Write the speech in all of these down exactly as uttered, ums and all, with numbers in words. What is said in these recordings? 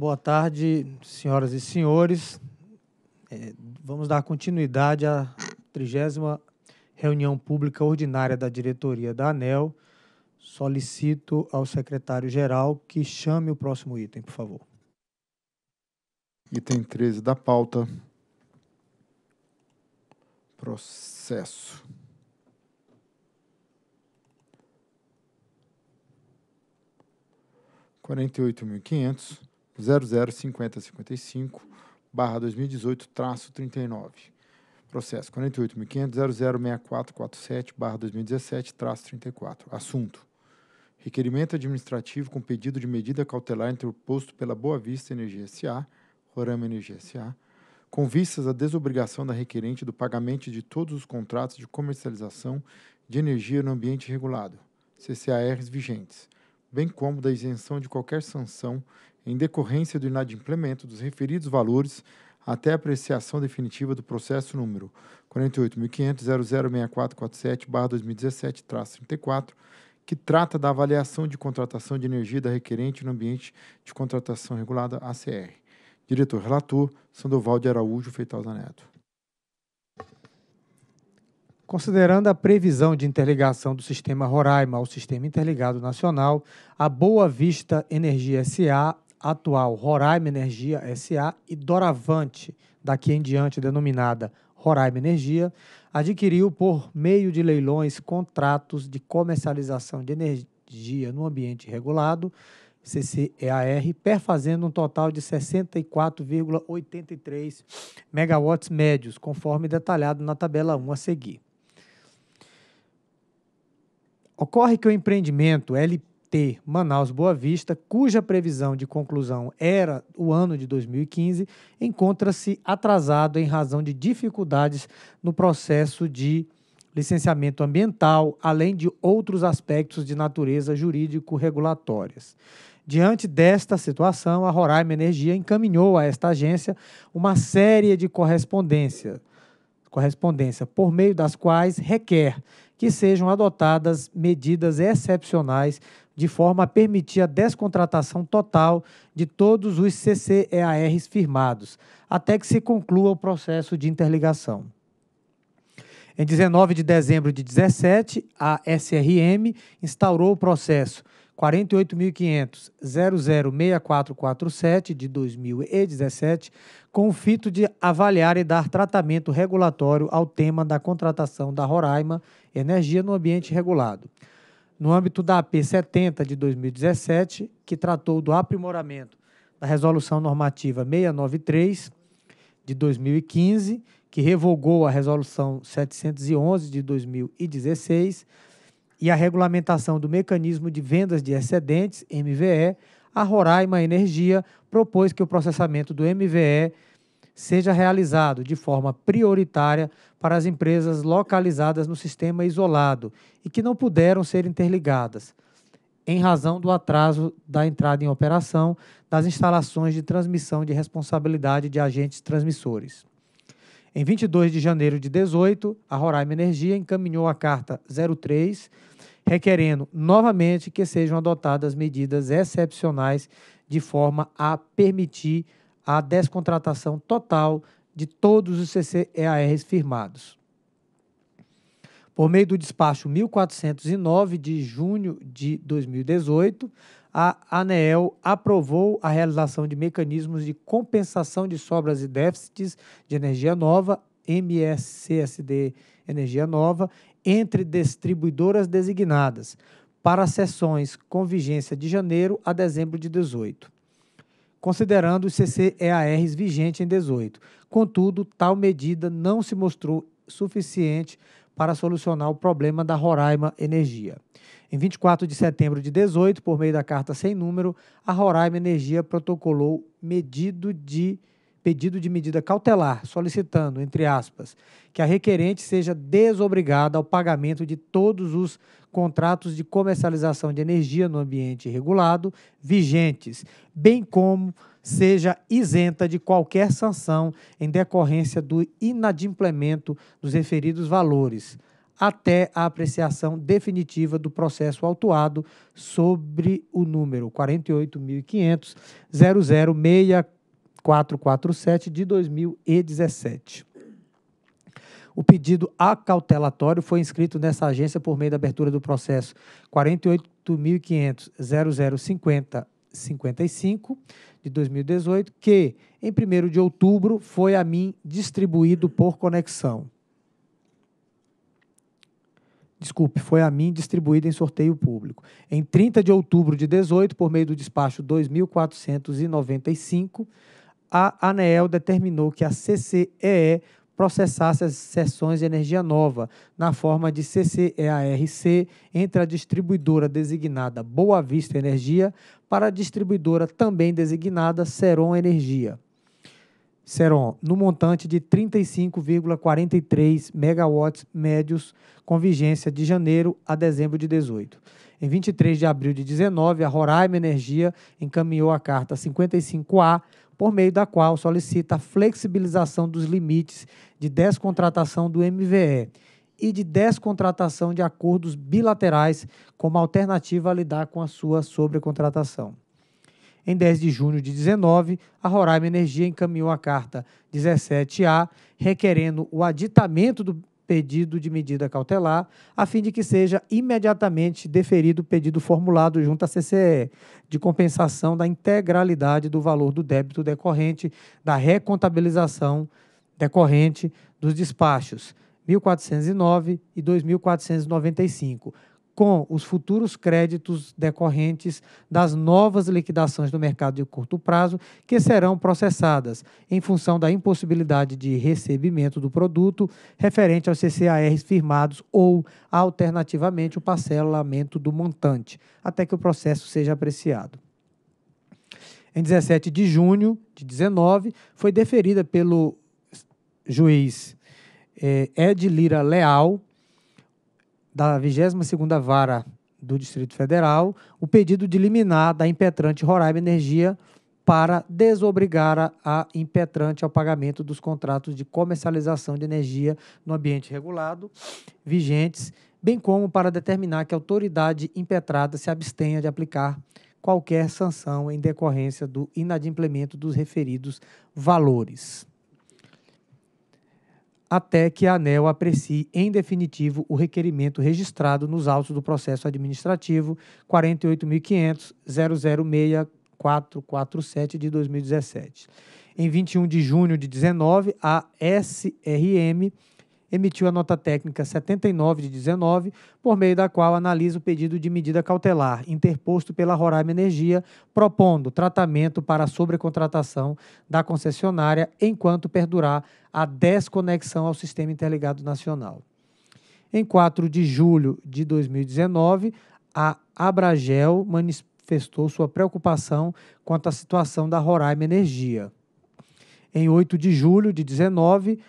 Boa tarde, senhoras e senhores. É, vamos dar continuidade à trigésima reunião pública ordinária da diretoria da ANEEL. Solicito ao secretário-geral que chame o próximo item, por favor. Item treze da pauta. Processo. quarenta e oito mil quinhentos, zero zero cinquenta, cinquenta e cinco, barra dois mil e dezoito, traço trinta e nove. Processo quarenta e oito mil quinhentos, zero zero seis quatro quatro sete, barra dois mil e dezessete, traço trinta e quatro. Assunto. Requerimento administrativo com pedido de medida cautelar interposto pela Boa Vista Energia S A, Roraima Energia S A, com vistas à desobrigação da requerente do pagamento de todos os contratos de comercialização de energia no ambiente regulado, C C E A Rs vigentes, bem como da isenção de qualquer sanção em decorrência do inadimplemento dos referidos valores até a apreciação definitiva do processo número quarenta e oito mil quinhentos, zero zero seis quatro quatro sete, barra dois mil e dezessete, traço trinta e quatro, que trata da avaliação de contratação de energia da requerente no ambiente de contratação regulada A C R. Diretor-relator, Sandoval de Araújo Feitosa Neto. Considerando a previsão de interligação do sistema Roraima ao Sistema Interligado Nacional, a Boa Vista Energia S A, atual Roraima Energia S A e doravante, daqui em diante denominada Roraima Energia, adquiriu por meio de leilões contratos de comercialização de energia no ambiente regulado, C C E A R, perfazendo um total de sessenta e quatro vírgula oitenta e três megawatts médios, conforme detalhado na tabela um a seguir. Ocorre que o empreendimento L T Manaus Boa Vista, cuja previsão de conclusão era o ano de dois mil e quinze, encontra-se atrasado em razão de dificuldades no processo de licenciamento ambiental, além de outros aspectos de natureza jurídico-regulatórias. Diante desta situação, a Roraima Energia encaminhou a esta agência uma série de correspondência, correspondência por meio das quais requer que sejam adotadas medidas excepcionais de forma a permitir a descontratação total de todos os C C E A Rs firmados, até que se conclua o processo de interligação. Em dezenove de dezembro de dezessete, a S R M instaurou o processo quarenta e oito mil quinhentos, zero zero seis quatro quatro sete de dois mil e dezessete, com o fito de avaliar e dar tratamento regulatório ao tema da contratação da Roraima Energia no ambiente regulado. No âmbito da A P setenta de dois mil e dezessete, que tratou do aprimoramento da Resolução Normativa seiscentos e noventa e três de dois mil e quinze, que revogou a Resolução setecentos e onze de dois mil e dezesseis e a regulamentação do mecanismo de vendas de excedentes, M V E, a Roraima Energia propôs que o processamento do M V E seja realizado de forma prioritária para as empresas localizadas no sistema isolado e que não puderam ser interligadas, em razão do atraso da entrada em operação das instalações de transmissão de responsabilidade de agentes transmissores. Em vinte e dois de janeiro de dezoito, a Roraima Energia encaminhou a Carta zero três, requerendo novamente que sejam adotadas medidas excepcionais de forma a permitir a descontratação total de todos os C C E A Rs firmados. Por meio do despacho mil quatrocentos e nove de junho de dois mil e dezoito, a ANEEL aprovou a realização de mecanismos de compensação de sobras e déficits de energia nova, M S C S D Energia Nova, entre distribuidoras designadas para sessões com vigência de janeiro a dezembro de dezoito, considerando os C C E A Rs vigentes em dezoito. Contudo, tal medida não se mostrou suficiente para solucionar o problema da Roraima Energia. Em vinte e quatro de setembro de dezoito, por meio da carta sem número, a Roraima Energia protocolou medido de, pedido de medida cautelar, solicitando, entre aspas, que a requerente seja desobrigada ao pagamento de todos os contratos de comercialização de energia no ambiente regulado vigentes, bem como seja isenta de qualquer sanção em decorrência do inadimplemento dos referidos valores, até a apreciação definitiva do processo autuado sobre o número quarenta e oito mil e quinhentos ponto zero zero seis quatro quatro sete de dois mil e dezessete. O pedido acautelatório foi inscrito nessa agência por meio da abertura do processo quarenta e oito mil e quinhentos ponto zero zero cinco zero cinco cinco de dois mil e dezoito, que, em primeiro de outubro, foi a mim distribuído por conexão. Desculpe, foi a mim distribuído em sorteio público. Em trinta de outubro de dezoito, por meio do despacho dois mil quatrocentos e noventa e cinco, a ANEEL determinou que a C C E E processasse as cessões de energia nova na forma de C C E A R C entre a distribuidora designada Boa Vista Energia para a distribuidora também designada Seron Energia, Seron, no montante de trinta e cinco vírgula quarenta e três megawatts médios, com vigência de janeiro a dezembro de dezoito. Em vinte e três de abril de dezenove, a Roraima Energia encaminhou a carta cinquenta e cinco A, por meio da qual solicita a flexibilização dos limites de descontratação do M V E e de descontratação de acordos bilaterais como alternativa a lidar com a sua sobrecontratação. Em dez de junho de dezenove, a Roraima Energia encaminhou a carta dezessete A, requerendo o aditamento do pedido de medida cautelar, a fim de que seja imediatamente deferido o pedido formulado junto à C C E de compensação da integralidade do valor do débito decorrente da recontabilização decorrente dos despachos mil quatrocentos e nove e dois mil quatrocentos e noventa e cinco, com os futuros créditos decorrentes das novas liquidações do mercado de curto prazo que serão processadas em função da impossibilidade de recebimento do produto referente aos C C A Rs firmados ou, alternativamente, o parcelamento do montante, até que o processo seja apreciado. Em dezessete de junho de dezenove, foi deferida pelo juiz eh, Ed Lira Leal, da vigésima segunda Vara do Distrito Federal, o pedido de liminar da impetrante Roraima Energia para desobrigar a, a impetrante ao pagamento dos contratos de comercialização de energia no ambiente regulado vigentes, bem como para determinar que a autoridade impetrada se abstenha de aplicar qualquer sanção em decorrência do inadimplemento dos referidos valores, até que a ANEEL aprecie em definitivo o requerimento registrado nos autos do processo administrativo quarenta e oito mil e quinhentos ponto zero zero seis quatro quatro sete de dois mil e dezessete. Em vinte e um de junho de dezenove, a S R M emitiu a nota técnica setenta e nove de dezenove, por meio da qual analisa o pedido de medida cautelar interposto pela Roraima Energia, propondo tratamento para a sobrecontratação da concessionária enquanto perdurar a desconexão ao Sistema Interligado Nacional. Em quatro de julho de dois mil e dezenove, a Abragel manifestou sua preocupação quanto à situação da Roraima Energia. Em oito de julho de dezenove,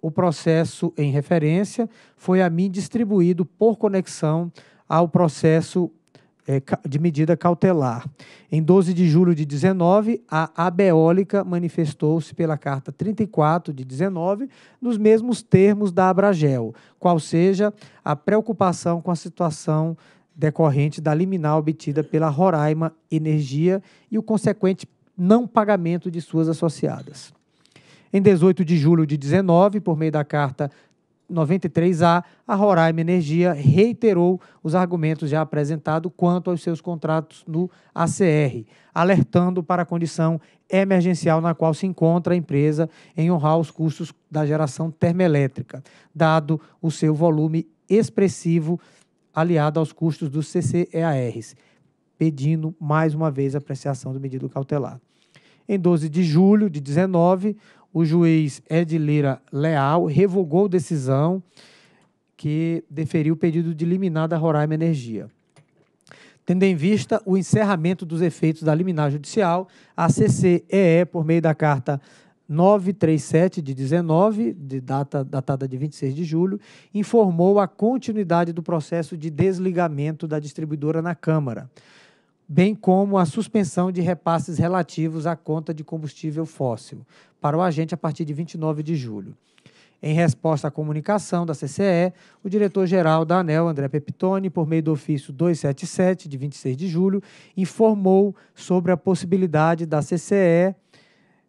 o processo em referência foi a mim distribuído por conexão ao processo eh, de medida cautelar. Em doze de julho de dezenove, a Abeólica manifestou-se pela carta trinta e quatro de dezenove, nos mesmos termos da Abragel, qual seja a preocupação com a situação decorrente da liminar obtida pela Roraima Energia e o consequente não pagamento de suas associadas. Em dezoito de julho de dezenove, por meio da carta noventa e três A, a Roraima Energia reiterou os argumentos já apresentados quanto aos seus contratos no A C R, alertando para a condição emergencial na qual se encontra a empresa em honrar os custos da geração termoelétrica, dado o seu volume expressivo aliado aos custos dos C C E A Rs, pedindo mais uma vez a apreciação do medido cautelar. Em doze de julho de dezenove, o juiz Ed Lira Leal revogou decisão que deferiu o pedido de liminar da Roraima Energia. Tendo em vista o encerramento dos efeitos da liminar judicial, a C C E E, por meio da carta novecentos e trinta e sete de dezenove, de data, datada de vinte e seis de julho, informou a continuidade do processo de desligamento da distribuidora na Câmara, bem como a suspensão de repasses relativos à conta de combustível fóssil para o agente a partir de vinte e nove de julho. Em resposta à comunicação da C C E, o diretor-geral da ANEEL, André Pepitone, por meio do ofício duzentos e setenta e sete, de vinte e seis de julho, informou sobre a possibilidade da C C E,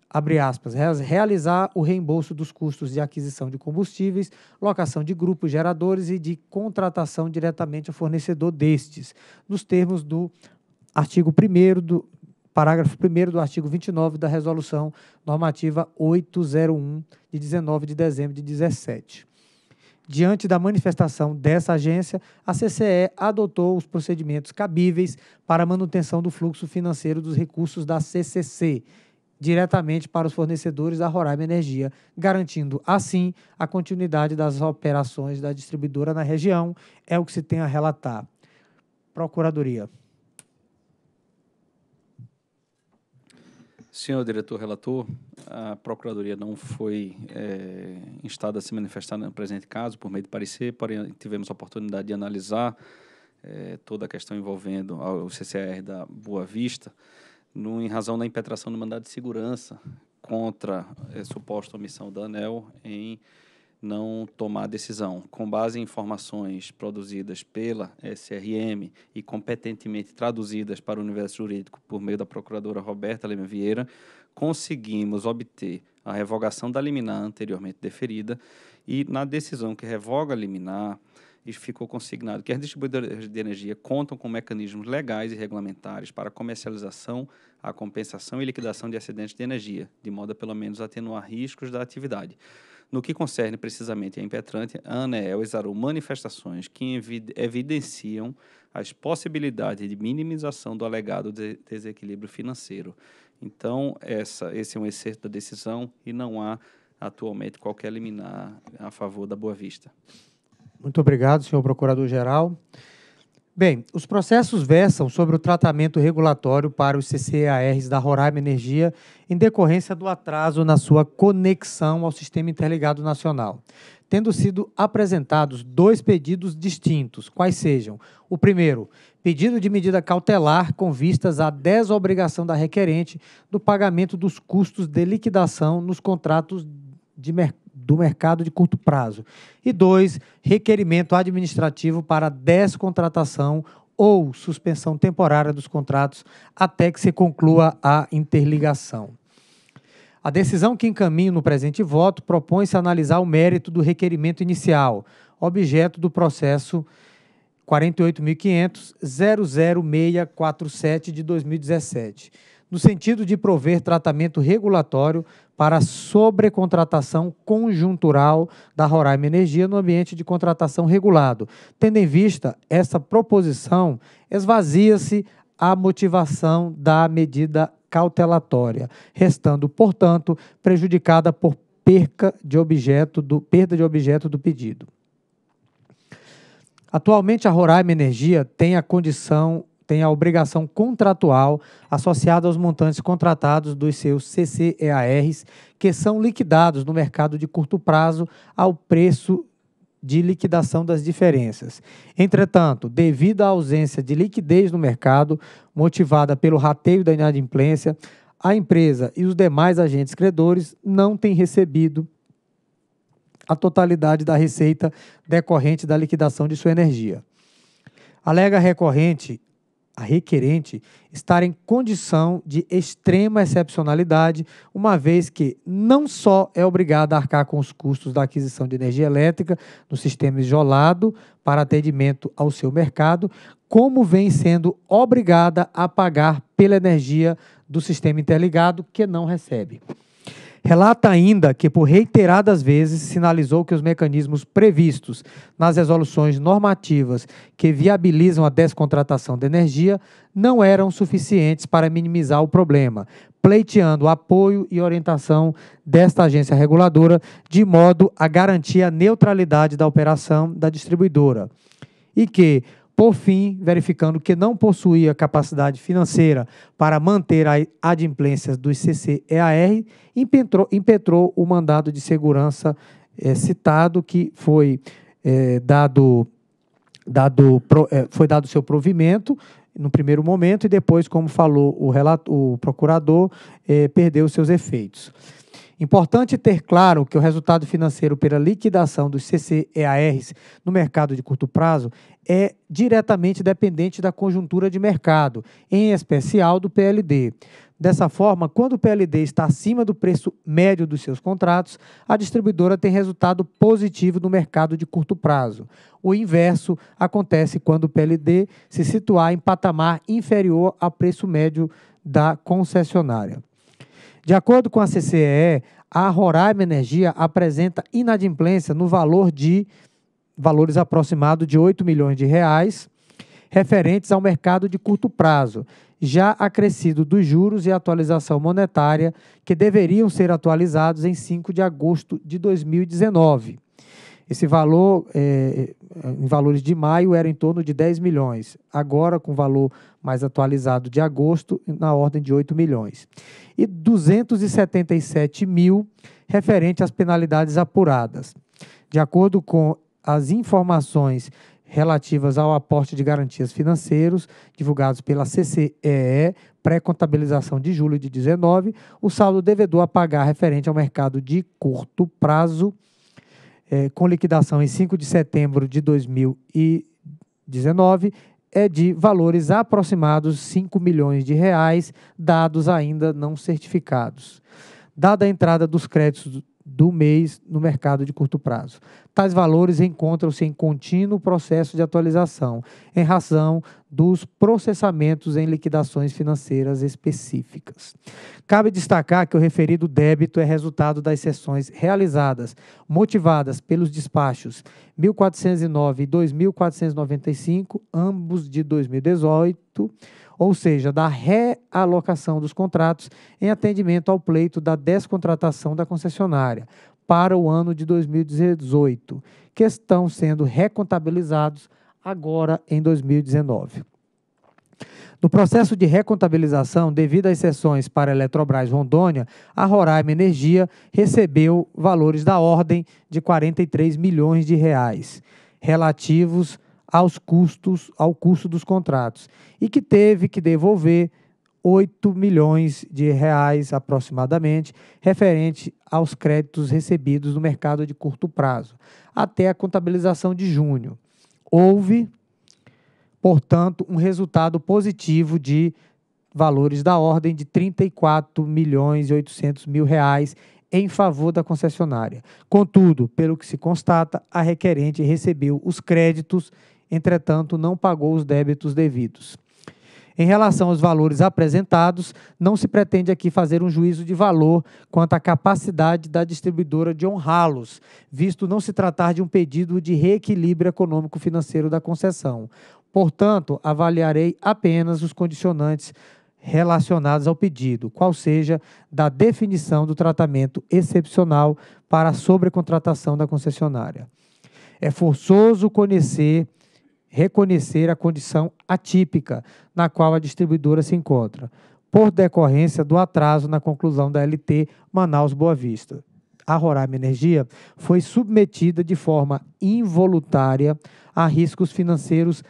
abre aspas, realizar o reembolso dos custos de aquisição de combustíveis, locação de grupos geradores e de contratação diretamente ao fornecedor destes, nos termos do artigo primeiro do parágrafo primeiro do artigo vinte e nove da Resolução Normativa oitocentos e um, de dezenove de dezembro de dezessete. Diante da manifestação dessa agência, a C C E adotou os procedimentos cabíveis para a manutenção do fluxo financeiro dos recursos da C C C, diretamente para os fornecedores da Roraima Energia, garantindo, assim, a continuidade das operações da distribuidora na região, é o que se tem a relatar. Procuradoria. Senhor diretor relator, a Procuradoria não foi é, instada a se manifestar no presente caso por meio de parecer, porém tivemos a oportunidade de analisar é, toda a questão envolvendo o C C R da Boa Vista, no, em razão da impetração do mandado de segurança contra é, suposta omissão da ANEEL em não tomar decisão. Com base em informações produzidas pela S R M e competentemente traduzidas para o universo jurídico por meio da procuradora Roberta Leme Vieira, conseguimos obter a revogação da liminar anteriormente deferida e, na decisão que revoga a liminar, ficou consignado que as distribuidoras de energia contam com mecanismos legais e regulamentares para a comercialização, a compensação e liquidação de excedentes de energia, de modo a, pelo menos, atenuar riscos da atividade. No que concerne precisamente a impetrante, a ANEEL exarou manifestações que evidenciam as possibilidades de minimização do alegado de desequilíbrio financeiro. Então, essa, esse é um excerto da decisão e não há atualmente qualquer liminar a favor da Boa Vista. Muito obrigado, senhor procurador-geral. Bem, os processos versam sobre o tratamento regulatório para os C C E A Rs da Roraima Energia em decorrência do atraso na sua conexão ao Sistema Interligado Nacional, tendo sido apresentados dois pedidos distintos, quais sejam. O primeiro, pedido de medida cautelar com vistas à desobrigação da requerente do pagamento dos custos de liquidação nos contratos de mercado, do mercado de curto prazo. E dois, requerimento administrativo para descontratação ou suspensão temporária dos contratos até que se conclua a interligação. A decisão que encaminho no presente voto propõe-se analisar o mérito do requerimento inicial, objeto do processo quarenta e oito mil quinhentos ponto zero zero seis quatro sete de dois mil e dezessete, no sentido de prover tratamento regulatório para a sobrecontratação conjuntural da Roraima Energia no ambiente de contratação regulado. Tendo em vista essa proposição, esvazia-se a motivação da medida cautelatória, restando, portanto, prejudicada por perca de objeto do, perda de objeto do pedido. Atualmente, a Roraima Energia tem a condição tem a obrigação contratual associada aos montantes contratados dos seus C C E A Rs, que são liquidados no mercado de curto prazo ao preço de liquidação das diferenças. Entretanto, devido à ausência de liquidez no mercado, motivada pelo rateio da inadimplência, a empresa e os demais agentes credores não têm recebido a totalidade da receita decorrente da liquidação de sua energia. Alega recorrente a requerente estar em condição de extrema excepcionalidade, uma vez que não só é obrigada a arcar com os custos da aquisição de energia elétrica no sistema isolado para atendimento ao seu mercado, como vem sendo obrigada a pagar pela energia do sistema interligado que não recebe. Relata ainda que, por reiteradas vezes, sinalizou que os mecanismos previstos nas resoluções normativas que viabilizam a descontratação de energia não eram suficientes para minimizar o problema, pleiteando apoio e orientação desta agência reguladora de modo a garantir a neutralidade da operação da distribuidora e que, por fim, verificando que não possuía capacidade financeira para manter a adimplência dos C C E A R, impetrou, impetrou o mandado de segurança é, citado, que foi, é, dado, dado, pro, é, foi dado seu provimento no primeiro momento e depois, como falou o, relator, o procurador, é, perdeu seus efeitos. Importante ter claro que o resultado financeiro pela liquidação dos C C E A Rs no mercado de curto prazo é diretamente dependente da conjuntura de mercado, em especial do P L D. Dessa forma, quando o P L D está acima do preço médio dos seus contratos, a distribuidora tem resultado positivo no mercado de curto prazo. O inverso acontece quando o P L D se situar em patamar inferior ao preço médio da concessionária. De acordo com a C C E E, a Roraima Energia apresenta inadimplência no valor de valores aproximados de oito milhões de reais, referentes ao mercado de curto prazo, já acrescido dos juros e atualização monetária que deveriam ser atualizados em cinco de agosto de dois mil e dezenove. Esse valor, é, em valores de maio, era em torno de dez milhões. Agora, com o valor mais atualizado de agosto, na ordem de oito milhões. E duzentos e setenta e sete mil referente às penalidades apuradas. De acordo com as informações relativas ao aporte de garantias financeiros divulgados pela C C E E, pré-contabilização de julho de dezenove, o saldo devedor a pagar referente ao mercado de curto prazo, É, com liquidação em cinco de setembro de dois mil e dezenove, é de valores aproximados cinco milhões de reais, dados ainda não certificados, dada a entrada dos créditos do mês no mercado de curto prazo. Tais valores encontram-se em contínuo processo de atualização, em razão dos processamentos em liquidações financeiras específicas. Cabe destacar que o referido débito é resultado das sessões realizadas, motivadas pelos despachos mil quatrocentos e nove e dois mil quatrocentos e noventa e cinco, ambos de dois mil e dezoito, ou seja, da realocação dos contratos em atendimento ao pleito da descontratação da concessionária para o ano de dois mil e dezoito, que estão sendo recontabilizados agora em dois mil e dezenove. No processo de recontabilização, devido às cessões para a Eletrobras Rondônia, a Roraima Energia recebeu valores da ordem de quarenta e três milhões de reais, relativos aos custos, ao custo dos contratos, e que teve que devolver oito milhões de reais aproximadamente, referente aos créditos recebidos no mercado de curto prazo, até a contabilização de junho. Houve, portanto, um resultado positivo de valores da ordem de trinta e quatro milhões e oitocentos mil reais em favor da concessionária. Contudo, pelo que se constata, a requerente recebeu os créditos, entretanto, não pagou os débitos devidos. Em relação aos valores apresentados, não se pretende aqui fazer um juízo de valor quanto à capacidade da distribuidora de honrá-los, visto não se tratar de um pedido de reequilíbrio econômico-financeiro da concessão. Portanto, avaliarei apenas os condicionantes relacionados ao pedido, qual seja da definição do tratamento excepcional para a sobrecontratação da concessionária. É forçoso conhecer reconhecer a condição atípica na qual a distribuidora se encontra, por decorrência do atraso na conclusão da L T Manaus-Boa Vista. A Roraima Energia foi submetida de forma involuntária a riscos financeiros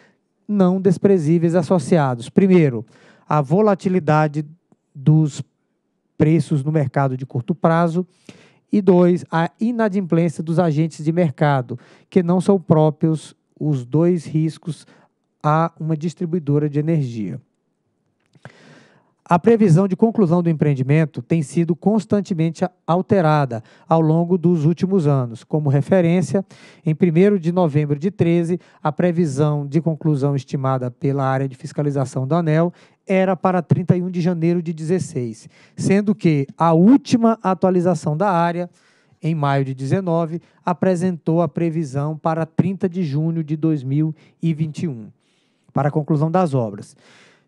não desprezíveis associados. Primeiro, a volatilidade dos preços no mercado de curto prazo, e dois, a inadimplência dos agentes de mercado, que não são próprios os dois riscos a uma distribuidora de energia. A previsão de conclusão do empreendimento tem sido constantemente alterada ao longo dos últimos anos. Como referência, em primeiro de novembro de treze, a previsão de conclusão estimada pela área de fiscalização da ANEEL era para trinta e um de janeiro de dezesseis, sendo que a última atualização da área, em maio de dezenove, apresentou a previsão para trinta de junho de dois mil e vinte e um, para a conclusão das obras.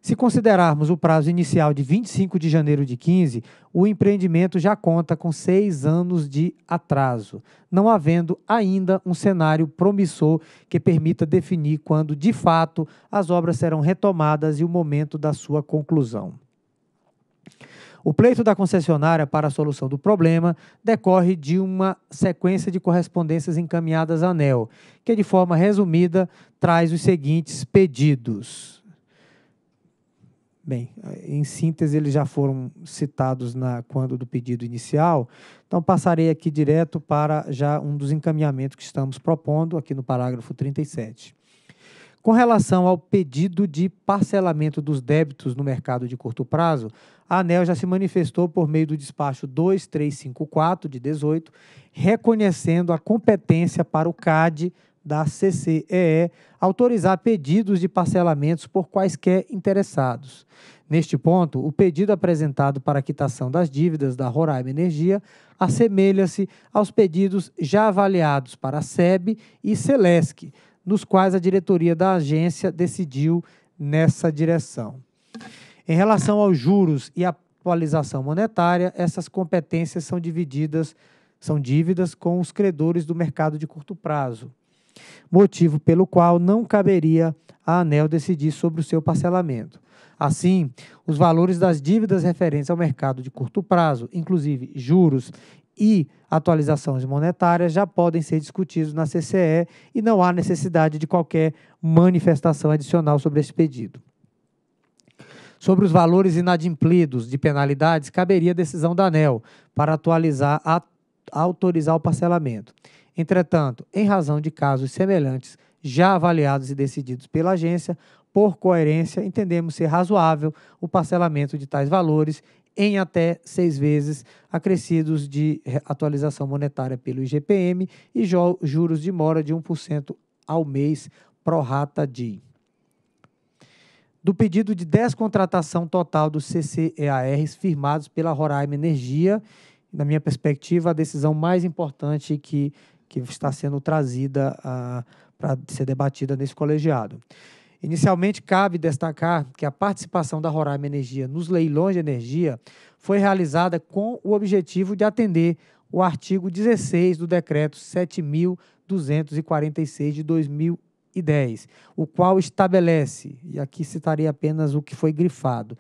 Se considerarmos o prazo inicial de vinte e cinco de janeiro de quinze, o empreendimento já conta com seis anos de atraso, não havendo ainda um cenário promissor que permita definir quando, de fato, as obras serão retomadas e o momento da sua conclusão. O pleito da concessionária para a solução do problema decorre de uma sequência de correspondências encaminhadas à ANEEL, que, de forma resumida, traz os seguintes pedidos. Bem, em síntese, eles já foram citados na, quando do pedido inicial, então passarei aqui direto para já um dos encaminhamentos que estamos propondo aqui no parágrafo trinta e sete. Com relação ao pedido de parcelamento dos débitos no mercado de curto prazo, a ANEEL já se manifestou por meio do despacho dois três cinco quatro de dezoito, reconhecendo a competência para o C A D da C C E E autorizar pedidos de parcelamentos por quaisquer interessados. Neste ponto, o pedido apresentado para a quitação das dívidas da Roraima Energia assemelha-se aos pedidos já avaliados para a S E B e Celesc, nos quais a diretoria da agência decidiu nessa direção. Em relação aos juros e atualização monetária, essas competências são divididas, são dívidas com os credores do mercado de curto prazo, motivo pelo qual não caberia à ANEEL decidir sobre o seu parcelamento. Assim, os valores das dívidas referentes ao mercado de curto prazo, inclusive juros e atualizações monetárias, já podem ser discutidos na C C E e não há necessidade de qualquer manifestação adicional sobre esse pedido. Sobre os valores inadimplidos de penalidades, caberia a decisão da ANEEL para atualizar, a, autorizar o parcelamento. Entretanto, em razão de casos semelhantes já avaliados e decididos pela agência, por coerência, entendemos ser razoável o parcelamento de tais valores em até seis vezes acrescidos de atualização monetária pelo I G P M e juros de mora de um por cento ao mês pro rata D I. Do pedido de descontratação total dos C C E A Rs firmados pela Roraima Energia, na minha perspectiva, a decisão mais importante que que está sendo trazida uh, para ser debatida nesse colegiado. Inicialmente, cabe destacar que a participação da Roraima Energia nos leilões de energia foi realizada com o objetivo de atender o artigo dezesseis do Decreto sete mil duzentos e quarenta e seis de dois mil e dez, o qual estabelece, e aqui citaria apenas o que foi grifado,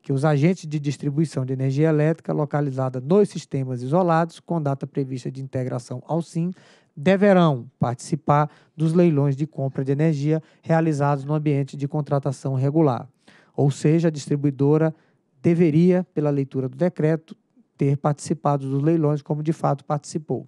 que os agentes de distribuição de energia elétrica localizada nos sistemas isolados, com data prevista de integração ao S I M, deverão participar dos leilões de compra de energia realizados no ambiente de contratação regular. Ou seja, a distribuidora deveria, pela leitura do decreto, ter participado dos leilões como de fato participou.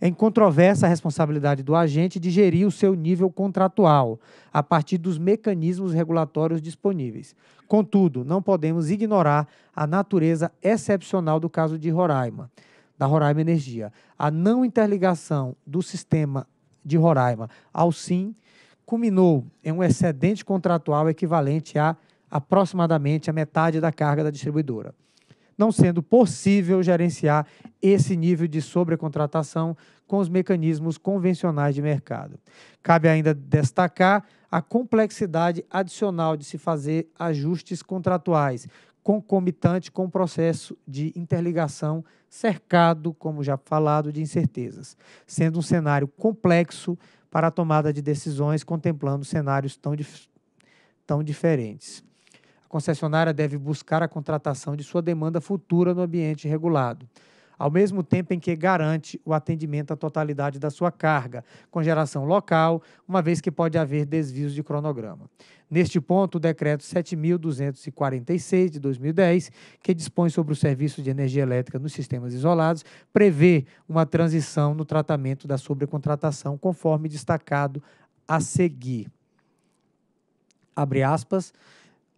É incontroversa a responsabilidade do agente de gerir o seu nível contratual a partir dos mecanismos regulatórios disponíveis. Contudo, não podemos ignorar a natureza excepcional do caso de Roraima, da Roraima Energia. A não interligação do sistema de Roraima ao S I M culminou em um excedente contratual equivalente a aproximadamente a metade da carga da distribuidora, não sendo possível gerenciar esse nível de sobrecontratação com os mecanismos convencionais de mercado. Cabe ainda destacar a complexidade adicional de se fazer ajustes contratuais, concomitante com o processo de interligação cercado, como já falado, de incertezas, sendo um cenário complexo para a tomada de decisões contemplando cenários tão, dif- tão diferentes. A concessionária deve buscar a contratação de sua demanda futura no ambiente regulado, ao mesmo tempo em que garante o atendimento à totalidade da sua carga, com geração local, uma vez que pode haver desvios de cronograma. Neste ponto, o Decreto sete mil duzentos e quarenta e seis de dois mil e dez, que dispõe sobre o serviço de energia elétrica nos sistemas isolados, prevê uma transição no tratamento da sobrecontratação, conforme destacado a seguir. Abre aspas.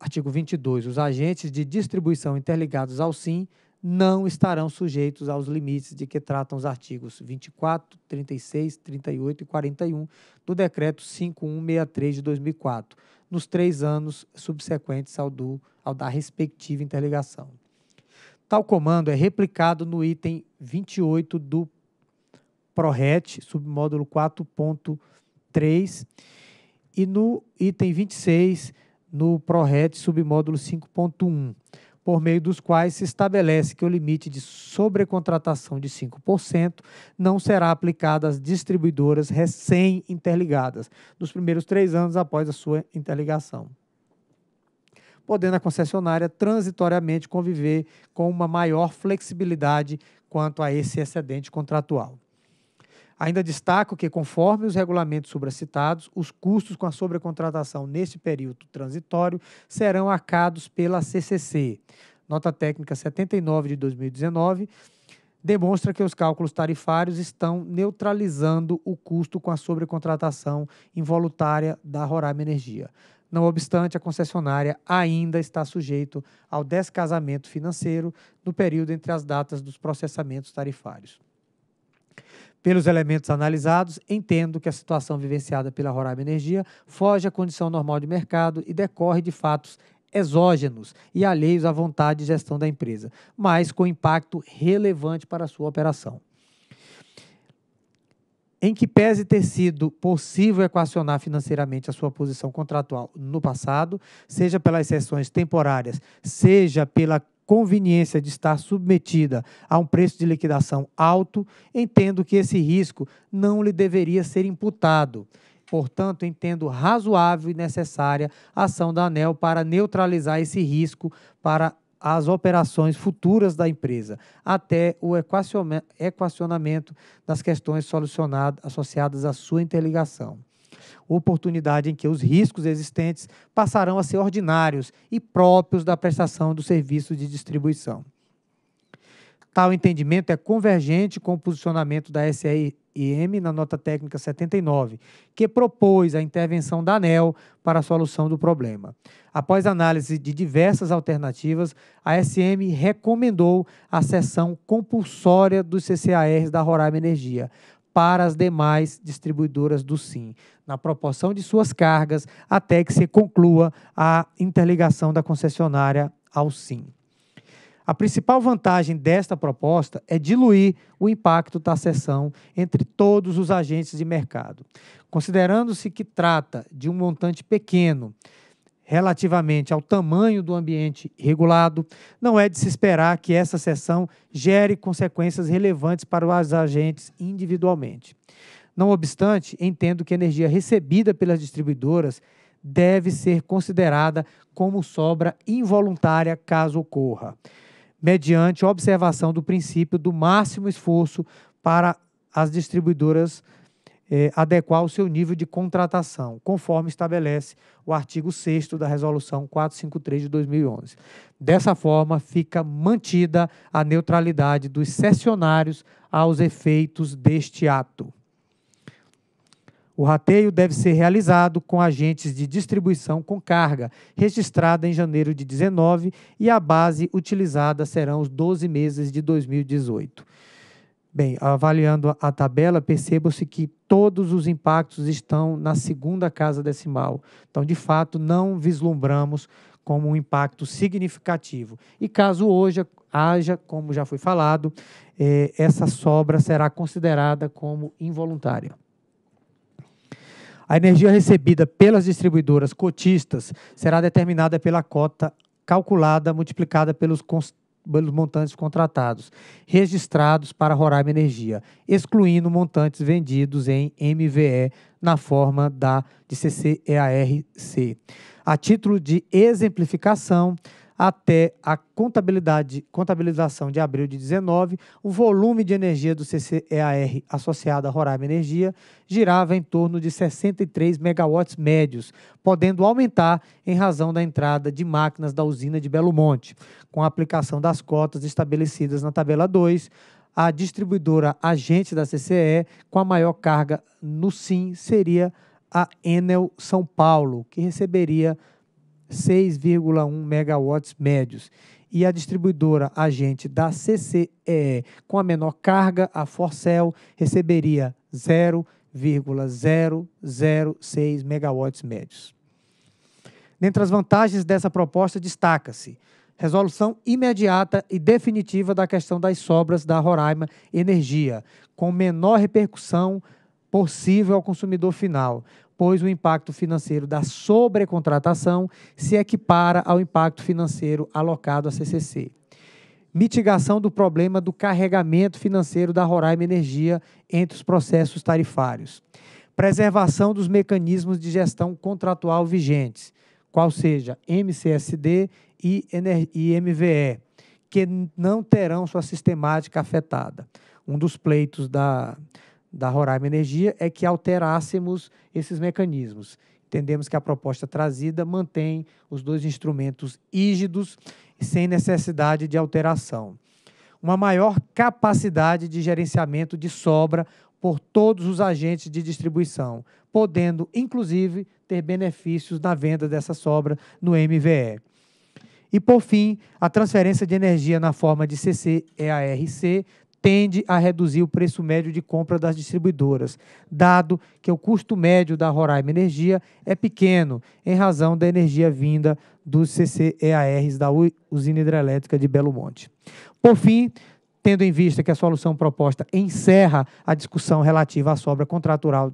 Artigo vinte e dois. Os agentes de distribuição interligados ao S I M não estarão sujeitos aos limites de que tratam os artigos vinte e quatro, trinta e seis, trinta e oito e quarenta e um do Decreto cinco mil cento e sessenta e três de dois mil e quatro, nos três anos subsequentes ao, do, ao da respectiva interligação. Tal comando é replicado no item vinte e oito do PRORET, submódulo quatro ponto três, e no item vinte e seis no PRORET, submódulo cinco ponto um, por meio dos quais se estabelece que o limite de sobrecontratação de cinco por cento não será aplicado às distribuidoras recém-interligadas nos primeiros três anos após a sua interligação, podendo a concessionária transitoriamente conviver com uma maior flexibilidade quanto a esse excedente contratual. Ainda destaco que, conforme os regulamentos supracitados, os custos com a sobrecontratação neste período transitório serão arcados pela C C C. Nota técnica setenta e nove de dois mil e dezenove demonstra que os cálculos tarifários estão neutralizando o custo com a sobrecontratação involuntária da Roraima Energia. Não obstante, a concessionária ainda está sujeito ao descasamento financeiro no período entre as datas dos processamentos tarifários. Pelos elementos analisados, entendo que a situação vivenciada pela Roraima Energia foge à condição normal de mercado e decorre de fatos exógenos e alheios à vontade de gestão da empresa, mas com impacto relevante para a sua operação. Em que pese ter sido possível equacionar financeiramente a sua posição contratual no passado, seja pelas cessões temporárias, seja pela conveniência de estar submetida a um preço de liquidação alto, entendo que esse risco não lhe deveria ser imputado. Portanto, entendo razoável e necessária a ação da ANEEL para neutralizar esse risco para as operações futuras da empresa, até o equacionamento das questões solucionadas associadas à sua interligação. Oportunidade em que os riscos existentes passarão a ser ordinários e próprios da prestação do serviço de distribuição. Tal entendimento é convergente com o posicionamento da S R M na nota técnica setenta e nove, que propôs a intervenção da ANEEL para a solução do problema. Após análise de diversas alternativas, a S M recomendou a cessão compulsória dos C C E A Rs da Roraima Energia para as demais distribuidoras do S I M, na proporção de suas cargas, até que se conclua a interligação da concessionária ao S I M. A principal vantagem desta proposta é diluir o impacto da cessão entre todos os agentes de mercado. Considerando-se que trata de um montante pequeno relativamente ao tamanho do ambiente regulado, não é de se esperar que essa cessão gere consequências relevantes para os agentes individualmente. Não obstante, entendo que a energia recebida pelas distribuidoras deve ser considerada como sobra involuntária caso ocorra, mediante observação do princípio do máximo esforço para as distribuidoras Eh, adequar o seu nível de contratação, conforme estabelece o artigo sexto da Resolução quatrocentos e cinquenta e três de dois mil e onze. Dessa forma, fica mantida a neutralidade dos cessionários aos efeitos deste ato. O rateio deve ser realizado com agentes de distribuição com carga, registrada em janeiro de dezenove, e a base utilizada serão os doze meses de dois mil e dezoito. Bem, avaliando a tabela, perceba-se que todos os impactos estão na segunda casa decimal. Então, de fato, não vislumbramos como um impacto significativo. E caso hoje haja, como já foi falado, eh, essa sobra será considerada como involuntária. A energia recebida pelas distribuidoras cotistas será determinada pela cota calculada multiplicada pelos constantes pelos montantes contratados, registrados para Roraima Energia, excluindo montantes vendidos em M V E na forma da de C C E A R C. A título de exemplificação, até a contabilidade, contabilização de abril de dezenove, o volume de energia do C C E A R associado à Roraima Energia girava em torno de sessenta e três megawatts médios, podendo aumentar em razão da entrada de máquinas da usina de Belo Monte. Com a aplicação das cotas estabelecidas na tabela dois, a distribuidora agente da C C E com a maior carga no S I M seria a ANEEL São Paulo, que receberia seis vírgula um megawatts médios, e a distribuidora agente da C C E E com a menor carga, a Forcel, receberia zero vírgula zero zero seis megawatts médios. Dentre as vantagens dessa proposta, destaca-se resolução imediata e definitiva da questão das sobras da Roraima Energia, com menor repercussão possível ao consumidor final, pois o impacto financeiro da sobrecontratação se equipara ao impacto financeiro alocado à C C C. Mitigação do problema do carregamento financeiro da Roraima Energia entre os processos tarifários. Preservação dos mecanismos de gestão contratual vigentes, qual seja M C S D e M V E, que não terão sua sistemática afetada. Um dos pleitos da... da Roraima Energia é que alterássemos esses mecanismos. Entendemos que a proposta trazida mantém os dois instrumentos rígidos, sem necessidade de alteração. Uma maior capacidade de gerenciamento de sobra por todos os agentes de distribuição, podendo, inclusive, ter benefícios na venda dessa sobra no M V E. E, por fim, a transferência de energia na forma de C C E A R C tende a reduzir o preço médio de compra das distribuidoras, dado que o custo médio da Roraima Energia é pequeno, em razão da energia vinda dos C C E A Rs da usina hidrelétrica de Belo Monte. Por fim, tendo em vista que a solução proposta encerra a discussão relativa à sobra contratual,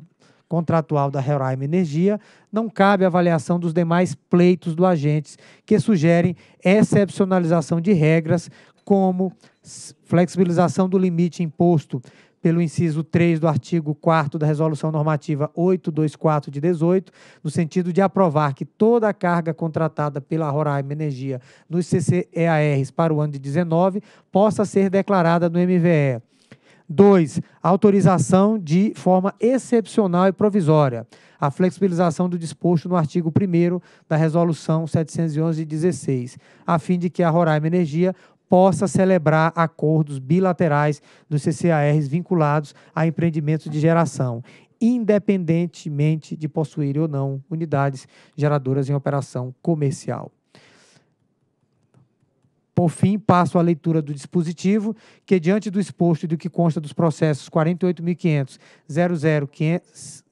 contratual da Roraima Energia, não cabe avaliação dos demais pleitos do agente, que sugerem excepcionalização de regras, como flexibilização do limite imposto pelo inciso três do artigo quarto da Resolução Normativa oitocentos e vinte e quatro de dezoito, no sentido de aprovar que toda a carga contratada pela Roraima Energia nos C C E A Rs para o ano de dezenove possa ser declarada no M V E. dois. Autorização de forma excepcional e provisória. A flexibilização do disposto no artigo primeiro da Resolução setecentos e onze de dezesseis, a fim de que a Roraima Energia possa celebrar acordos bilaterais dos C C A Rs vinculados a empreendimentos de geração, independentemente de possuir ou não unidades geradoras em operação comercial. Por fim, passo à leitura do dispositivo, que, diante do exposto e do que consta dos processos quarenta e oito mil quinhentos, zero zero cinco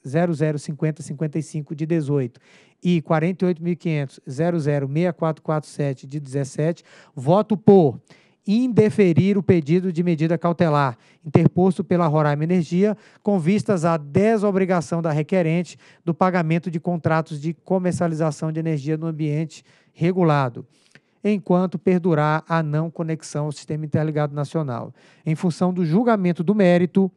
zero cinco cinco de dezoito e quarenta e oito mil quinhentos, zero zero seis quatro quatro sete de dezessete, voto por indeferir o pedido de medida cautelar interposto pela Roraima Energia com vistas à desobrigação da requerente do pagamento de contratos de comercialização de energia no ambiente regulado, enquanto perdurar a não conexão ao Sistema Interligado Nacional, em função do julgamento do mérito,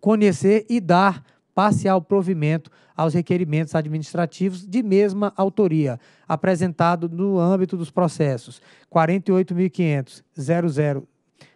conhecer e dar parcial provimento aos requerimentos administrativos de mesma autoria, apresentado no âmbito dos processos quarenta e oito mil quinhentos, zero zero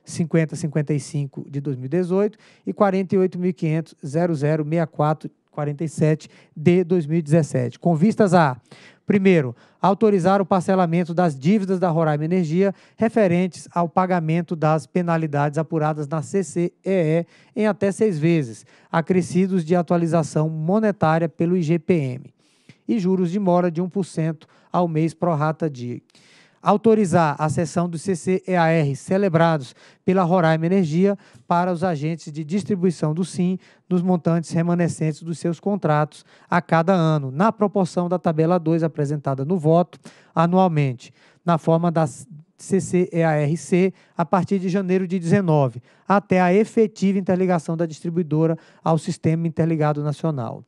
cinco zero cinco cinco de dois mil e dezoito e quarenta e oito mil quinhentos, zero zero seis quatro quatro sete de dois mil e dezessete, com vistas a: primeiro, autorizar o parcelamento das dívidas da Roraima Energia referentes ao pagamento das penalidades apuradas na C C E E em até seis vezes, acrescidos de atualização monetária pelo I G P M e juros de mora de um por cento ao mês pro rata dia. Autorizar a cessão dos C C E A R celebrados pela Roraima Energia para os agentes de distribuição do S I M dos montantes remanescentes dos seus contratos a cada ano, na proporção da tabela dois apresentada no voto, anualmente, na forma da C C E A R C a partir de janeiro de dezenove, até a efetiva interligação da distribuidora ao Sistema Interligado Nacional.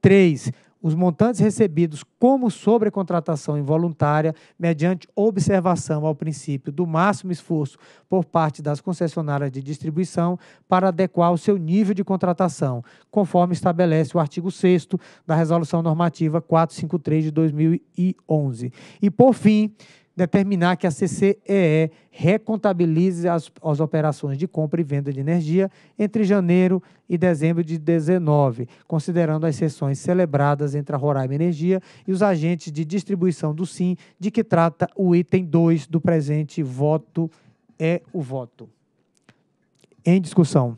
três. Os montantes recebidos como sobrecontratação involuntária, mediante observação ao princípio do máximo esforço por parte das concessionárias de distribuição para adequar o seu nível de contratação, conforme estabelece o artigo sexto da Resolução Normativa quatrocentos e cinquenta e três de dois mil e onze. E, por fim, determinar que a C C E E recontabilize as, as operações de compra e venda de energia entre janeiro e dezembro de dezenove, considerando as sessões celebradas entre a Roraima Energia e os agentes de distribuição do S I M, de que trata o item dois do presente voto. É o voto em discussão.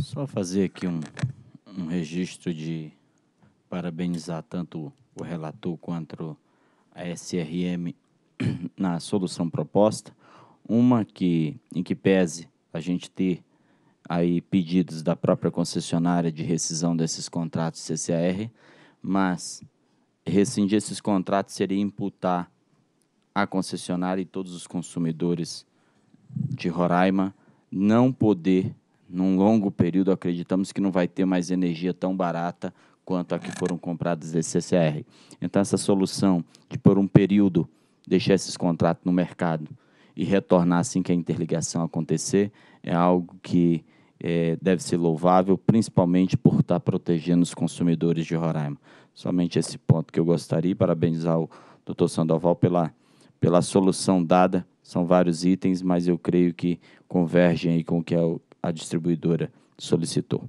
Só fazer aqui um, um registro de parabenizar tanto o relator quanto a S R M na solução proposta, uma que, em que pese a gente ter aí pedidos da própria concessionária de rescisão desses contratos C C A R, mas rescindir esses contratos seria imputar à concessionária e todos os consumidores de Roraima não poder, num longo período, acreditamos que não vai ter mais energia tão barata quanto a que foram comprados esse C C R. Então, essa solução de, por um período, deixar esses contratos no mercado e retornar assim que a interligação acontecer, é algo que é, deve ser louvável, principalmente por estar protegendo os consumidores de Roraima. Somente esse ponto que eu gostaria, e parabenizar o doutor Sandoval pela, pela solução dada. São vários itens, mas eu creio que convergem aí com o que a distribuidora solicitou.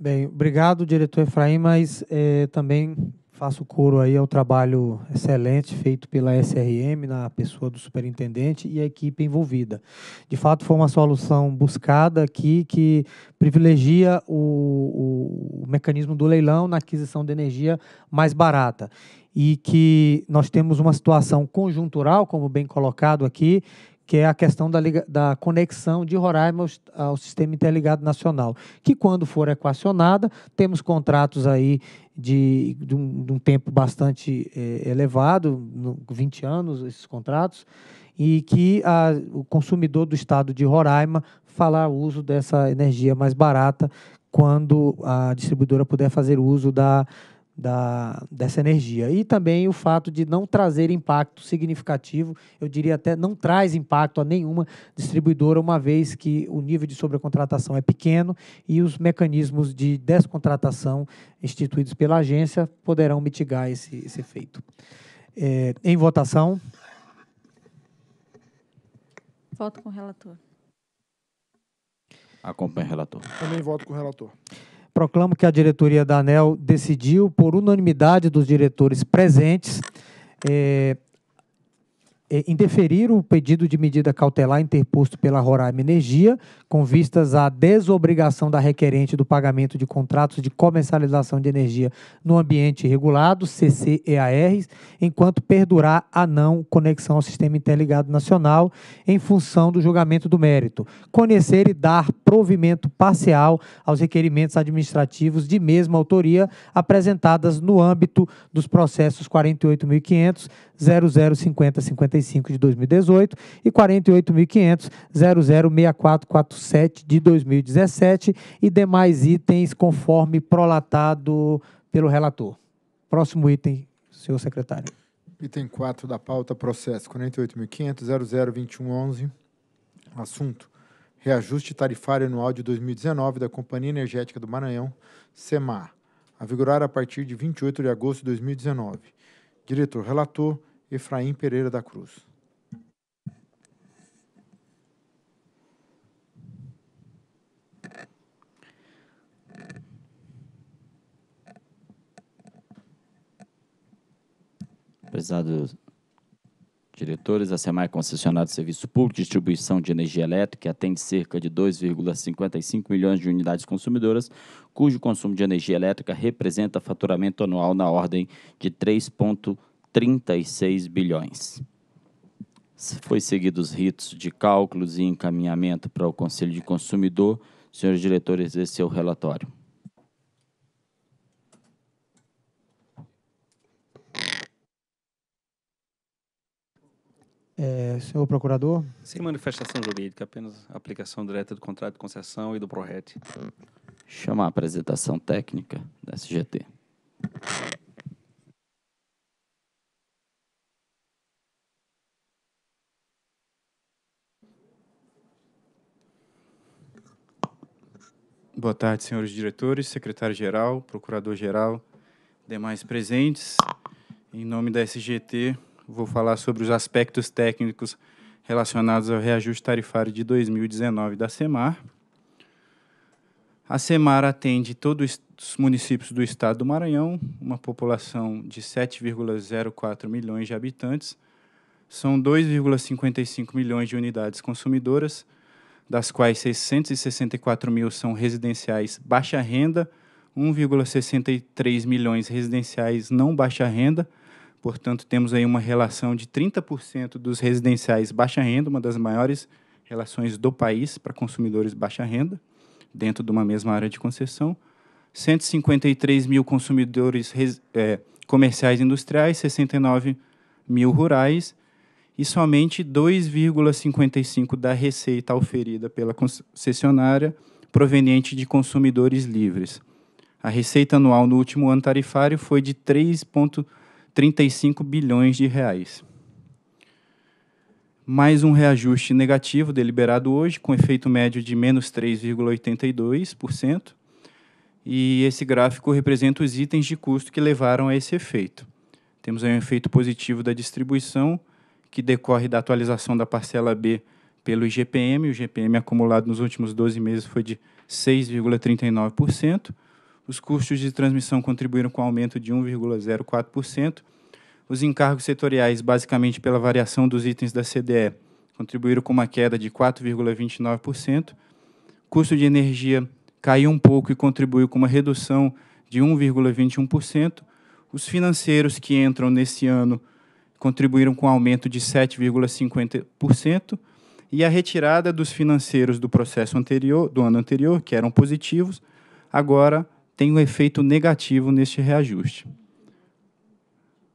Bem, obrigado, diretor Efrain, mas é, também faço coro aí ao trabalho excelente feito pela S R M, na pessoa do superintendente e a equipe envolvida. De fato, foi uma solução buscada aqui que privilegia o, o, o mecanismo do leilão na aquisição de energia mais barata. E que nós temos uma situação conjuntural, como bem colocado aqui, que é a questão da, da conexão de Roraima ao, ao Sistema Interligado Nacional, que quando for equacionada, temos contratos aí de, de, um, de um tempo bastante eh, elevado, no, vinte anos esses contratos, e que a, o consumidor do estado de Roraima fará uso dessa energia mais barata quando a distribuidora puder fazer uso da Da, dessa energia. E também o fato de não trazer impacto significativo, eu diria até não traz impacto a nenhuma distribuidora, uma vez que o nível de sobrecontratação é pequeno e os mecanismos de descontratação instituídos pela agência poderão mitigar esse, esse efeito. É, em votação. Voto com o relator. Acompanhe o relator. Também voto com o relator. Proclamo que a diretoria da ANEEL decidiu, por unanimidade dos diretores presentes, é, é, indeferir o pedido de medida cautelar interposto pela Roraima Energia, com vistas à desobrigação da requerente do pagamento de contratos de comercialização de energia no ambiente regulado, C C E A Rs, enquanto perdurar a não conexão ao Sistema Interligado Nacional em função do julgamento do mérito, conhecer e dar provimento parcial aos requerimentos administrativos de mesma autoria apresentadas no âmbito dos processos quarenta e oito mil e quinhentos, zero zero cinco zero cinco cinco de dois mil e dezoito e quarenta e oito mil e quinhentos, zero zero seis quatro quatro sete de dois mil e dezessete e demais itens conforme prolatado pelo relator. Próximo item, senhor secretário. Item quatro da pauta, processo quarenta e oito mil e quinhentos, zero zero dois um um um. Assunto: reajuste tarifário anual de dois mil e dezenove da Companhia Energética do Maranhão, CEMAR, a vigorar a partir de vinte e oito de agosto de dois mil e dezenove. Diretor relator, Efrain Pereira da Cruz. Apesar dos diretores, a CEMAR é concessionária de serviço público de distribuição de energia elétrica, que atende cerca de dois vírgula cinquenta e cinco milhões de unidades consumidoras, cujo consumo de energia elétrica representa faturamento anual na ordem de três vírgula trinta e seis bilhões. Foi seguido os ritos de cálculos e encaminhamento para o Conselho de Consumidor. Senhores diretores, esse é o relatório. É, senhor procurador? Sem manifestação jurídica, apenas aplicação direta do contrato de concessão e do PRORET. Chama a apresentação técnica da S G T. Boa tarde, senhores diretores, secretário-geral, procurador-geral, demais presentes. Em nome da S G T, vou falar sobre os aspectos técnicos relacionados ao reajuste tarifário de dois mil e dezenove da CEMAR. A CEMAR atende todos os municípios do estado do Maranhão, uma população de sete vírgula zero quatro milhões de habitantes, são dois vírgula cinquenta e cinco milhões de unidades consumidoras, das quais seiscentos e sessenta e quatro mil são residenciais baixa renda, um vírgula sessenta e três milhões residenciais não baixa renda. Portanto, temos aí uma relação de trinta por cento dos residenciais baixa renda, uma das maiores relações do país para consumidores baixa renda, dentro de uma mesma área de concessão. cento e cinquenta e três mil consumidores é, comerciais e industriais, sessenta e nove mil rurais, e somente dois vírgula cinquenta e cinco por cento da receita oferida pela concessionária proveniente de consumidores livres. A receita anual no último ano tarifário foi de três vírgula trinta e cinco bilhões de reais. Mais um reajuste negativo deliberado hoje, com efeito médio de menos três vírgula oitenta e dois por cento, e esse gráfico representa os itens de custo que levaram a esse efeito. Temos aí um efeito positivo da distribuição, que decorre da atualização da parcela B pelo I G P M. O I G P M acumulado nos últimos doze meses foi de seis vírgula trinta e nove por cento. Os custos de transmissão contribuíram com um aumento de um vírgula zero quatro por cento. Os encargos setoriais, basicamente pela variação dos itens da C D E, contribuíram com uma queda de quatro vírgula vinte e nove por cento. Custo de energia caiu um pouco e contribuiu com uma redução de um vírgula vinte e um por cento. Os financeiros que entram nesse ano contribuíram com um aumento de sete vírgula cinquenta por cento, e a retirada dos financeiros do processo anterior, do ano anterior, que eram positivos, agora tem um efeito negativo neste reajuste.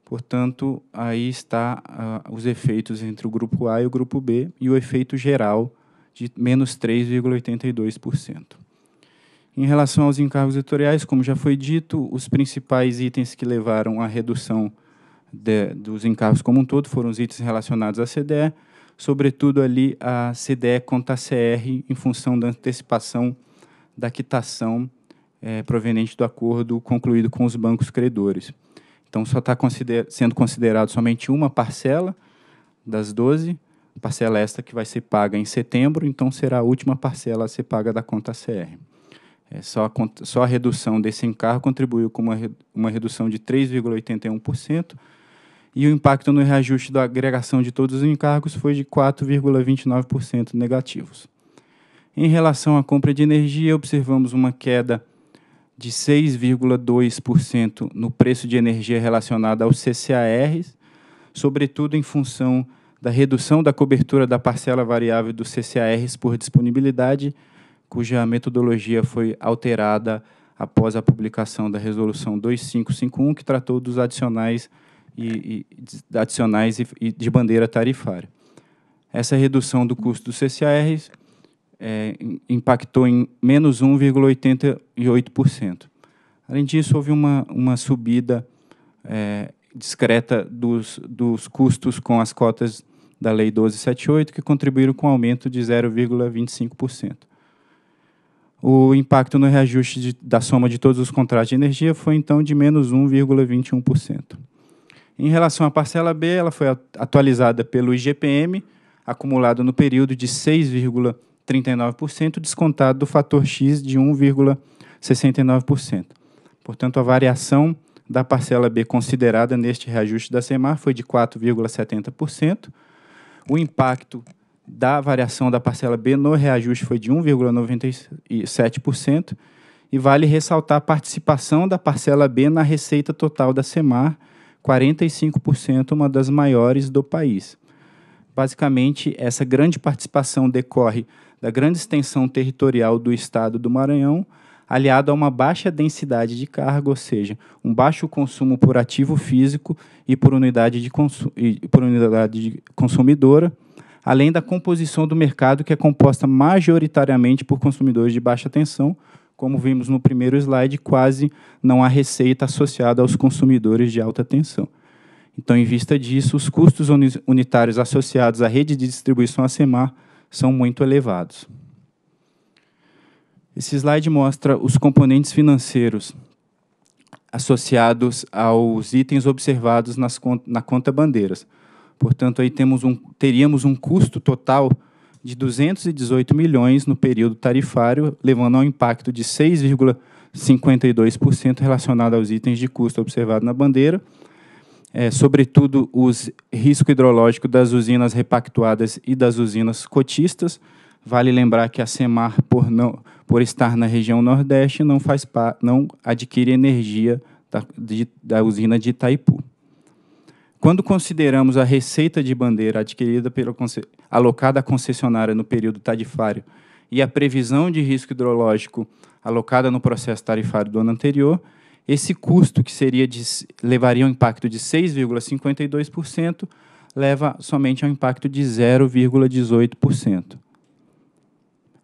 Portanto, aí está uh, os efeitos entre o grupo A e o grupo B e o efeito geral de menos três vírgula oitenta e dois por cento. Em relação aos encargos setoriais, como já foi dito, os principais itens que levaram à redução de, dos encargos como um todo foram os itens relacionados à C D E, sobretudo ali a C D E contra a C R, em função da antecipação da quitação é, proveniente do acordo concluído com os bancos credores. Então, só está consider- sendo considerado somente uma parcela das doze, parcela esta que vai ser paga em setembro, então será a última parcela a ser paga da conta A C R. É, só, a, só a redução desse encargo contribuiu com uma, uma redução de três vírgula oitenta e um por cento, e o impacto no reajuste da agregação de todos os encargos foi de quatro vírgula vinte e nove por cento negativos. Em relação à compra de energia, observamos uma queda de seis vírgula dois por cento no preço de energia relacionada aos C C E A Rs, sobretudo em função da redução da cobertura da parcela variável dos C C E A Rs por disponibilidade, cuja metodologia foi alterada após a publicação da Resolução dois mil quinhentos e cinquenta e um, que tratou dos adicionais e, e, adicionais e, e de bandeira tarifária. Essa redução do custo dos C C A Rs é, impactou em menos um vírgula oitenta e oito por cento. Além disso, houve uma, uma subida é, discreta dos, dos custos com as cotas da Lei doze mil setecentos e setenta e oito, que contribuíram com um aumento de zero vírgula vinte e cinco por cento. O impacto no reajuste de, da soma de todos os contratos de energia foi, então, de menos um vírgula vinte e um por cento. Em relação à parcela B, ela foi atualizada pelo I G P M, acumulado no período de seis vírgula trinta e nove por cento, descontado do fator X de um vírgula sessenta e nove por cento. Portanto, a variação da parcela B considerada neste reajuste da CEMAR foi de quatro vírgula setenta por cento. O impacto da variação da parcela B no reajuste foi de um vírgula noventa e sete por cento, e vale ressaltar a participação da parcela B na receita total da CEMAR, quarenta e cinco por cento, uma das maiores do país. Basicamente, essa grande participação decorre da grande extensão territorial do estado do Maranhão, aliado a uma baixa densidade de carga, ou seja, um baixo consumo por ativo físico e por unidade de, consu e por unidade de consumidora, além da composição do mercado, que é composta majoritariamente por consumidores de baixa tensão. Como vimos no primeiro slide, quase não há receita associada aos consumidores de alta tensão. Então, em vista disso, os custos unitários associados à rede de distribuição ACEMAR são muito elevados. Esse slide mostra os componentes financeiros associados aos itens observados nas, na conta bandeiras. Portanto, aí temos um, teríamos um custo total de duzentos e dezoito milhões no período tarifário, levando ao impacto de seis vírgula cinquenta e dois por cento relacionado aos itens de custo observado na bandeira, é, sobretudo os risco hidrológico das usinas repactuadas e das usinas cotistas. Vale lembrar que a CEMAR, por, não, por estar na região Nordeste, não, faz pa, não adquire energia da, de, da usina de Itaipu. Quando consideramos a receita de bandeira adquirida pela alocada à concessionária no período tarifário e a previsão de risco hidrológico alocada no processo tarifário do ano anterior, esse custo, que seria de, levaria um impacto de seis vírgula cinquenta e dois por cento, leva somente a um impacto de zero vírgula dezoito por cento.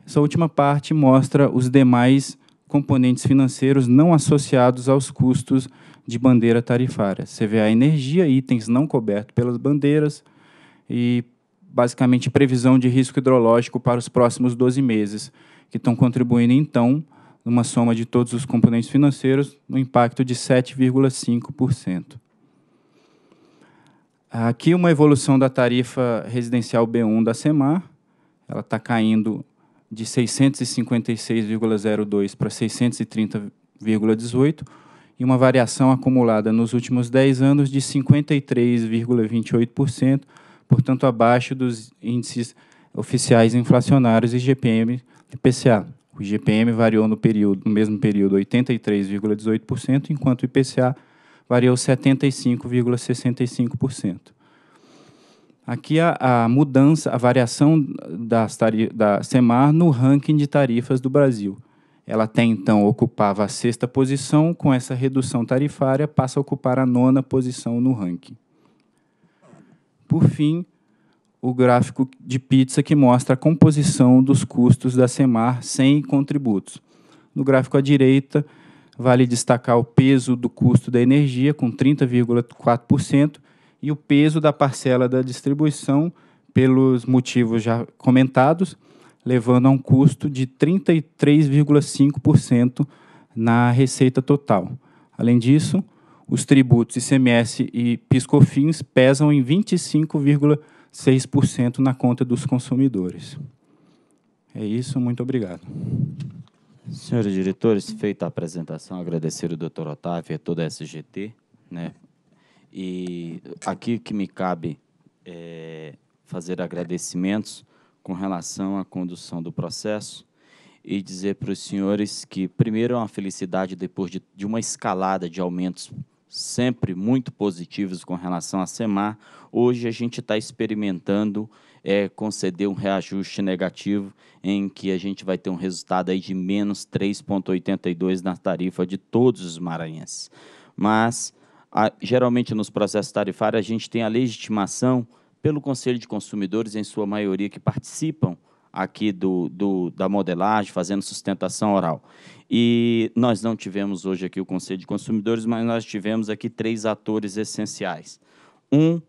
Essa última parte mostra os demais componentes financeiros não associados aos custos de bandeira tarifária. Você vê a energia, itens não cobertos pelas bandeiras e, basicamente, previsão de risco hidrológico para os próximos doze meses, que estão contribuindo, então, numa soma de todos os componentes financeiros, no impacto de sete vírgula cinco por cento. Aqui uma evolução da tarifa residencial B um da CEMAR, ela está caindo de seiscentos e cinquenta e seis vírgula zero dois para seiscentos e trinta vírgula dezoito e uma variação acumulada nos últimos dez anos de cinquenta e três vírgula vinte e oito por cento, portanto abaixo dos índices oficiais inflacionários I G P M e I P C A. O I G P M variou no, período, no mesmo período oitenta e três vírgula dezoito por cento, enquanto o I P C A variou setenta e cinco vírgula sessenta e cinco por cento. Aqui a, a mudança, a variação das da CEMAR no ranking de tarifas do Brasil. Ela até então ocupava a sexta posição, com essa redução tarifária passa a ocupar a nona posição no ranking. Por fim, o gráfico de pizza que mostra a composição dos custos da CEMAR sem contributos. No gráfico à direita, vale destacar o peso do custo da energia, com trinta vírgula quatro por cento, e o peso da parcela da distribuição, pelos motivos já comentados, levando a um custo de trinta e três vírgula cinco por cento na receita total. Além disso, os tributos I C M S e PIS/COFINS pesam em vinte e cinco vírgula seis por cento na conta dos consumidores. É isso, muito obrigado. Senhores diretores, feita a apresentação, agradecer o doutor Otávio e a toda a S G T, né? E aqui que me cabe é fazer agradecimentos com relação à condução do processo e dizer para os senhores que, primeiro, é uma felicidade depois de, de uma escalada de aumentos sempre muito positivos com relação à CEMAR. Hoje a gente está experimentando é, conceder um reajuste negativo em que a gente vai ter um resultado aí de menos três vírgula oitenta e dois na tarifa de todos os maranhenses. Mas, a, geralmente nos processos tarifários, a gente tem a legitimação pelo Conselho de Consumidores, em sua maioria, que participam aqui do, do, da modelagem, fazendo sustentação oral. E nós não tivemos hoje aqui o Conselho de Consumidores, mas nós tivemos aqui três atores essenciais. Um,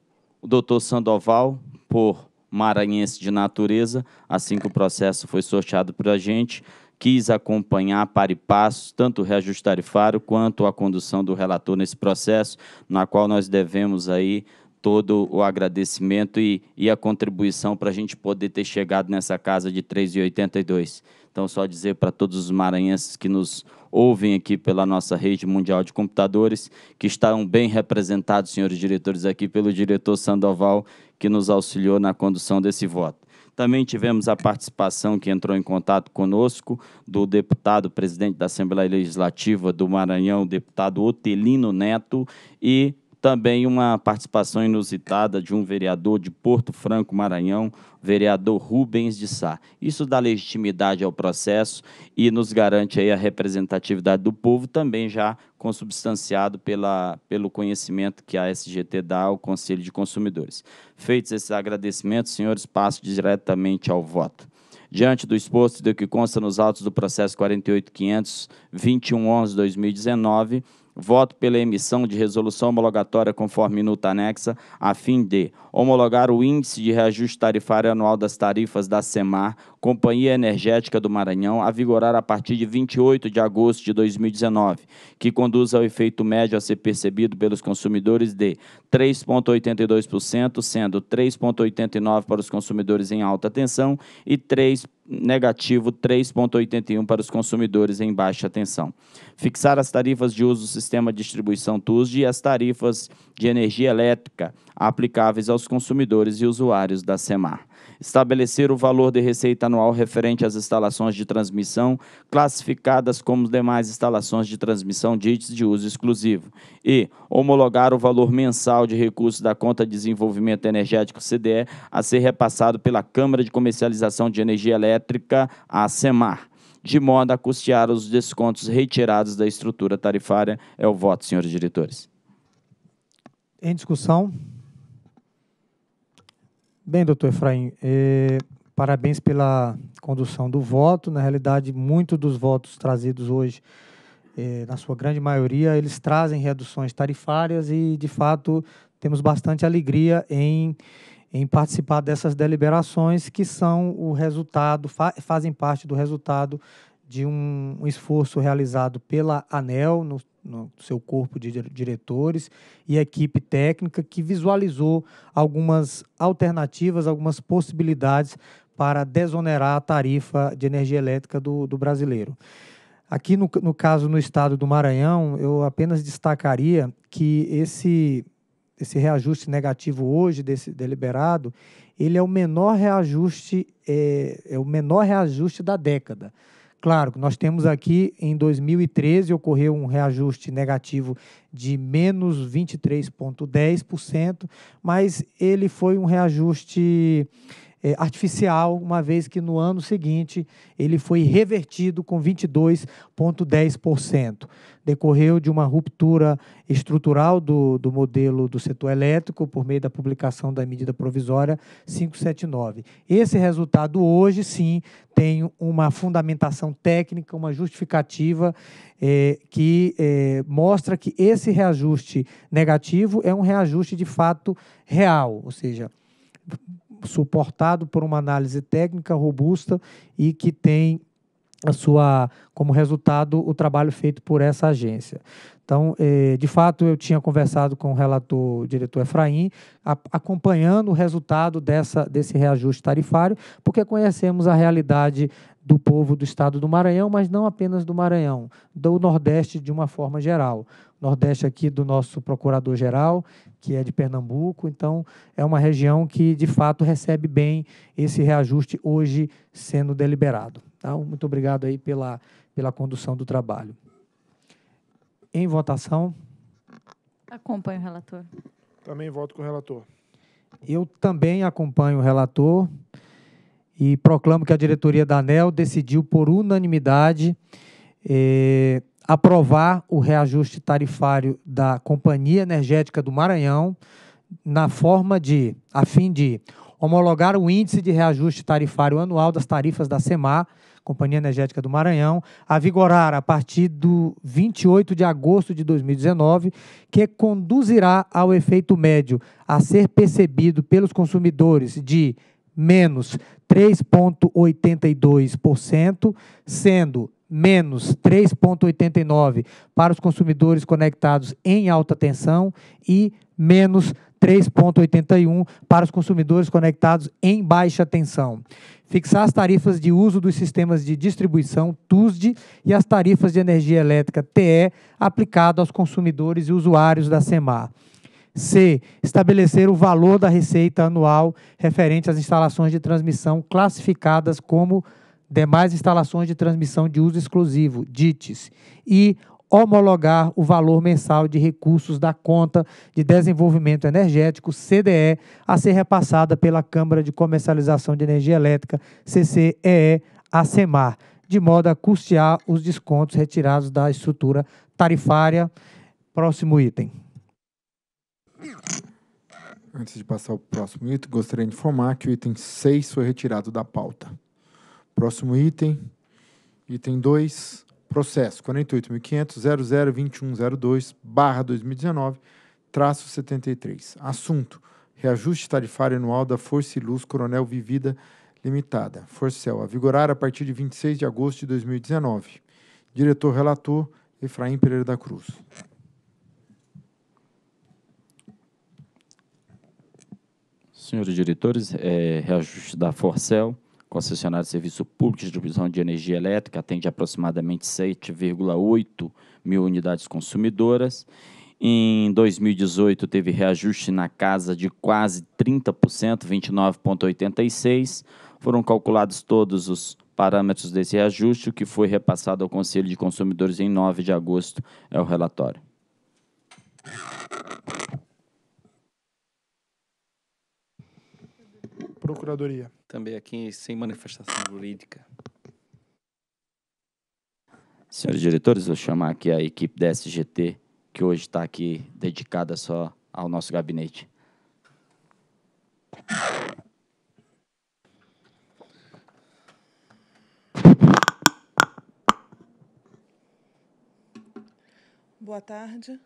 o doutor Sandoval, por maranhense de natureza, assim que o processo foi sorteado para a gente, quis acompanhar para e passo, tanto o reajuste tarifário quanto a condução do relator nesse processo, na qual nós devemos aí todo o agradecimento e, e a contribuição para a gente poder ter chegado nessa casa de três vírgula oitenta e dois. Então, só dizer para todos os maranhenses que nos ouvem aqui pela nossa rede mundial de computadores, que estarão bem representados, senhores diretores, aqui pelo diretor Sandoval, que nos auxiliou na condução desse voto. Também tivemos a participação que entrou em contato conosco do deputado, presidente da Assembleia Legislativa do Maranhão, deputado Otelino Neto, e também uma participação inusitada de um vereador de Porto Franco, Maranhão, vereador Rubens de Sá. Isso dá legitimidade ao processo e nos garante aí a representatividade do povo, também já consubstanciado pela, pelo conhecimento que a S G T dá ao Conselho de Consumidores. Feitos esses agradecimentos, senhores, passo diretamente ao voto. Diante do exposto do que consta nos autos do processo quarenta e oito mil quinhentos e vinte e um barra onze barra dois mil e dezenove, voto pela emissão de resolução homologatória conforme minuta anexa, a fim de homologar o índice de reajuste tarifário anual das tarifas da CEMAR, Companhia Energética do Maranhão, a vigorar a partir de vinte e oito de agosto de dois mil e dezenove, que conduz ao efeito médio a ser percebido pelos consumidores de três vírgula oitenta e dois por cento, sendo três vírgula oitenta e nove por cento para os consumidores em alta tensão e três por cento negativo três vírgula oitenta e um para os consumidores em baixa tensão. Fixar as tarifas de uso do sistema de distribuição T U S D e as tarifas de energia elétrica aplicáveis aos consumidores e usuários da CEMAR. Estabelecer o valor de receita anual referente às instalações de transmissão classificadas como demais instalações de transmissão ditas de uso exclusivo. E homologar o valor mensal de recursos da Conta de Desenvolvimento Energético C D E a ser repassado pela Câmara de Comercialização de Energia Elétrica, a CEMAR, de modo a custear os descontos retirados da estrutura tarifária. É o voto, senhores diretores. Em discussão. Bem, doutor Efrain, eh, parabéns pela condução do voto. Na realidade, muitos dos votos trazidos hoje, eh, na sua grande maioria, eles trazem reduções tarifárias e, de fato, temos bastante alegria em, em participar dessas deliberações que são o resultado, fa- fazem parte do resultado de um, um esforço realizado pela ANEEL no, no seu corpo de diretores e a equipe técnica que visualizou algumas alternativas, algumas possibilidades para desonerar a tarifa de energia elétrica do, do brasileiro. Aqui, no, no caso, no estado do Maranhão, eu apenas destacaria que esse, esse reajuste negativo hoje desse deliberado, ele é o menor reajuste, é, é o menor reajuste da década. Claro, nós temos aqui, em dois mil e treze, ocorreu um reajuste negativo de menos vinte e três vírgula dez por cento, mas ele foi um reajuste é, artificial, uma vez que no ano seguinte ele foi revertido com vinte e dois vírgula dez por cento. Decorreu de uma ruptura estrutural do, do modelo do setor elétrico por meio da publicação da medida provisória quinhentos e setenta e nove. Esse resultado hoje, sim, tem uma fundamentação técnica, uma justificativa eh, que eh, mostra que esse reajuste negativo é um reajuste de fato real, ou seja, suportado por uma análise técnica robusta e que tem a sua, como resultado, o trabalho feito por essa agência. Então, eh, de fato, eu tinha conversado com o relator, o diretor Efrain, a, acompanhando o resultado dessa, desse reajuste tarifário, porque conhecemos a realidade do povo do estado do Maranhão, mas não apenas do Maranhão, do Nordeste de uma forma geral. Nordeste aqui do nosso procurador-geral, que é de Pernambuco, então é uma região que, de fato, recebe bem esse reajuste hoje sendo deliberado. Então, muito obrigado aí pela, pela condução do trabalho. Em votação. Acompanho o relator. Também voto com o relator. Eu também acompanho o relator e proclamo que a diretoria da ANEEL decidiu, por unanimidade, eh, aprovar o reajuste tarifário da Companhia Energética do Maranhão na forma de, a fim de homologar o índice de reajuste tarifário anual das tarifas da CEMAR, Companhia Energética do Maranhão, a vigorar a partir do vinte e oito de agosto de dois mil e dezenove, que conduzirá ao efeito médio a ser percebido pelos consumidores de menos três vírgula oitenta e dois por cento, sendo menos três vírgula oitenta e nove por cento para os consumidores conectados em alta tensão e menos três vírgula oitenta e um por cento para os consumidores conectados em baixa tensão. Fixar as tarifas de uso dos sistemas de distribuição, T U S D, e as tarifas de energia elétrica, T E, aplicado aos consumidores e usuários da CEMAR. C. Estabelecer o valor da receita anual referente às instalações de transmissão classificadas como demais instalações de transmissão de uso exclusivo, D I Ts, e homologar o valor mensal de recursos da Conta de Desenvolvimento Energético, C D E, a ser repassada pela Câmara de Comercialização de Energia Elétrica, C C E E, a CEMAR, de modo a custear os descontos retirados da estrutura tarifária. Próximo item. Antes de passar ao próximo item, gostaria de informar que o item seis foi retirado da pauta. Próximo item, item dois, processo quarenta e oito ponto quinhentos ponto zero zero dois mil e vinte e um barra dois mil e dezenove traço setenta e três. Assunto, reajuste tarifário anual da Força e Luz Coronel Vivida Limitada, Forcel, a vigorar a partir de vinte e seis de agosto de dois mil e dezenove. Diretor relator, Efrain Pereira da Cruz. Senhores diretores, é, reajuste da Forcel, concessionário de serviço público de distribuição de energia elétrica, atende aproximadamente sete vírgula oito mil unidades consumidoras. Em dois mil e dezoito, teve reajuste na casa de quase trinta por cento, vinte e nove vírgula oitenta e seis por cento. Foram calculados todos os parâmetros desse reajuste, o que foi repassado ao Conselho de Consumidores em nove de agosto. É o relatório. Procuradoria. Também aqui sem manifestação jurídica. Senhores diretores, vou chamar aqui a equipe da S G T, que hoje está aqui dedicada só ao nosso gabinete. Boa tarde.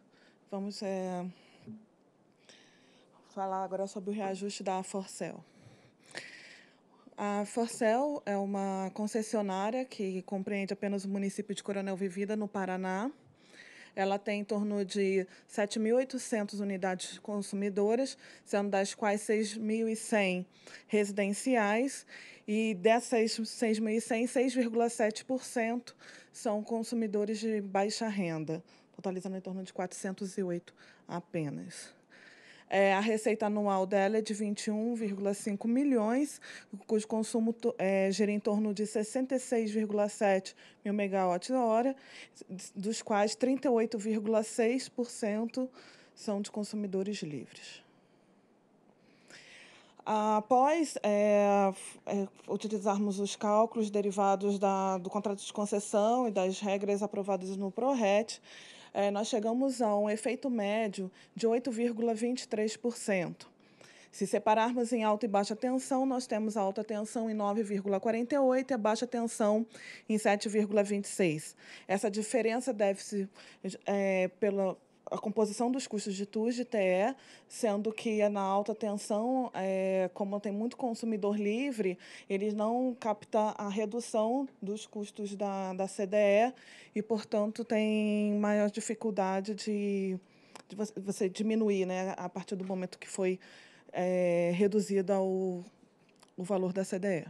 Vamos é, falar agora sobre o reajuste da Forcel. A Forcel é uma concessionária que compreende apenas o município de Coronel Vivida, no Paraná. ela tem em torno de sete mil e oitocentas unidades consumidoras, sendo das quais seis mil e cem residenciais, e dessas seis mil e cem, seis vírgula sete por cento são consumidores de baixa renda, totalizando em torno de quatrocentos e oito apenas. É, a receita anual dela é de vinte e um vírgula cinco milhões, cujo consumo é, gira em torno de sessenta e seis vírgula sete mil megawatt-hora, dos quais trinta e oito vírgula seis por cento são de consumidores livres. Após é, é, utilizarmos os cálculos derivados da, do contrato de concessão e das regras aprovadas no PRORET, É, nós chegamos a um efeito médio de oito vírgula vinte e três por cento. Se separarmos em alta e baixa tensão, nós temos a alta tensão em nove vírgula quarenta e oito por cento e a baixa tensão em sete vírgula vinte e seis por cento. Essa diferença deve-se é, pela a composição dos custos de T U S D e T E, sendo que na alta tensão, é, como tem muito consumidor livre, eles não captam a redução dos custos da, da C D E e, portanto, tem maior dificuldade de, de você diminuir, né, a partir do momento que foi é, reduzido ao, o valor da C D E.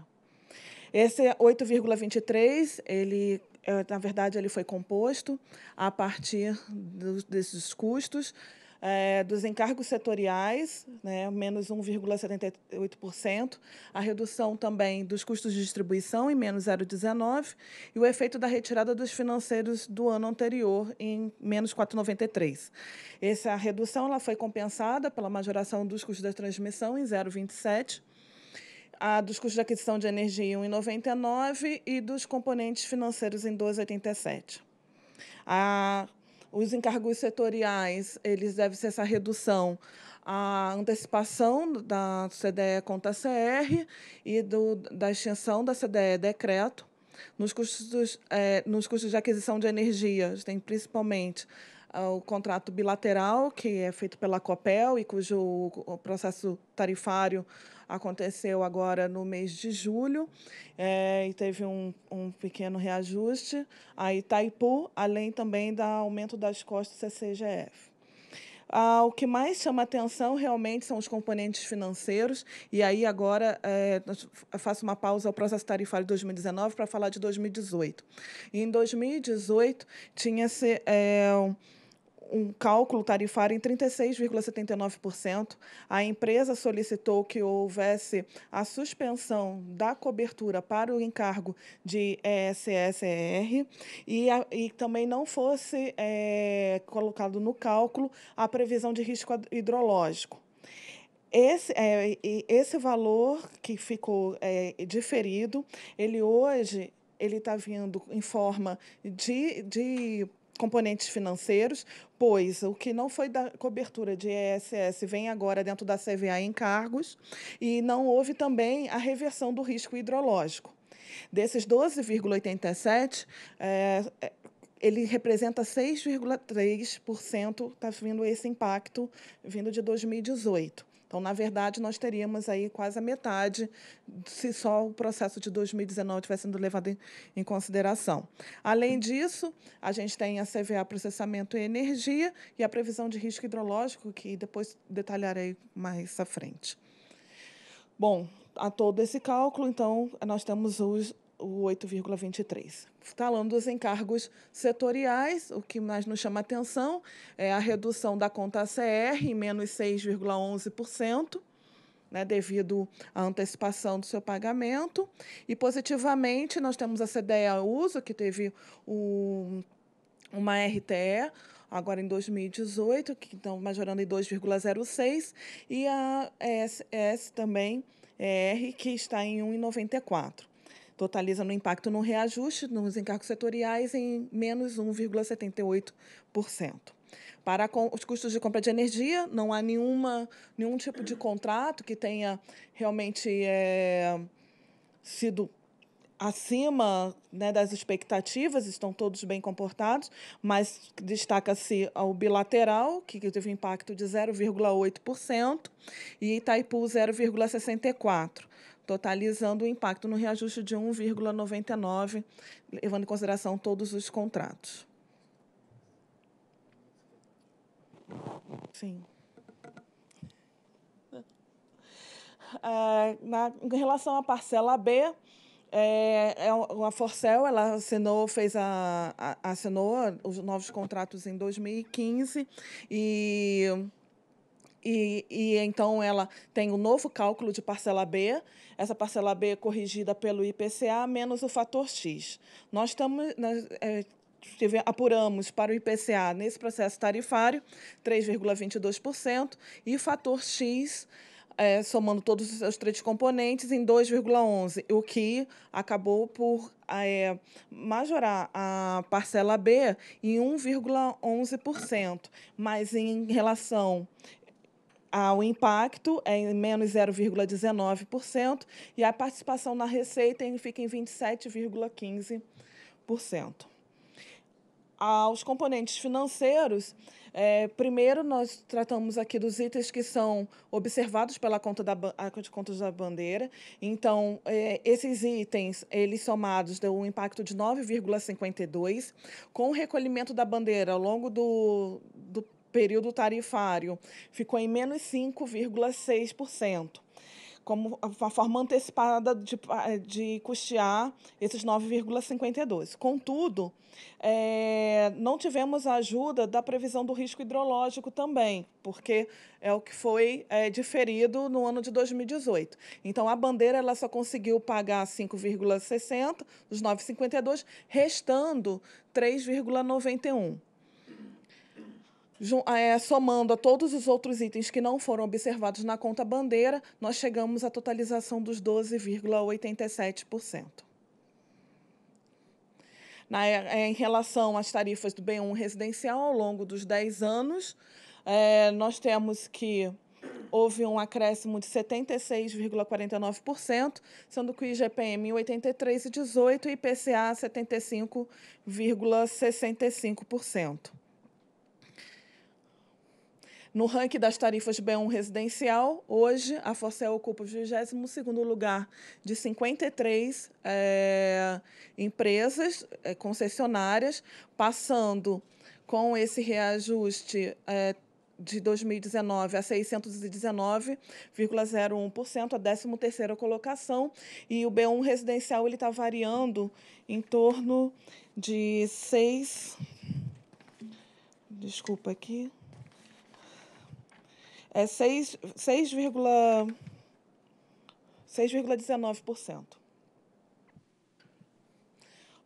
Esse oito vírgula vinte e três, ele... Na verdade, ele foi composto a partir do, desses custos, é, dos encargos setoriais, né, menos um vírgula setenta e oito por cento, a redução também dos custos de distribuição, em menos zero vírgula dezenove por cento, e o efeito da retirada dos financeiros do ano anterior, em menos quatro vírgula noventa e três por cento. Essa redução ela foi compensada pela majoração dos custos da transmissão, em zero vírgula vinte e sete por cento, a dos custos de aquisição de energia em um vírgula noventa e nove por cento e dos componentes financeiros em dois vírgula oitenta e sete por cento. Ah, os encargos setoriais, eles devem ser essa redução à antecipação da C D E contra a C R e do, da extinção da C D E decreto. Nos custos, dos, eh, nos custos de aquisição de energia, tem principalmente o contrato bilateral, que é feito pela COPEL e cujo processo tarifário aconteceu agora no mês de julho, é, e teve um, um pequeno reajuste. A Itaipu, além também do aumento das costas C C G F. Ah, o que mais chama atenção realmente são os componentes financeiros, e aí agora é, eu faço uma pausa ao processo tarifário de dois mil e dezenove para falar de dois mil e dezoito. E em dois mil e dezoito, tinha-se... É, um cálculo tarifário em trinta e seis vírgula setenta e nove por cento. A empresa solicitou que houvesse a suspensão da cobertura para o encargo de E S S R e, a, e também não fosse é, colocado no cálculo a previsão de risco hidrológico. Esse, é, esse valor que ficou é, diferido, ele hoje está vindo em forma de... de componentes financeiros, pois o que não foi da cobertura de E S S vem agora dentro da C V A em cargos, e não houve também a reversão do risco hidrológico. Desses doze vírgula oitenta e sete por cento, é, ele representa seis vírgula três por cento, está vindo esse impacto vindo de dois mil e dezoito. Então, na verdade, nós teríamos aí quase a metade se só o processo de dois mil e dezenove tivesse sendo levado em, em consideração. Além disso, a gente tem a C V A processamento e energia e a previsão de risco hidrológico, que depois detalharei mais à frente. Bom, a todo esse cálculo, então, nós temos os o oito vírgula vinte e três. Falando dos encargos setoriais, o que mais nos chama atenção é a redução da conta A C R em menos seis vírgula onze por cento, né, devido à antecipação do seu pagamento. E, positivamente, nós temos a C D E uso, que teve o, uma R T E, agora em dois mil e dezoito, que estão majorando em dois vírgula zero seis, e a S S também, R, que está em um vírgula noventa e quatro. Totaliza no impacto no reajuste nos encargos setoriais em menos um vírgula setenta e oito por cento. Para os custos de compra de energia, não há nenhuma, nenhum tipo de contrato que tenha realmente é, sido acima, né, das expectativas, estão todos bem comportados, mas destaca-se o bilateral, que teve um impacto de zero vírgula oito por cento, e Itaipu zero vírgula sessenta e quatro por cento. Totalizando o impacto no reajuste de um vírgula noventa e nove por cento, levando em consideração todos os contratos. Sim. É, na, em relação à parcela B, é, a Forcel ela assinou, fez a, a, assinou os novos contratos em dois mil e quinze e... E, e, então, ela tem um novo cálculo de parcela B, essa parcela B é corrigida pelo I P C A menos o fator X. Nós estamos... Nós, é, apuramos para o I P C A, nesse processo tarifário, três vírgula vinte e dois por cento, e fator X, é, somando todos os três componentes, em dois vírgula onze por cento, o que acabou por é, majorar a parcela B em um vírgula onze por cento, mas em relação... O impacto é em menos zero vírgula dezenove por cento e a participação na receita fica em vinte e sete vírgula quinze por cento. Aos componentes financeiros, é, primeiro nós tratamos aqui dos itens que são observados pela conta da, a, conta da bandeira. Então, é, esses itens, eles somados, deu um impacto de nove vírgula cinquenta e dois por cento. Com o recolhimento da bandeira ao longo do, do período tarifário ficou em menos cinco vírgula seis por cento, como a forma antecipada de, de custear esses nove vírgula cinquenta e dois por cento. Contudo, é, não tivemos a ajuda da previsão do risco hidrológico também, porque é o que foi é, diferido no ano de dois mil e dezoito. Então, a bandeira ela só conseguiu pagar cinco vírgula sessenta por cento dos nove vírgula cinquenta e dois por cento, restando três vírgula noventa e um por cento. Somando a todos os outros itens que não foram observados na conta bandeira, nós chegamos à totalização dos doze vírgula oitenta e sete por cento. Na, em relação às tarifas do B um residencial, ao longo dos dez anos, é, nós temos que houve um acréscimo de setenta e seis vírgula quarenta e nove por cento, sendo que o I G P M em oitenta e três vírgula dezoito por cento e I P C A setenta e cinco vírgula sessenta e cinco por cento. No ranking das tarifas B um residencial, hoje a Forcel ocupa o vigésimo segundo lugar de cinquenta e três é, empresas é, concessionárias, passando com esse reajuste é, de dois mil e dezenove a seiscentos e dezenove vírgula zero um por cento, a décima terceira colocação, e o B um residencial ele está variando em torno de seis... Desculpa aqui... É seis vírgula dezenove por cento.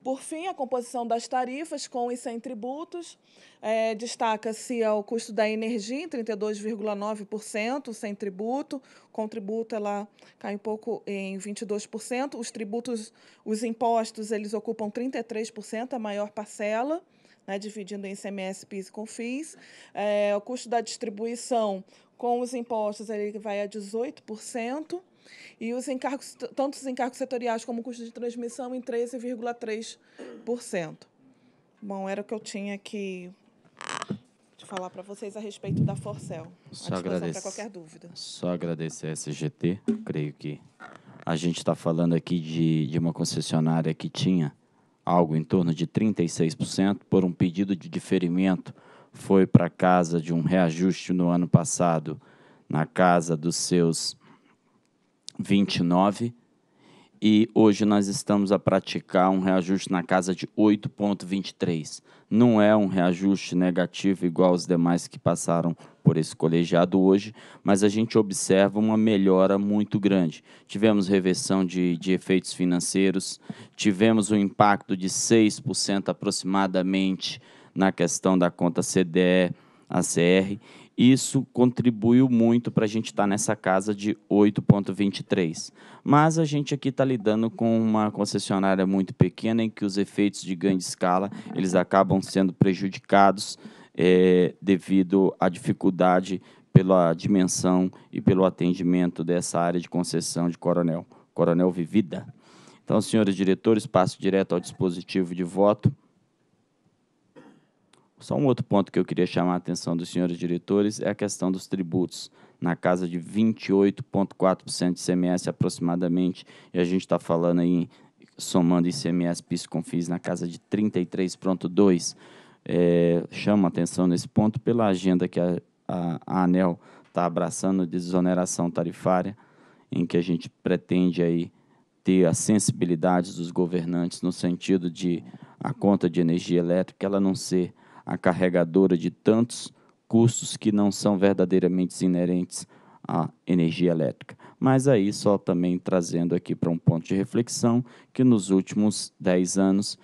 Por fim, a composição das tarifas com e sem tributos. É, destaca-se o custo da energia em trinta e dois vírgula nove por cento, sem tributo. Com tributo, ela cai um pouco em vinte e dois por cento. Os tributos, os impostos, eles ocupam trinta e três por cento, a maior parcela. Né, dividindo em I C M S, P I S e CONFIS. É, o custo da distribuição com os impostos ele vai a dezoito por cento e os encargos, tanto os encargos setoriais como o custo de transmissão em treze vírgula três por cento. Bom, era o que eu tinha aqui de falar para vocês a respeito da Forcel. Só agradecer, qualquer dúvida. Só agradecer a S G T. Creio que a gente está falando aqui de, de uma concessionária que tinha algo em torno de trinta e seis por cento, por um pedido de diferimento, foi para a casa de um reajuste no ano passado, na casa dos seus vinte e nove por cento, e hoje nós estamos a praticar um reajuste na casa de oito vírgula vinte e três por cento. Não é um reajuste negativo igual aos demais que passaram por esse colegiado hoje, mas a gente observa uma melhora muito grande. Tivemos reversão de, de efeitos financeiros, tivemos um impacto de seis por cento aproximadamente na questão da conta C D E, A C R. Isso contribuiu muito para a gente estar nessa casa de oito vírgula vinte e três por cento. Mas a gente aqui está lidando com uma concessionária muito pequena em que os efeitos de grande escala eles acabam sendo prejudicados é, devido à dificuldade pela dimensão e pelo atendimento dessa área de concessão de Coronel, Coronel Vivida. Então, senhores diretores, passo direto ao dispositivo de voto. Só um outro ponto que eu queria chamar a atenção dos senhores diretores é a questão dos tributos, na casa de vinte e oito vírgula quatro por cento de I C M S aproximadamente, e a gente está falando aí, somando I C M S, P I S, CONFIS, na casa de trinta e três vírgula dois por cento. É, chama a atenção nesse ponto pela agenda que a a, a ANEEL está abraçando de desoneração tarifária, em que a gente pretende aí ter a sensibilidade dos governantes no sentido de a conta de energia elétrica ela não ser a carregadora de tantos custos que não são verdadeiramente inerentes à energia elétrica. Mas aí só também trazendo aqui para um ponto de reflexão que nos últimos dez anos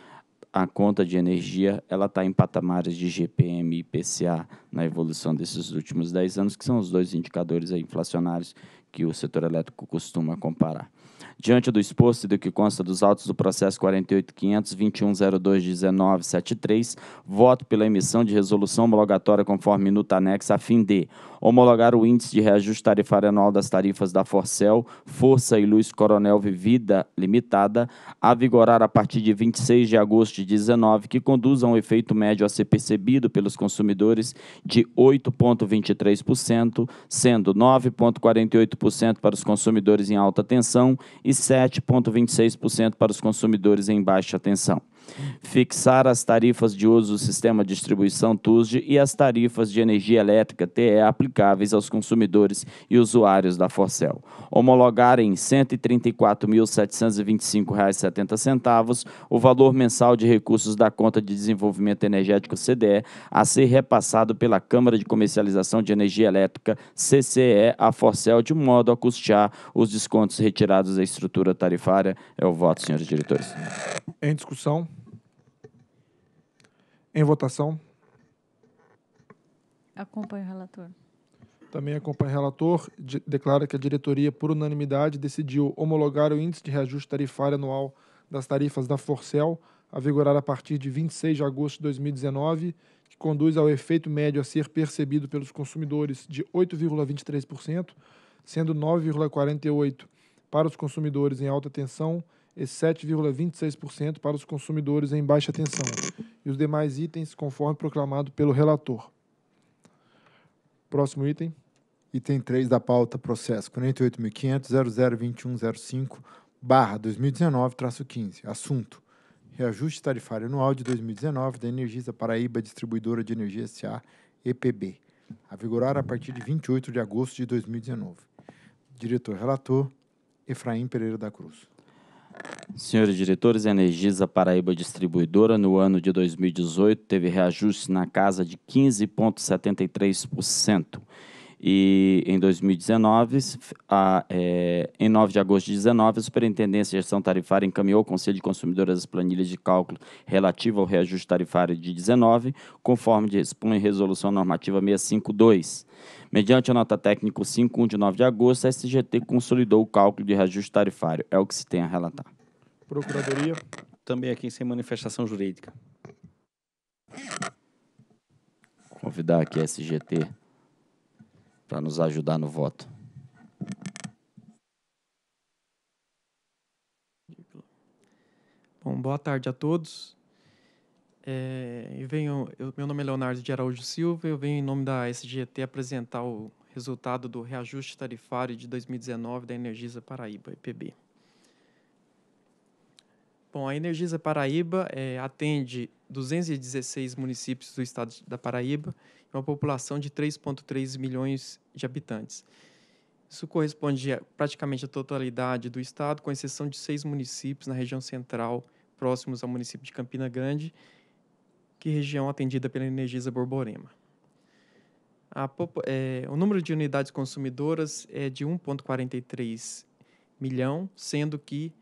a conta de energia ela está em patamares de I G P M e I P C A na evolução desses últimos dez anos, que são os dois indicadores aí inflacionários que o setor elétrico costuma comparar. Diante do exposto e do que consta dos autos do processo quarenta e oito mil quinhentos, vinte e um, zero dois, dezenove, setenta e três, voto pela emissão de resolução homologatória conforme minuta anexa a fim de homologar o índice de reajuste tarifário anual das tarifas da Forcel, Força e Luz Coronel Vivida Limitada, a vigorar a partir de vinte e seis de agosto de dezenove, que conduz a um efeito médio a ser percebido pelos consumidores de oito vírgula vinte e três por cento, sendo nove vírgula quarenta e oito por cento para os consumidores em alta tensão e sete vírgula vinte e seis por cento para os consumidores em baixa tensão. Fixar as tarifas de uso do sistema de distribuição T U S D e as tarifas de energia elétrica T E aplicáveis aos consumidores e usuários da Forcel. Homologar em cento e trinta e quatro mil, setecentos e vinte e cinco reais e setenta centavos o valor mensal de recursos da Conta de Desenvolvimento Energético C D E a ser repassado pela Câmara de Comercialização de Energia Elétrica C C E à Forcel, de modo a custear os descontos retirados da estrutura tarifária. É o voto, senhores diretores. Em discussão. Em votação. Acompanho o relator. Também acompanho o relator. De, declara que a diretoria, por unanimidade, decidiu homologar o índice de reajuste tarifário anual das tarifas da Forcel, a vigorar a partir de vinte e seis de agosto de dois mil e dezenove, que conduz ao efeito médio a ser percebido pelos consumidores de oito vírgula vinte e três por cento, sendo nove vírgula quarenta e oito por cento para os consumidores em alta tensão e sete vírgula vinte e seis por cento para os consumidores em baixa tensão, e os demais itens conforme proclamado pelo relator. Próximo item. Item três da pauta, processo quarenta e oito mil quinhentos, zero zero dois um zero cinco, barra dois mil e dezenove, traço quinze. Assunto: reajuste tarifário anual de dois mil e dezenove da Energisa Paraíba Distribuidora de Energia S A, E P B, a vigorar a partir de vinte e oito de agosto de dois mil e dezenove. Diretor relator, Efrain Pereira da Cruz. Senhores diretores, a Energisa Paraíba Distribuidora, no ano de dois mil e dezoito, teve reajuste na casa de quinze vírgula setenta e três por cento. E em dois mil e dezenove, a, é, em nove de agosto de dezenove, a Superintendência de Gestão Tarifária encaminhou ao Conselho de Consumidores as planilhas de cálculo relativo ao reajuste tarifário de dezenove, conforme dispõe Resolução Normativa seiscentos e cinquenta e dois. Mediante a nota técnica cinquenta e um de nove de agosto, a S G T consolidou o cálculo de reajuste tarifário. É o que se tem a relatar. Procuradoria. Também aqui sem manifestação jurídica. Convidar aqui a S G T para nos ajudar no voto. Bom, boa tarde a todos. É, eu venho, eu, meu nome é Leonardo de Araújo Silva, eu venho em nome da S G T apresentar o resultado do reajuste tarifário de dois mil e dezenove da Energisa Paraíba, E P B. Bom, a Energisa Paraíba é, atende duzentos e dezesseis municípios do estado da Paraíba, uma população de três vírgula três milhões de habitantes. Isso corresponde a praticamente à totalidade do estado, com exceção de seis municípios na região central, próximos ao município de Campina Grande, que é região atendida pela Energisa Borborema. A, é, o número de unidades consumidoras é de um vírgula quarenta e três milhão, sendo que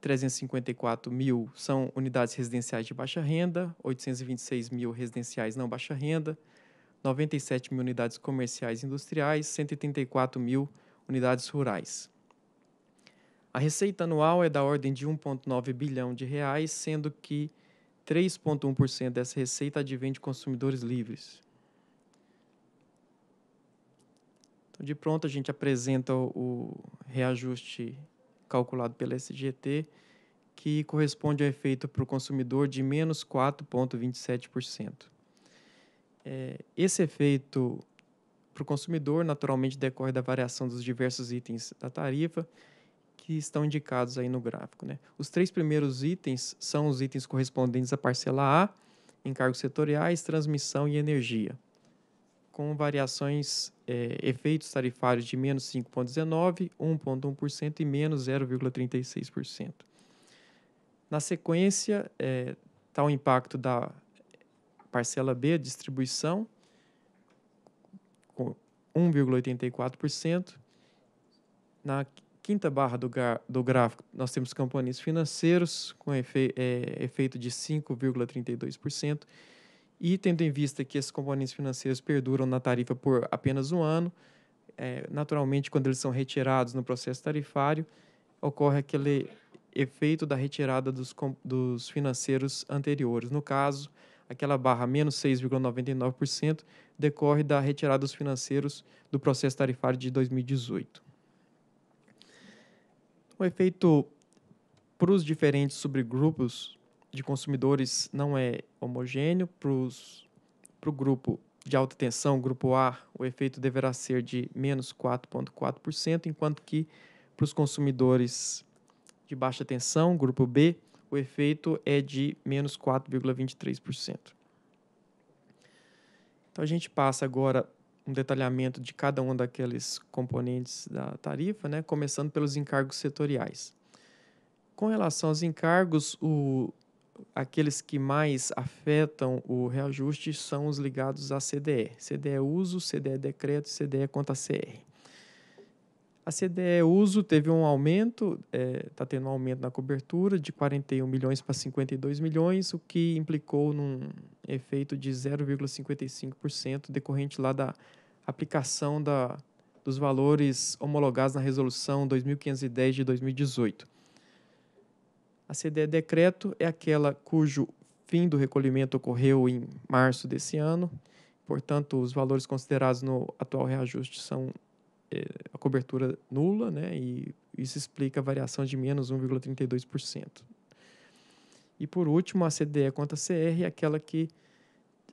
trezentos e cinquenta e quatro mil são unidades residenciais de baixa renda, oitocentos e vinte e seis mil residenciais não baixa renda, noventa e sete mil unidades comerciais e industriais, cento e trinta e quatro mil unidades rurais. A receita anual é da ordem de um vírgula nove bilhão de reais, sendo que três vírgula um por cento dessa receita advém de consumidores livres. Então, de pronto, a gente apresenta o reajuste calculado pela S G T, que corresponde ao efeito para o consumidor de menos quatro vírgula vinte e sete por cento. É, esse efeito para o consumidor naturalmente decorre da variação dos diversos itens da tarifa, que estão indicados aí no gráfico, né? Os três primeiros itens são os itens correspondentes à parcela A, encargos setoriais, transmissão e energia, com variações, é, efeitos tarifários de menos cinco vírgula dezenove por cento, um vírgula um por cento e menos zero vírgula trinta e seis por cento. Na sequência, está é, o impacto da parcela B, distribuição, com um vírgula oitenta e quatro por cento. Na quinta barra do, do gráfico, nós temos componentes financeiros, com efe, é, efeito de cinco vírgula trinta e dois por cento. E, tendo em vista que esses componentes financeiros perduram na tarifa por apenas um ano, é, naturalmente, quando eles são retirados no processo tarifário, ocorre aquele efeito da retirada dos, dos financeiros anteriores. No caso, aquela barra menos seis vírgula noventa e nove por cento decorre da retirada dos financeiros do processo tarifário de dois mil e dezoito. O efeito para os diferentes subgrupos de consumidores não é homogêneo. Para o grupo de alta tensão, grupo A, o efeito deverá ser de menos quatro vírgula quatro por cento, enquanto que para os consumidores de baixa tensão, grupo B, o efeito é de menos quatro vírgula vinte e três por cento. Então, a gente passa agora um detalhamento de cada um daqueles componentes da tarifa, né? Começando pelos encargos setoriais. Com relação aos encargos, o, aqueles que mais afetam o reajuste são os ligados à C D E. C D E uso, C D E decreto, C D E contra A C R. A C D E uso teve um aumento, está é, tendo um aumento na cobertura de quarenta e um milhões para cinquenta e dois milhões, o que implicou num efeito de zero vírgula cinquenta e cinco por cento decorrente lá da aplicação da, dos valores homologados na resolução dois mil quinhentos e dez de dois mil e dezoito. A C D E decreto é aquela cujo fim do recolhimento ocorreu em março desse ano, portanto, os valores considerados no atual reajuste são a cobertura nula, né, e isso explica a variação de menos um vírgula trinta e dois por cento. E, por último, a C D E contra a C R é aquela que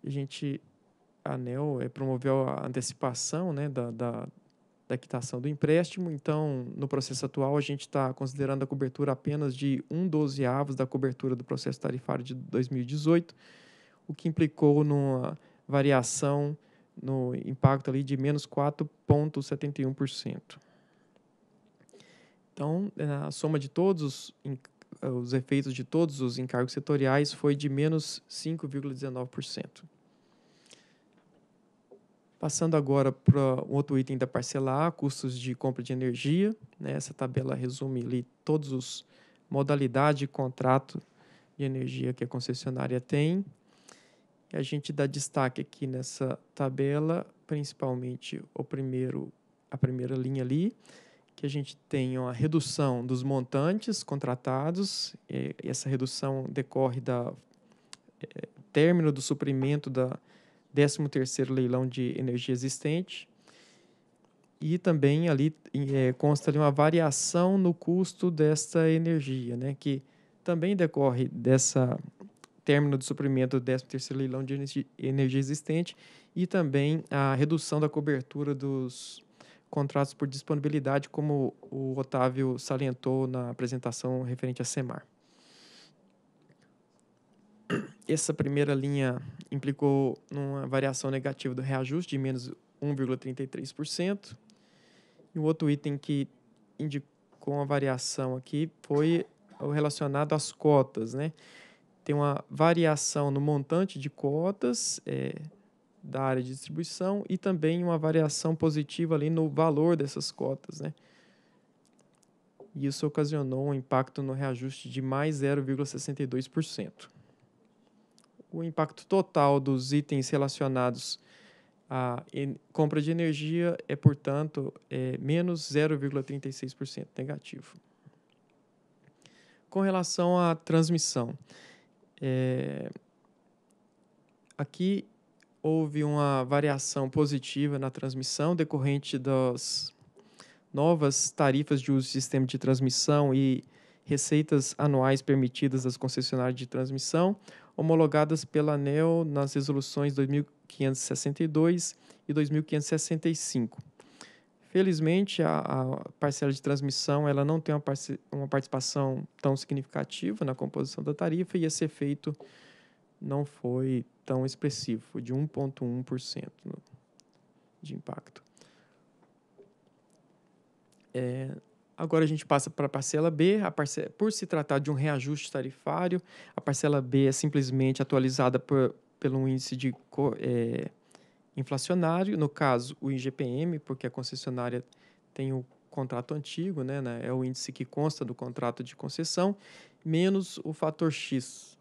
a gente, a ANEEL, é, promoveu a antecipação, né, da, da, da quitação do empréstimo. Então, no processo atual, a gente está considerando a cobertura apenas de um dozeavos da cobertura do processo tarifário de dois mil e dezoito, o que implicou numa variação no impacto ali de menos quatro vírgula setenta e um por cento. Então, a soma de todos os, os efeitos de todos os encargos setoriais foi de menos cinco vírgula dezenove por cento. Passando agora para um outro item da parcela A, custos de compra de energia. Essa tabela resume ali todos os modalidades de contrato de energia que a concessionária tem. A gente dá destaque aqui nessa tabela, principalmente o primeiro, a primeira linha ali, que a gente tem uma redução dos montantes contratados. E essa redução decorre do é, término do suprimento da décimo terceiro leilão de energia existente. E também ali é, consta ali uma variação no custo desta energia, né, que também decorre dessa término do suprimento do décimo terceiro leilão de energia existente e também a redução da cobertura dos contratos por disponibilidade, como o Otávio salientou na apresentação referente à CEMAR. Essa primeira linha implicou uma variação negativa do reajuste de menos um vírgula trinta e três por cento. E o outro item que indicou uma variação aqui foi o relacionado às cotas, né? Tem uma variação no montante de cotas é, da área de distribuição e também uma variação positiva ali no valor dessas cotas, né? E isso ocasionou um impacto no reajuste de mais zero vírgula sessenta e dois por cento. O impacto total dos itens relacionados à compra de energia é, portanto, é, menos zero vírgula trinta e seis por cento negativo. Com relação à transmissão, É, aqui houve uma variação positiva na transmissão decorrente das novas tarifas de uso de sistema de transmissão e receitas anuais permitidas às concessionárias de transmissão, homologadas pela ANEEL nas resoluções dois mil quinhentos e sessenta e dois e dois mil quinhentos e sessenta e cinco. Felizmente, a, a parcela de transmissão ela não tem uma, uma participação tão significativa na composição da tarifa e esse efeito não foi tão expressivo, foi de um vírgula um por cento no, de impacto. É, agora a gente passa para a parcela B. A parcela, por se tratar de um reajuste tarifário, a parcela B é simplesmente atualizada por, pelo índice de, é, inflacionário, no caso o I G P M, porque a concessionária tem o contrato antigo, né, né, é o índice que consta do contrato de concessão, menos o fator X.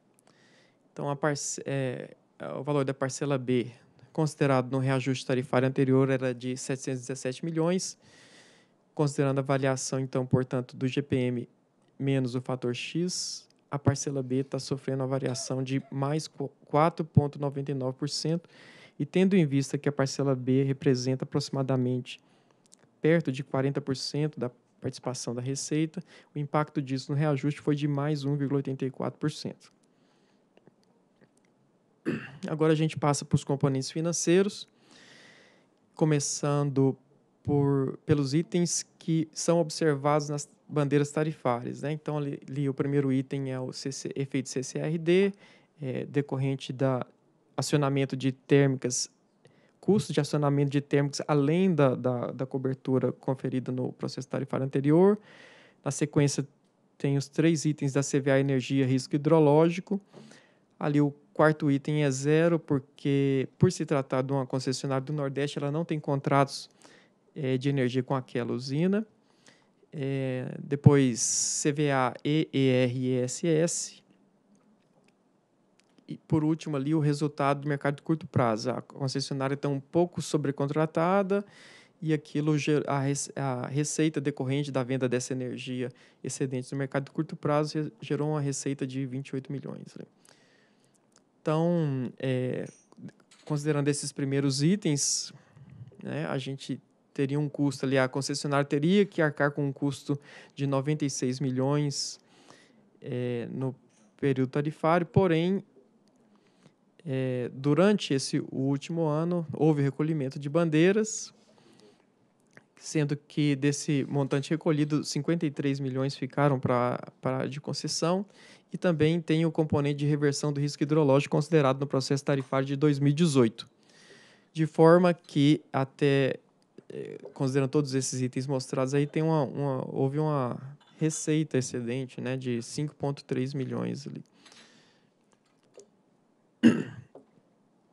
Então, a parce, é, o valor da parcela B, considerado no reajuste tarifário anterior, era de setecentos e dezessete milhões, considerando a variação, então, portanto, do I G P M menos o fator X, a parcela B está sofrendo uma variação de mais quatro vírgula noventa e nove por cento, e tendo em vista que a parcela B representa aproximadamente perto de quarenta por cento da participação da receita, o impacto disso no reajuste foi de mais um vírgula oitenta e quatro por cento. Agora a gente passa para os componentes financeiros, começando por, pelos itens que são observados nas bandeiras tarifárias, né? Então, ali, ali o primeiro item é o C C, efeito C C R D, é, decorrente da acionamento de térmicas, custo de acionamento de térmicas além da, da, da cobertura conferida no processo tarifário anterior. Na sequência, tem os três itens da C V A Energia, risco hidrológico. Ali o quarto item é zero, porque por se tratar de uma concessionária do Nordeste, ela não tem contratos é, de energia com aquela usina. É, depois, C V A E E R S S. E, por último, ali o resultado do mercado de curto prazo. A concessionária está um pouco sobrecontratada e aquilo, a, res, a receita decorrente da venda dessa energia excedente no mercado de curto prazo gerou uma receita de vinte e oito milhões. Né? Então, é, considerando esses primeiros itens, né, a gente teria um custo ali, a concessionária teria que arcar com um custo de noventa e seis milhões é, no período tarifário, porém, É, durante esse último ano, houve recolhimento de bandeiras, sendo que desse montante recolhido, cinquenta e três milhões ficaram para a área de concessão, e também tem o componente de reversão do risco hidrológico considerado no processo tarifário de dois mil e dezoito. De forma que, até é, considerando todos esses itens mostrados, aí tem uma, uma, houve uma receita excedente, né, de cinco vírgula três milhões ali.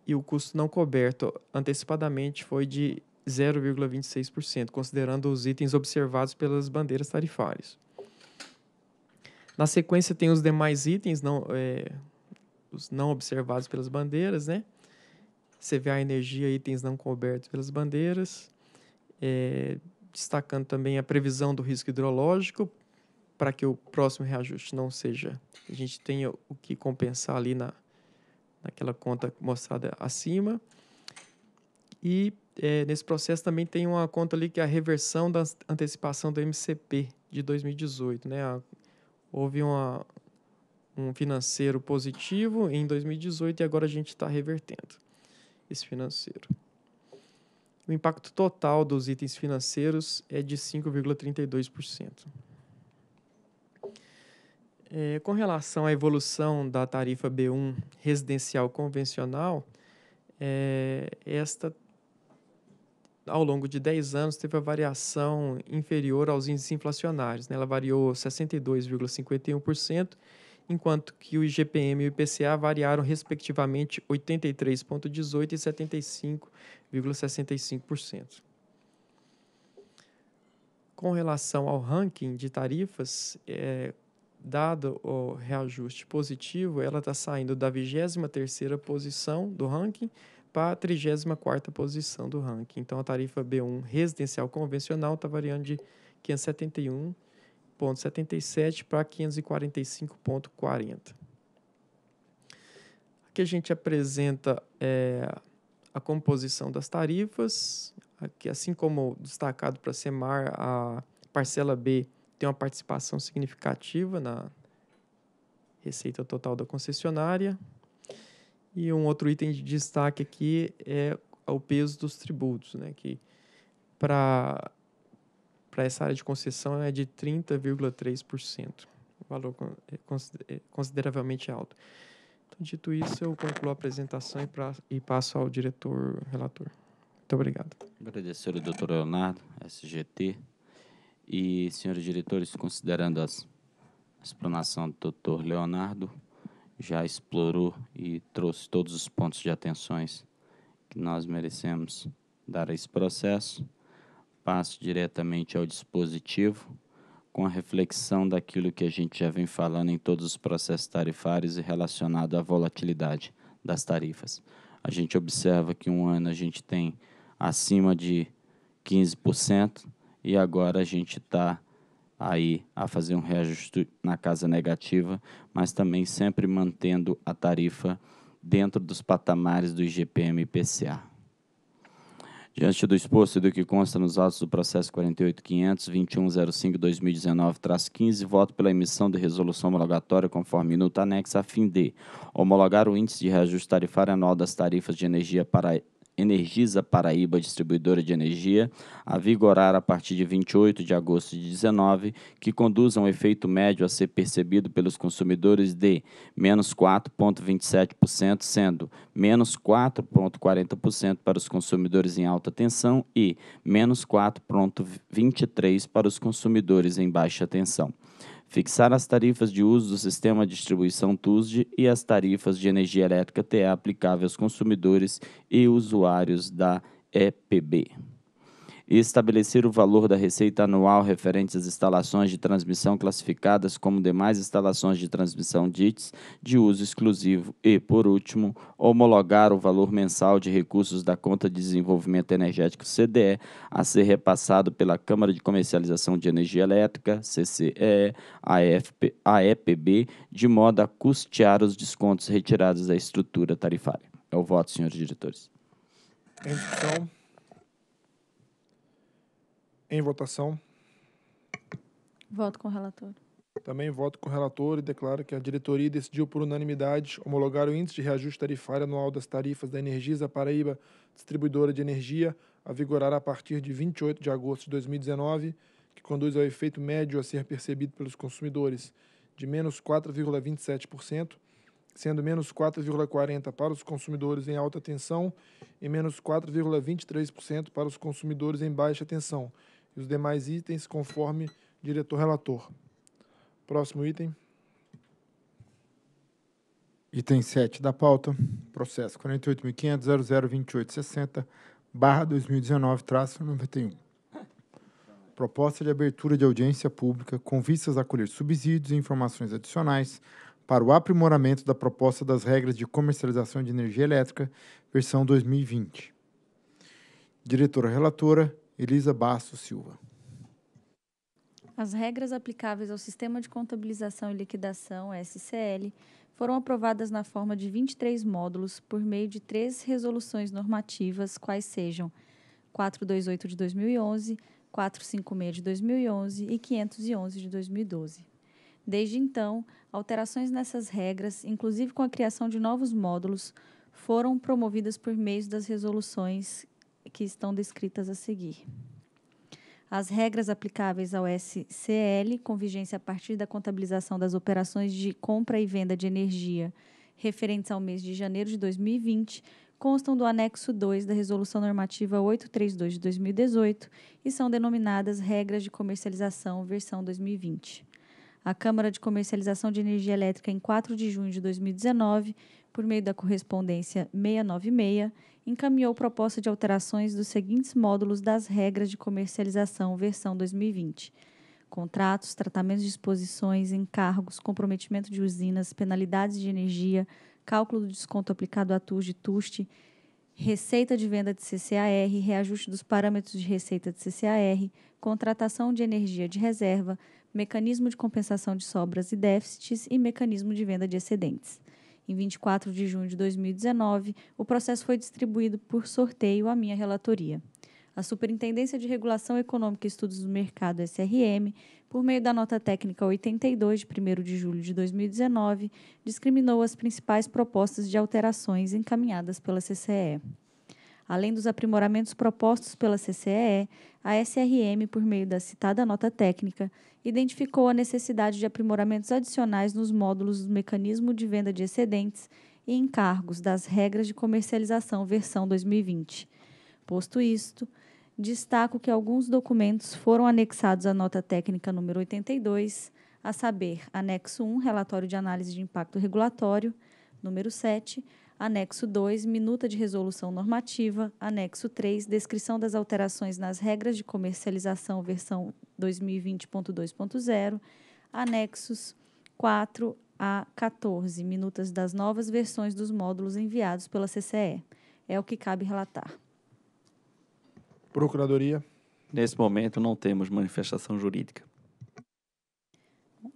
E o custo não coberto antecipadamente foi de zero vírgula vinte e seis por cento, considerando os itens observados pelas bandeiras tarifárias. Na sequência, tem os demais itens não, é, os não observados pelas bandeiras, né? C V A Energia, itens não cobertos pelas bandeiras, é, destacando também a previsão do risco hidrológico, para que o próximo reajuste não seja, a gente tenha o que compensar ali na naquela conta mostrada acima. E é, nesse processo também tem uma conta ali que é a reversão da antecipação do M C P de dois mil e dezoito. Né? Houve uma, um financeiro positivo em dois mil e dezoito e agora a gente está revertendo esse financeiro. O impacto total dos itens financeiros é de cinco vírgula trinta e dois por cento. É, com relação à evolução da tarifa B um residencial convencional, é, esta, ao longo de dez anos, teve a variação inferior aos índices inflacionários. Né? Ela variou sessenta e dois vírgula cinquenta e um por cento, enquanto que o I G P M e o I P C A variaram, respectivamente, oitenta e três vírgula dezoito por cento e setenta e cinco vírgula sessenta e cinco por cento. Com relação ao ranking de tarifas, é, dado o reajuste positivo, ela está saindo da vigésima terceira posição do ranking para a trigésima quarta posição do ranking. Então, a tarifa B um residencial convencional está variando de quinhentos e setenta e um vírgula setenta e sete para quinhentos e quarenta e cinco vírgula quarenta. Aqui a gente apresenta é, a composição das tarifas. Aqui, assim como destacado para a CEMAR, a parcela B tem uma participação significativa na receita total da concessionária. E um outro item de destaque aqui é o peso dos tributos, né, que para essa área de concessão é de trinta vírgula três por cento, um valor consideravelmente alto. Então, dito isso, eu concluo a apresentação e, pra, e passo ao diretor relator. Muito obrigado. Agradecer ao doutor Leonardo, S G T, e, senhores diretores, considerando as, a explanação do doutor Leonardo, já explorou e trouxe todos os pontos de atenções que nós merecemos dar a esse processo. Passo diretamente ao dispositivo, com a reflexão daquilo que a gente já vem falando em todos os processos tarifários e relacionado à volatilidade das tarifas. A gente observa que um ano a gente tem acima de quinze por cento e agora a gente está aí a fazer um reajuste na casa negativa, mas também sempre mantendo a tarifa dentro dos patamares do I G P M e I P C A. Diante do exposto e do que consta nos autos do processo quarenta e oito mil quinhentos e vinte e um traço dois mil e dezenove traço quinze, voto pela emissão de resolução homologatória conforme minuto anexo a fim de homologar o índice de reajuste tarifário anual das tarifas de energia para Energisa Paraíba Distribuidora de Energia, a vigorar a partir de vinte e oito de agosto de dezenove, que conduz a um efeito médio a ser percebido pelos consumidores de menos quatro vírgula vinte e sete por cento, sendo menos quatro vírgula quarenta por cento para os consumidores em alta tensão e menos quatro vírgula vinte e três por cento para os consumidores em baixa tensão. Fixar as tarifas de uso do sistema de distribuição T U S D e as tarifas de energia elétrica T E aplicáveis aos consumidores e usuários da E P B. Estabelecer o valor da receita anual referente às instalações de transmissão classificadas como demais instalações de transmissão D I Ts de uso exclusivo e, por último, homologar o valor mensal de recursos da Conta de Desenvolvimento Energético C D E a ser repassado pela Câmara de Comercialização de Energia Elétrica, C C E E, à E P B, de modo a custear os descontos retirados da estrutura tarifária. É o voto, senhores diretores. Então... Em votação. Voto com o relator. Também voto com o relator e declaro que a diretoria decidiu por unanimidade homologar o índice de reajuste tarifário anual das tarifas da Energisa Paraíba Distribuidora de Energia a vigorar a partir de vinte e oito de agosto de dois mil e dezenove, que conduz ao efeito médio a ser percebido pelos consumidores de menos quatro vírgula vinte e sete por cento, sendo menos quatro vírgula quarenta por cento para os consumidores em alta tensão e menos quatro vírgula vinte e três por cento para os consumidores em baixa tensão, e os demais itens conforme diretor relator. Próximo item. Item sete da pauta, processo quarenta e oito mil quinhentos ponto zero zero dois oito sessenta barra dois mil e dezenove traço noventa e um. Proposta de abertura de audiência pública com vistas a colher subsídios e informações adicionais para o aprimoramento da proposta das regras de comercialização de energia elétrica, versão dois mil e vinte. Diretora relatora, Elisa Bastos Silva. As regras aplicáveis ao Sistema de Contabilização e Liquidação, S C L, foram aprovadas na forma de vinte e três módulos por meio de três resoluções normativas, quais sejam quatrocentos e vinte e oito de dois mil e onze, quatrocentos e cinquenta e seis de dois mil e onze e quinhentos e onze de dois mil e doze. Desde então, alterações nessas regras, inclusive com a criação de novos módulos, foram promovidas por meio das resoluções que estão descritas a seguir. As regras aplicáveis ao S C L, com vigência a partir da contabilização das operações de compra e venda de energia referentes ao mês de janeiro de dois mil e vinte, constam do anexo dois da Resolução Normativa oitocentos e trinta e dois de dois mil e dezoito e são denominadas Regras de Comercialização, versão dois mil e vinte. A Câmara de Comercialização de Energia Elétrica, em quatro de junho de dois mil e dezenove, por meio da correspondência seiscentos e noventa e seis, encaminhou proposta de alterações dos seguintes módulos das regras de comercialização, versão dois mil e vinte. Contratos, tratamentos de disposições, encargos, comprometimento de usinas, penalidades de energia, cálculo do desconto aplicado a T U S D e T U S T, receita de venda de C C A R, reajuste dos parâmetros de receita de C C A R, contratação de energia de reserva, mecanismo de compensação de sobras e déficits e mecanismo de venda de excedentes. Em vinte e quatro de junho de dois mil e dezenove, o processo foi distribuído por sorteio à minha relatoria. A Superintendência de Regulação Econômica e Estudos do Mercado, S R M, por meio da nota técnica oitenta e dois, de primeiro de julho de dois mil e dezenove, discriminou as principais propostas de alterações encaminhadas pela C C E E. Além dos aprimoramentos propostos pela C C E E, a S R M, por meio da citada nota técnica, identificou a necessidade de aprimoramentos adicionais nos módulos do mecanismo de venda de excedentes e encargos das regras de comercialização versão dois mil e vinte. Posto isto, destaco que alguns documentos foram anexados à nota técnica número oitenta e dois, a saber, anexo um, relatório de análise de impacto regulatório, número sete, anexo dois, minuta de resolução normativa, anexo três, descrição das alterações nas regras de comercialização versão dois mil e vinte ponto dois ponto zero, anexos quatro a quatorze, minutas das novas versões dos módulos enviados pela C C E. É o que cabe relatar. Procuradoria. Nesse momento não temos manifestação jurídica.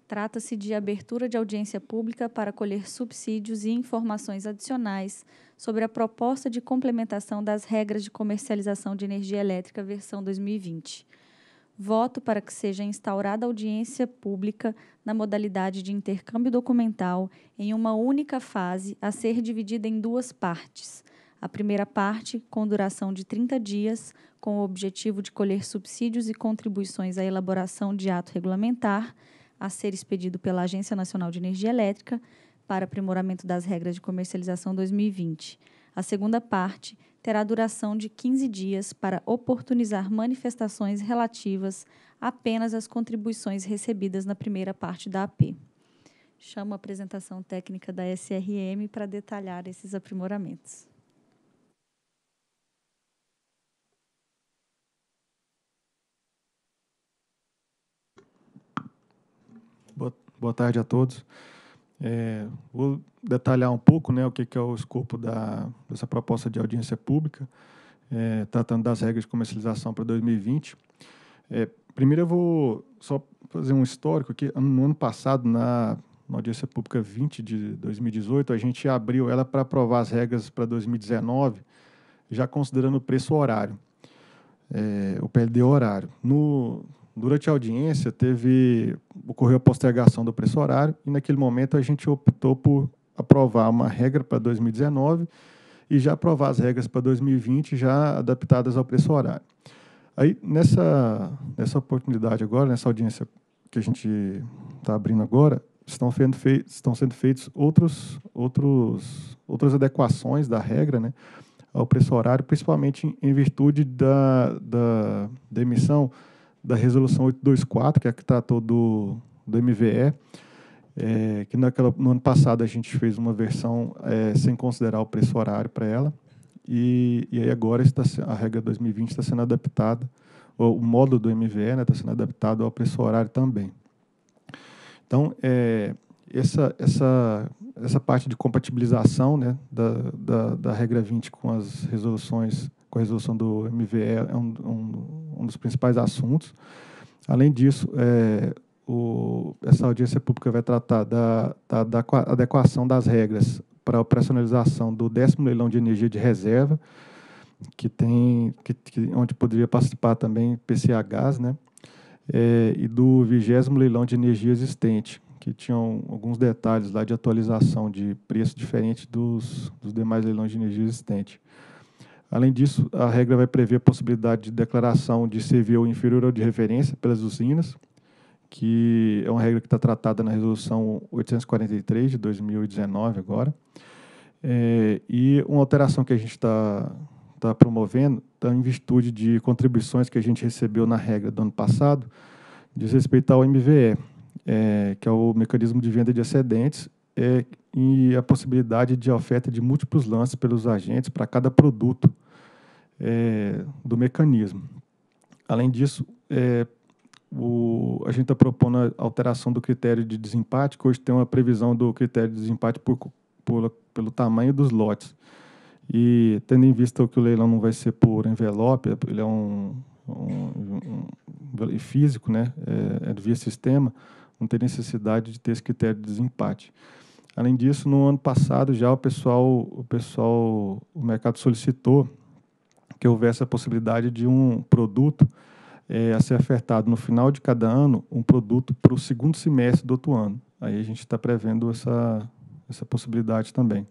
Trata-se de abertura de audiência pública para colher subsídios e informações adicionais sobre a proposta de complementação das regras de comercialização de energia elétrica versão dois mil e vinte. Voto para que seja instaurada audiência pública na modalidade de intercâmbio documental em uma única fase a ser dividida em duas partes. A primeira parte, com duração de trinta dias, com o objetivo de colher subsídios e contribuições à elaboração de ato regulamentar, a ser expedido pela Agência Nacional de Energia Elétrica para aprimoramento das regras de comercialização dois mil e vinte. A segunda parte terá duração de quinze dias para oportunizar manifestações relativas apenas às contribuições recebidas na primeira parte da A P. Chamo a apresentação técnica da S R M para detalhar esses aprimoramentos. Boa tarde a todos. É, vou detalhar um pouco, né, o que, que é o escopo da, dessa proposta de audiência pública, é, tratando das regras de comercialização para dois mil e vinte. É, primeiro, eu vou só fazer um histórico aqui. No ano passado, na, na audiência pública vinte de dois mil e dezoito, a gente abriu ela para aprovar as regras para dois mil e dezenove, já considerando o preço horário, é, o P L D horário. No... Durante a audiência, teve, ocorreu a postergação do preço horário e, naquele momento, a gente optou por aprovar uma regra para dois mil e dezenove e já aprovar as regras para dois mil e vinte já adaptadas ao preço horário. Aí, nessa, nessa oportunidade agora, nessa audiência que a gente está abrindo agora, estão, sendo fei- estão sendo feitos outros, outros, outras adequações da regra, né, ao preço horário, principalmente em virtude da, da, da emissão da Resolução oitocentos e vinte e quatro, que é a que tratou do, do M V E, é, que naquela, no ano passado a gente fez uma versão é, sem considerar o preço horário para ela, e, e aí agora está, a regra dois mil e vinte está sendo adaptada, ou, o módulo do M V E, né, está sendo adaptado ao preço horário também. Então, é, essa, essa, essa parte de compatibilização, né, da, da, da regra vinte com as resoluções, com a resolução do M V E é um, um, um dos principais assuntos. Além disso, é, o, essa audiência pública vai tratar da, da, da adequação das regras para a operacionalização do décimo leilão de energia de reserva, que tem, que, que, onde poderia participar também P C H s, né? É, e do vigésimo leilão de energia existente, que tinham alguns detalhes lá de atualização de preço diferente dos, dos demais leilões de energia existente. Além disso, a regra vai prever a possibilidade de declaração de C V U inferior ao de referência pelas usinas, que é uma regra que está tratada na Resolução oitocentos e quarenta e três de dois mil e dezenove agora. É, e uma alteração que a gente está tá promovendo, tá em virtude de contribuições que a gente recebeu na regra do ano passado, diz respeito ao M V E, é, que é o mecanismo de venda de excedentes, é, e a possibilidade de oferta de múltiplos lances pelos agentes para cada produto É, do mecanismo. Além disso, é, o, a gente está propondo a alteração do critério de desempate, que hoje tem uma previsão do critério de desempate por, por, pelo tamanho dos lotes. E, tendo em vista que o leilão não vai ser por envelope, ele é um, um, um físico, né, é, é via sistema, não tem necessidade de ter esse critério de desempate. Além disso, no ano passado já o pessoal, o, pessoal, o mercado solicitou que houvesse a possibilidade de um produto é, a ser ofertado no final de cada ano, um produto para o segundo semestre do outro ano. Aí a gente está prevendo essa, essa possibilidade também.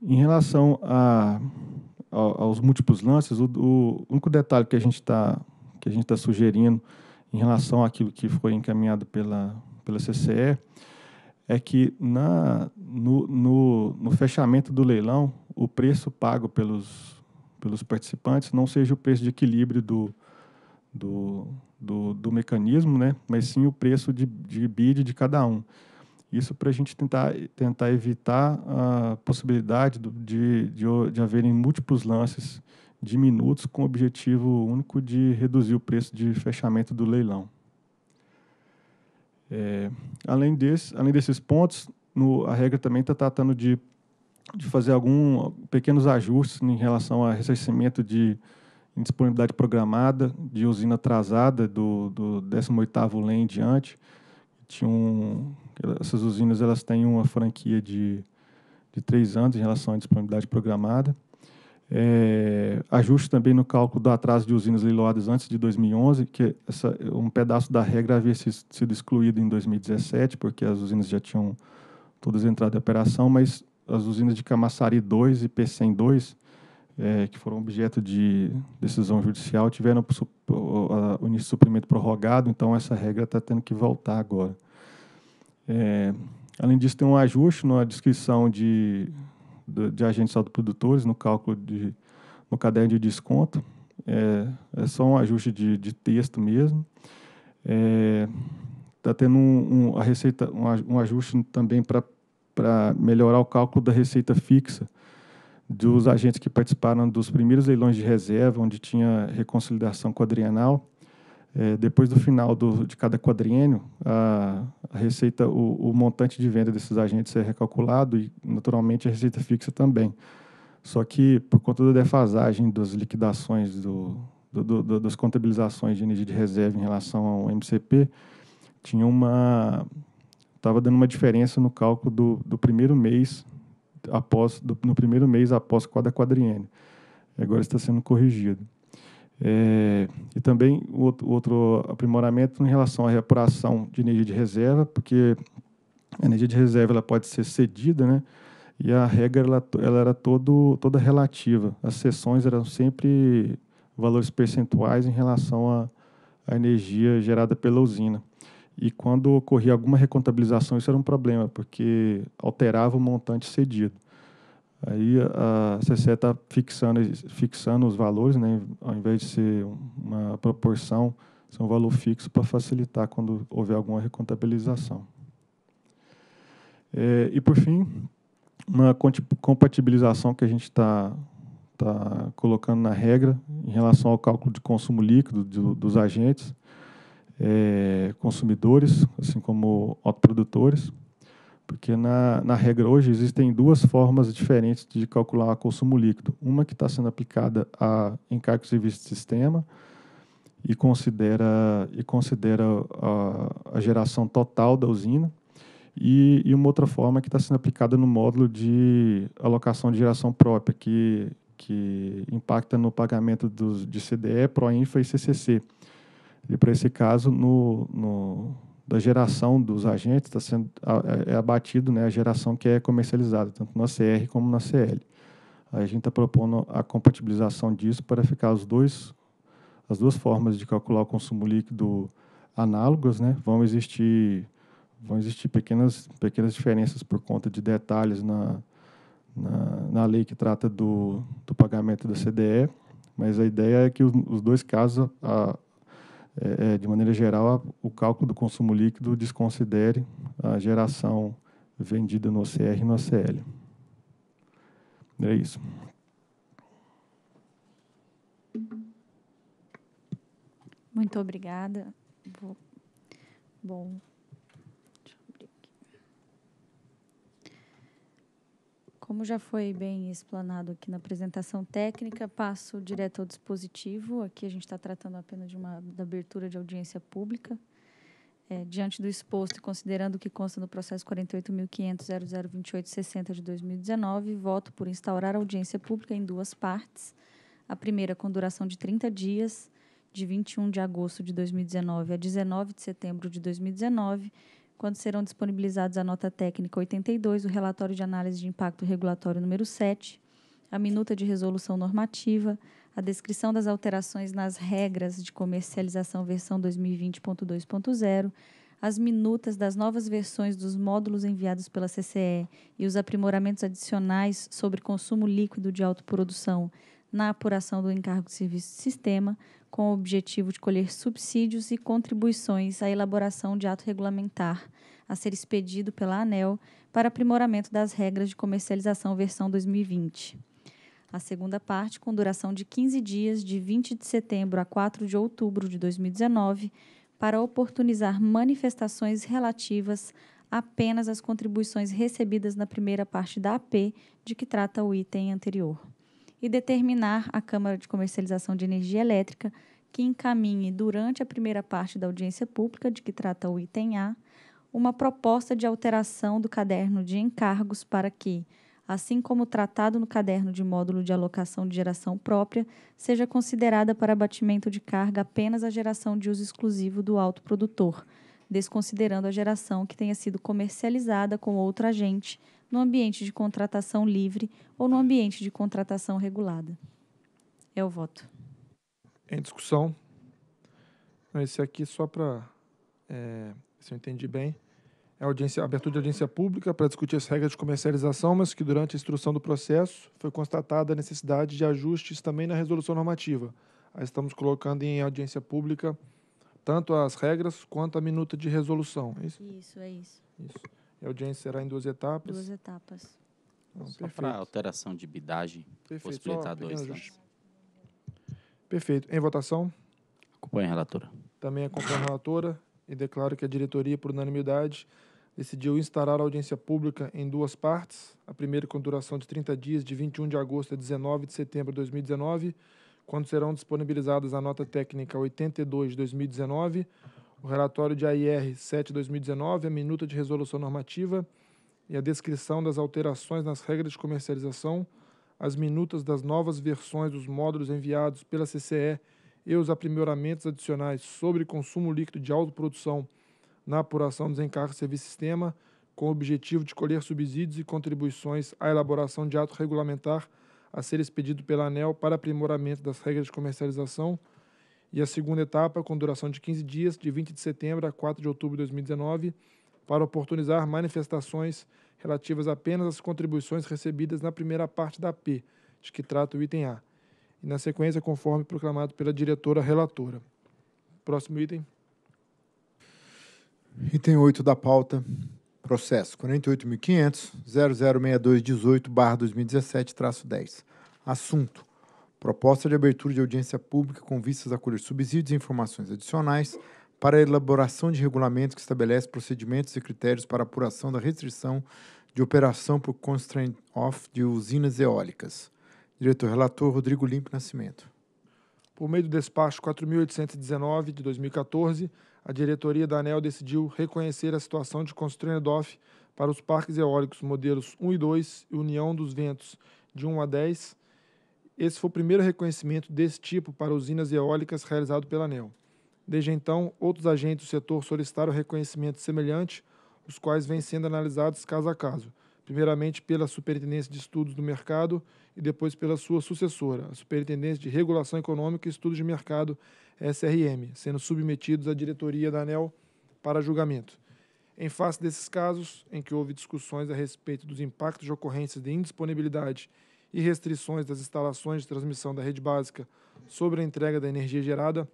Em relação a, a, aos múltiplos lances, o, o único detalhe que a gente está que a gente está sugerindo em relação àquilo que foi encaminhado pela, pela C C E é que na, no, no, no fechamento do leilão, o preço pago pelos pelos participantes não seja o preço de equilíbrio do, do, do, do mecanismo, né, mas sim o preço de, de bid de cada um. Isso para a gente tentar, tentar evitar a possibilidade do, de, de, de haverem múltiplos lances de minutos com o objetivo único de reduzir o preço de fechamento do leilão. É, além, desse, além desses pontos, no, a regra também está tratando de, de fazer alguns pequenos ajustes em relação ao ressarcimento de indisponibilidade programada, de usina atrasada do, do décimo oitavo L E N em diante. Tinha um, essas usinas elas têm uma franquia de, de três anos em relação à disponibilidade programada. É, ajuste também no cálculo do atraso de usinas leiloadas antes de dois mil e onze, que essa, um pedaço da regra havia sido excluído em dois mil e dezessete, porque as usinas já tinham todas entrado em operação, mas as usinas de Camaçari dois e P cem dois, é, que foram objeto de decisão judicial, tiveram o início de suprimento prorrogado, então essa regra está tendo que voltar agora. É, além disso, tem um ajuste na descrição de... de agentes autoprodutores no cálculo de, no caderno de desconto. É, é só um ajuste de, de texto mesmo. Está é, tendo um, um, a receita, um, um ajuste também para melhorar o cálculo da receita fixa dos agentes que participaram dos primeiros leilões de reserva, onde tinha reconciliação quadrienal. É, depois do final do, de cada quadriênio, a, a receita, o, o montante de venda desses agentes é recalculado e, naturalmente, a receita fixa também. Só que, por conta da defasagem das liquidações, do, do, do, das contabilizações de energia de reserva em relação ao M C P, tinha uma, estava dando uma diferença no cálculo do, do primeiro mês após, do, no primeiro mês após cada quadriênio. Agora está sendo corrigido. É, e também o outro, outro aprimoramento em relação à reapuração de energia de reserva, porque a energia de reserva ela pode ser cedida, né? E a regra ela, ela era todo, toda relativa. As cessões eram sempre valores percentuais em relação à energia gerada pela usina. E quando ocorria alguma recontabilização, isso era um problema, porque alterava o montante cedido. Aí a C C E está fixando, fixando os valores, né? Ao invés de ser uma proporção, ser um valor fixo para facilitar quando houver alguma recontabilização. É, e, por fim, uma compatibilização que a gente está tá colocando na regra em relação ao cálculo de consumo líquido do, dos agentes, é, consumidores, assim como autoprodutores. Porque, na, na regra hoje, existem duas formas diferentes de calcular o consumo líquido. Uma que está sendo aplicada a encargos e serviços de sistema e considera, e considera a, a geração total da usina. E, e uma outra forma que está sendo aplicada no módulo de alocação de geração própria, que, que impacta no pagamento dos, de C D E, PROINFA e C C C. E, para esse caso, no... no da geração dos agentes, está sendo é abatido, né, a geração que é comercializada, tanto na A C R como na A C L. Aí a gente está propondo a compatibilização disso para ficar os dois, as duas formas de calcular o consumo líquido análogas, né? Vão existir, vão existir pequenas, pequenas diferenças por conta de detalhes na, na, na lei que trata do, do pagamento da C D E, mas a ideia é que os, os dois casos... A, É, de maneira geral, o cálculo do consumo líquido desconsidere a geração vendida no O C R e no A C L. É isso. Muito obrigada. Vou... Bom, deixa eu abrir aqui. Como já foi bem explanado aqui na apresentação técnica, passo direto ao dispositivo. Aqui a gente está tratando apenas de uma da abertura de audiência pública. É, diante do exposto e considerando o que consta no processo quarenta e oito mil quinhentos ponto zero zero dois oito ponto sessenta de dois mil e dezenove, voto por instaurar audiência pública em duas partes. A primeira com duração de trinta dias, de vinte e um de agosto de dois mil e dezenove a dezenove de setembro de dois mil e dezenove, quando serão disponibilizados a nota técnica oitenta e dois, o relatório de análise de impacto regulatório número sete, a minuta de resolução normativa, a descrição das alterações nas regras de comercialização versão dois mil e vinte ponto dois ponto zero, as minutas das novas versões dos módulos enviados pela C C E e os aprimoramentos adicionais sobre consumo líquido de autoprodução na apuração do encargo de serviço de sistema, com o objetivo de colher subsídios e contribuições à elaboração de ato regulamentar a ser expedido pela ANEEL para aprimoramento das regras de comercialização versão dois mil e vinte. A segunda parte, com duração de quinze dias, de vinte de setembro a quatro de outubro de dois mil e dezenove, para oportunizar manifestações relativas apenas às contribuições recebidas na primeira parte da A P, de que trata o item anterior, e determinar à Câmara de Comercialização de Energia Elétrica que encaminhe, durante a primeira parte da audiência pública, de que trata o item A, uma proposta de alteração do caderno de encargos para que, assim como tratado no caderno de módulo de alocação de geração própria, seja considerada para abatimento de carga apenas a geração de uso exclusivo do autoprodutor, desconsiderando a geração que tenha sido comercializada com outro agente no ambiente de contratação livre ou no ambiente de contratação regulada. É o voto. Em discussão. Esse aqui, só para, é, se eu entendi bem, é audiência, abertura de audiência pública para discutir as regras de comercialização, mas que durante a instrução do processo foi constatada a necessidade de ajustes também na resolução normativa. Aí estamos colocando em audiência pública tanto as regras quanto a minuta de resolução. É isso? Isso, é isso. Isso. E a audiência será em duas etapas? Duas etapas. Não, só para alteração de bidagem, possibilitar dois. Perfeito. Em votação? Acompanho a relatora. Também acompanho a relatora. E declaro que a diretoria, por unanimidade, decidiu instaurar a audiência pública em duas partes, a primeira com duração de trinta dias, de vinte e um de agosto a dezenove de setembro de dois mil e dezenove, quando serão disponibilizadas a nota técnica oitenta e dois de dois mil e dezenove, o relatório de A I R sete de dois mil e dezenove, a minuta de resolução normativa e a descrição das alterações nas regras de comercialização, as minutas das novas versões dos módulos enviados pela C C E e os aprimoramentos adicionais sobre consumo líquido de autoprodução na apuração dos encargos de serviço sistema, com o objetivo de colher subsídios e contribuições à elaboração de ato regulamentar a ser expedido pela ANEEL para aprimoramento das regras de comercialização, e a segunda etapa, com duração de quinze dias, de vinte de setembro a quatro de outubro de dois mil e dezenove, para oportunizar manifestações relativas apenas às contribuições recebidas na primeira parte da A P, de que trata o item A. E, na sequência, conforme proclamado pela diretora relatora. Próximo item. Item oito da pauta, processo quarenta e oito mil quinhentos, zero zero seis dois um oito, barra dois mil e dezessete, traço dez. Assunto. Proposta de abertura de audiência pública com vistas a colher subsídios e informações adicionais para a elaboração de regulamentos que estabelece procedimentos e critérios para apuração da restrição de operação por constraint off de usinas eólicas. Diretor-relator Rodrigo Limpo Nascimento. Por meio do despacho quatro mil oitocentos e dezenove, de dois mil e quatorze, a diretoria da ANEEL decidiu reconhecer a situação de constrained off para os parques eólicos modelos um e dois e união dos ventos de um a dez. Esse foi o primeiro reconhecimento desse tipo para usinas eólicas realizado pela ANEEL. Desde então, outros agentes do setor solicitaram reconhecimento semelhante, os quais vêm sendo analisados caso a caso, primeiramente pela Superintendência de Estudos do Mercado e depois pela sua sucessora, a Superintendência de Regulação Econômica e Estudos de Mercado, S R M, sendo submetidos à diretoria da ANEEL para julgamento. Em face desses casos, em que houve discussões a respeito dos impactos de ocorrências de indisponibilidade e restrições das instalações de transmissão da rede básica sobre a entrega da energia gerada,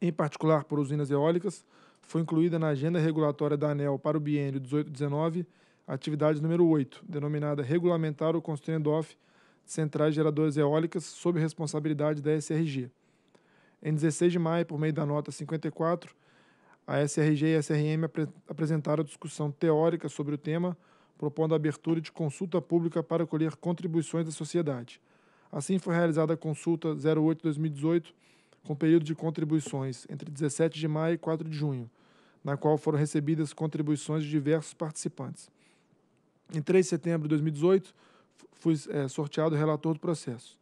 em particular por usinas eólicas, foi incluída na agenda regulatória da ANEEL para o biênio dezoito a dezenove, atividade número oito, denominada Regulamentar o Constrained Off de Centrais Geradoras Eólicas sob responsabilidade da S R G. Em dezesseis de maio, por meio da nota cinquenta e quatro, a S R G e a S R M apre apresentaram discussão teórica sobre o tema, propondo a abertura de consulta pública para colher contribuições da sociedade. Assim, foi realizada a consulta oito barra dois mil e dezoito, com período de contribuições entre dezessete de maio e quatro de junho, na qual foram recebidas contribuições de diversos participantes. Em três de setembro de dois mil e dezoito, fui é, sorteado o relator do processo.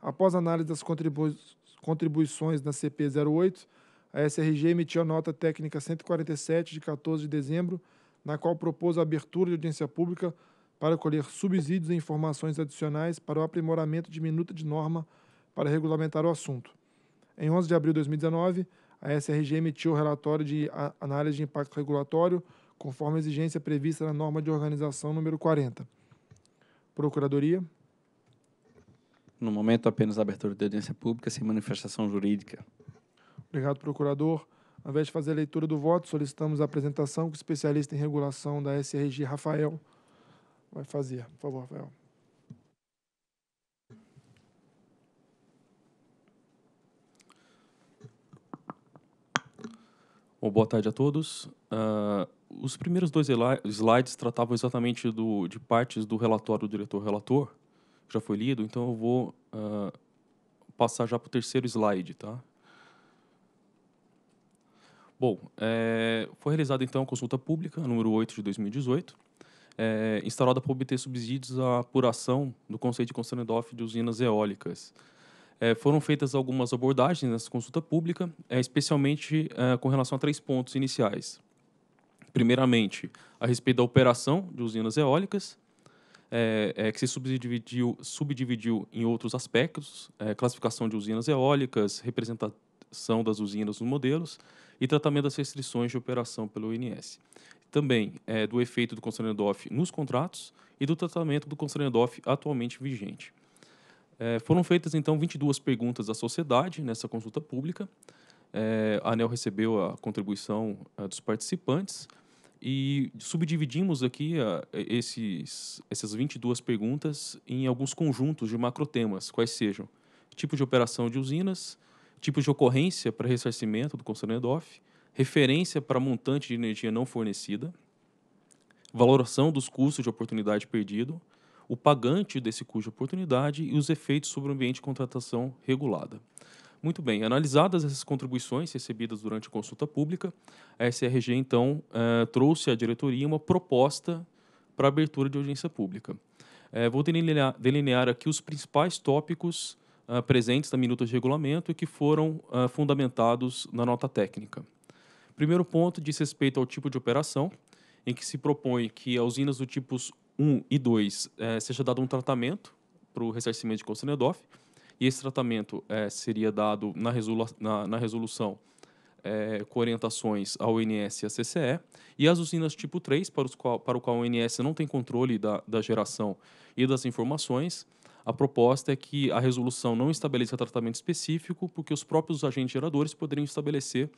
Após a análise das contribui contribuições na C P zero oito, a S R G emitiu a nota técnica cento e quarenta e sete, de quatorze de dezembro, na qual propôs a abertura de audiência pública para colher subsídios e informações adicionais para o aprimoramento de minuta de norma para regulamentar o assunto. Em onze de abril de dois mil e dezenove, a S R G emitiu o relatório de análise de impacto regulatório, conforme a exigência prevista na norma de organização número quarenta. Procuradoria. No momento, apenas a abertura de audiência pública sem manifestação jurídica. Obrigado, procurador. Ao invés de fazer a leitura do voto, solicitamos a apresentação que o especialista em regulação da S R G, Rafael, vai fazer. Por favor, Rafael. Bom, boa tarde a todos. Uh, os primeiros dois slides tratavam exatamente do, de partes do relatório do diretor-relator, que já foi lido, então eu vou uh, passar já para o terceiro slide, tá? Bom, é, foi realizada então a consulta pública, número oito de dois mil e dezoito, é, instaurada para obter subsídios à apuração do Conselho de Consumidor de usinas eólicas. É, foram feitas algumas abordagens nessa consulta pública, é, especialmente é, com relação a três pontos iniciais. Primeiramente, a respeito da operação de usinas eólicas, é, é, que se subdividiu, subdividiu em outros aspectos, é, classificação de usinas eólicas, representação das usinas nos modelos e tratamento das restrições de operação pelo O N S. Também é, do efeito do Constrangedorf nos contratos e do tratamento do Constrangedorf atualmente vigente. É, foram feitas, então, vinte e duas perguntas à sociedade nessa consulta pública. É, a ANEEL recebeu a contribuição a, dos participantes e subdividimos aqui a, esses, essas vinte e duas perguntas em alguns conjuntos de macrotemas, quais sejam tipo de operação de usinas, tipo de ocorrência para ressarcimento do Constrangedorf, referência para montante de energia não fornecida, valoração dos custos de oportunidade perdido, o pagante desse custo de oportunidade e os efeitos sobre o ambiente de contratação regulada. Muito bem, analisadas essas contribuições recebidas durante a consulta pública, a S R G, então, eh, trouxe à diretoria uma proposta para abertura de audiência pública. Eh, vou delinear, delinear aqui os principais tópicos eh, presentes na minuta de regulamento e que foram eh, fundamentados na nota técnica. Primeiro ponto diz respeito ao tipo de operação, em que se propõe que as usinas do tipos um e dois eh, seja dado um tratamento para o ressarcimento de Constrangedorf, e esse tratamento eh, seria dado na, resolu na, na resolução eh, com orientações ao O N S e à C C E, e as usinas tipo três, para, os qual, para o qual o O N S não tem controle da, da geração e das informações, a proposta é que a resolução não estabeleça tratamento específico, porque os próprios agentes geradores poderiam estabelecer,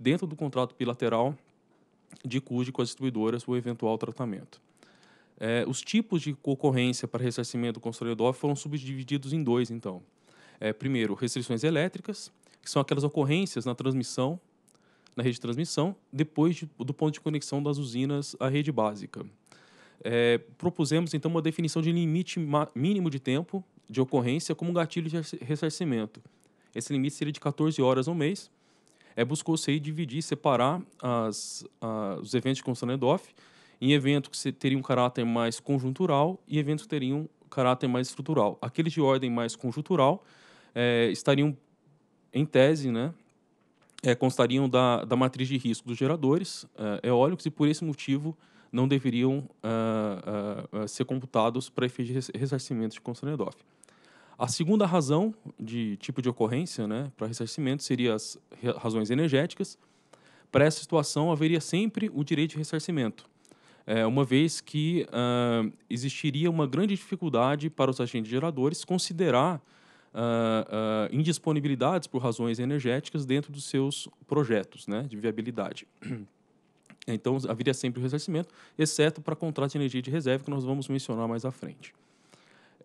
dentro do contrato bilateral de custo com as distribuidoras, o eventual tratamento. É, os tipos de ocorrência para ressarcimento do Constrangedorf foram subdivididos em dois, então. É, primeiro, restrições elétricas, que são aquelas ocorrências na transmissão, na rede de transmissão, depois de, do ponto de conexão das usinas à rede básica. É, propusemos, então, uma definição de limite mínimo de tempo de ocorrência como gatilho de ressarcimento. Esse limite seria de quatorze horas ao mês. É, buscou-se dividir, separar as, a, os eventos de Constrangedorf em eventos que teriam um caráter mais conjuntural e eventos que teriam um caráter mais estrutural. Aqueles de ordem mais conjuntural é, estariam, em tese, né, é, constariam da, da matriz de risco dos geradores é, eólicos e, por esse motivo, não deveriam ah, ah, ser computados para efeitos de ressarcimento de Constrangedorf. A segunda razão de tipo de ocorrência, né, para ressarcimento seria as razões energéticas. Para essa situação, haveria sempre o direito de ressarcimento. É, uma vez que uh, existiria uma grande dificuldade para os agentes geradores considerar uh, uh, indisponibilidades por razões energéticas dentro dos seus projetos, né, de viabilidade. Então, haveria sempre o ressarcimento, exceto para contratos de energia de reserva, que nós vamos mencionar mais à frente.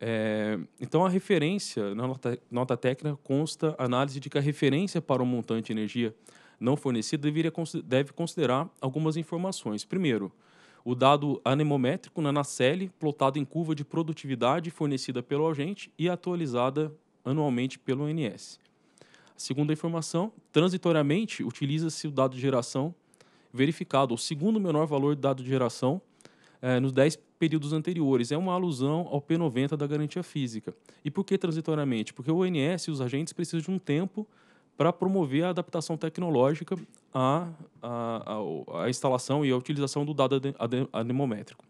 É, então, a referência, na nota, nota técnica, consta a análise de que a referência para o montante de energia não fornecida deveria, deve considerar algumas informações. Primeiro, o dado anemométrico na nacelle, plotado em curva de produtividade fornecida pelo agente e atualizada anualmente pelo O N S. A segunda informação, transitoriamente, utiliza-se o dado de geração verificado, o segundo menor valor de dado de geração eh, nos dez períodos anteriores. É uma alusão ao P noventa da garantia física. E por que transitoriamente? Porque o O N S e os agentes precisam de um tempo para promover a adaptação tecnológica à, à, à, à instalação e à utilização do dado anemométrico.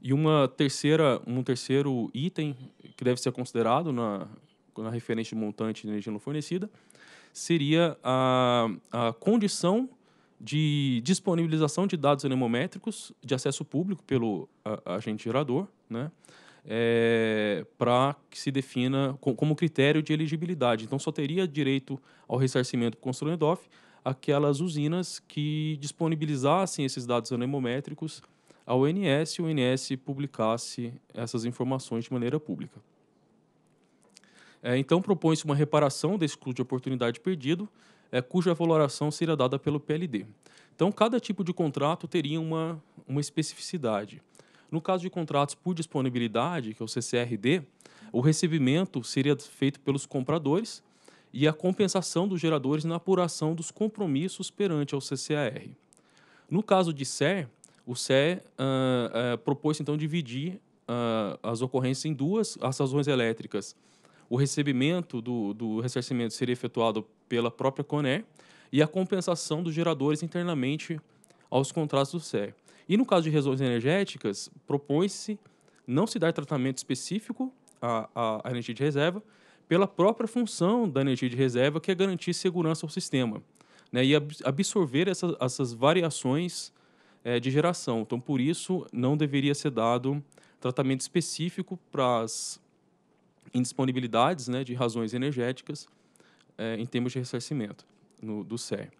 E uma terceira, um terceiro item que deve ser considerado na, na referência de montante de energia não fornecida seria a, a condição de disponibilização de dados anemométricos de acesso público pelo a, agente gerador, né? é, para que se defina com, como critério de elegibilidade. Então, só teria direito ao ressarcimento construindo E D O F aquelas usinas que disponibilizassem esses dados anemométricos ao O N S e o O N S publicasse essas informações de maneira pública. É, então, propõe-se uma reparação desse custo de oportunidade perdido, é, cuja valoração seria dada pelo P L D. Então, cada tipo de contrato teria uma, uma especificidade. No caso de contratos por disponibilidade, que é o C C R D, o recebimento seria feito pelos compradores e a compensação dos geradores na apuração dos compromissos perante ao C C A R. No caso de C E R, o C E R uh, uh, propôs, então, dividir uh, as ocorrências em duas, as razões elétricas. O recebimento do, do ressarcimento seria efetuado pela própria CONER e a compensação dos geradores internamente aos contratos do C E R. E no caso de razões energéticas, propõe-se não se dar tratamento específico à, à energia de reserva pela própria função da energia de reserva, que é garantir segurança ao sistema, né, e absorver essa, essas variações é, de geração. Então, por isso, não deveria ser dado tratamento específico para as indisponibilidades, né, de razões energéticas é, em termos de ressarcimento no, do C E R.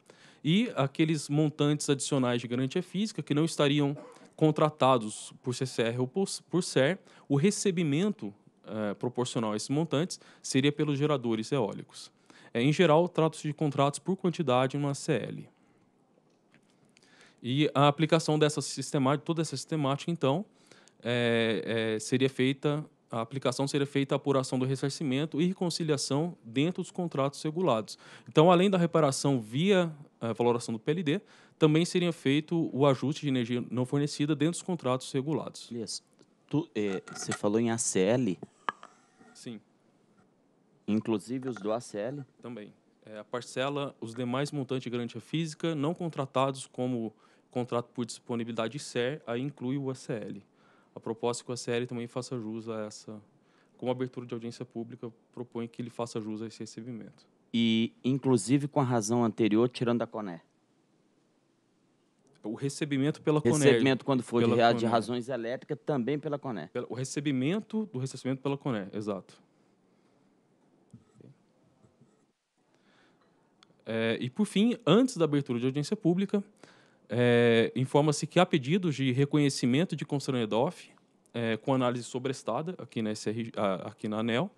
E aqueles montantes adicionais de garantia física que não estariam contratados por C C R ou por C E R, o recebimento eh, proporcional a esses montantes seria pelos geradores eólicos. Eh, em geral, trata-se de contratos por quantidade no A C L. E a aplicação dessa sistemática, toda essa sistemática, então, eh, eh, seria feita, a aplicação seria feita à apuração do ressarcimento e reconciliação dentro dos contratos regulados. Então, além da reparação via a valoração do P L D, também seria feito o ajuste de energia não fornecida dentro dos contratos regulados. Elias, tu, eh, você falou em A C L? Sim. Inclusive os do A C L? Também. É, a parcela, os demais montantes de garantia física não contratados como contrato por disponibilidade de C E R, aí inclui o A C L. A proposta é que o A C L também faça jus a essa, como abertura de audiência pública, propõe que ele faça jus a esse recebimento. E, inclusive, com a razão anterior, tirando a CONER. O recebimento pela CONER. O recebimento, quando for de, de razões elétricas, também pela CONER. O recebimento do ressarcimento pela CONER, exato. É, e, por fim, antes da abertura de audiência pública, é, informa-se que há pedidos de reconhecimento de concessão E D O F é, com análise sobrestada aqui na, S R, aqui na ANEEL,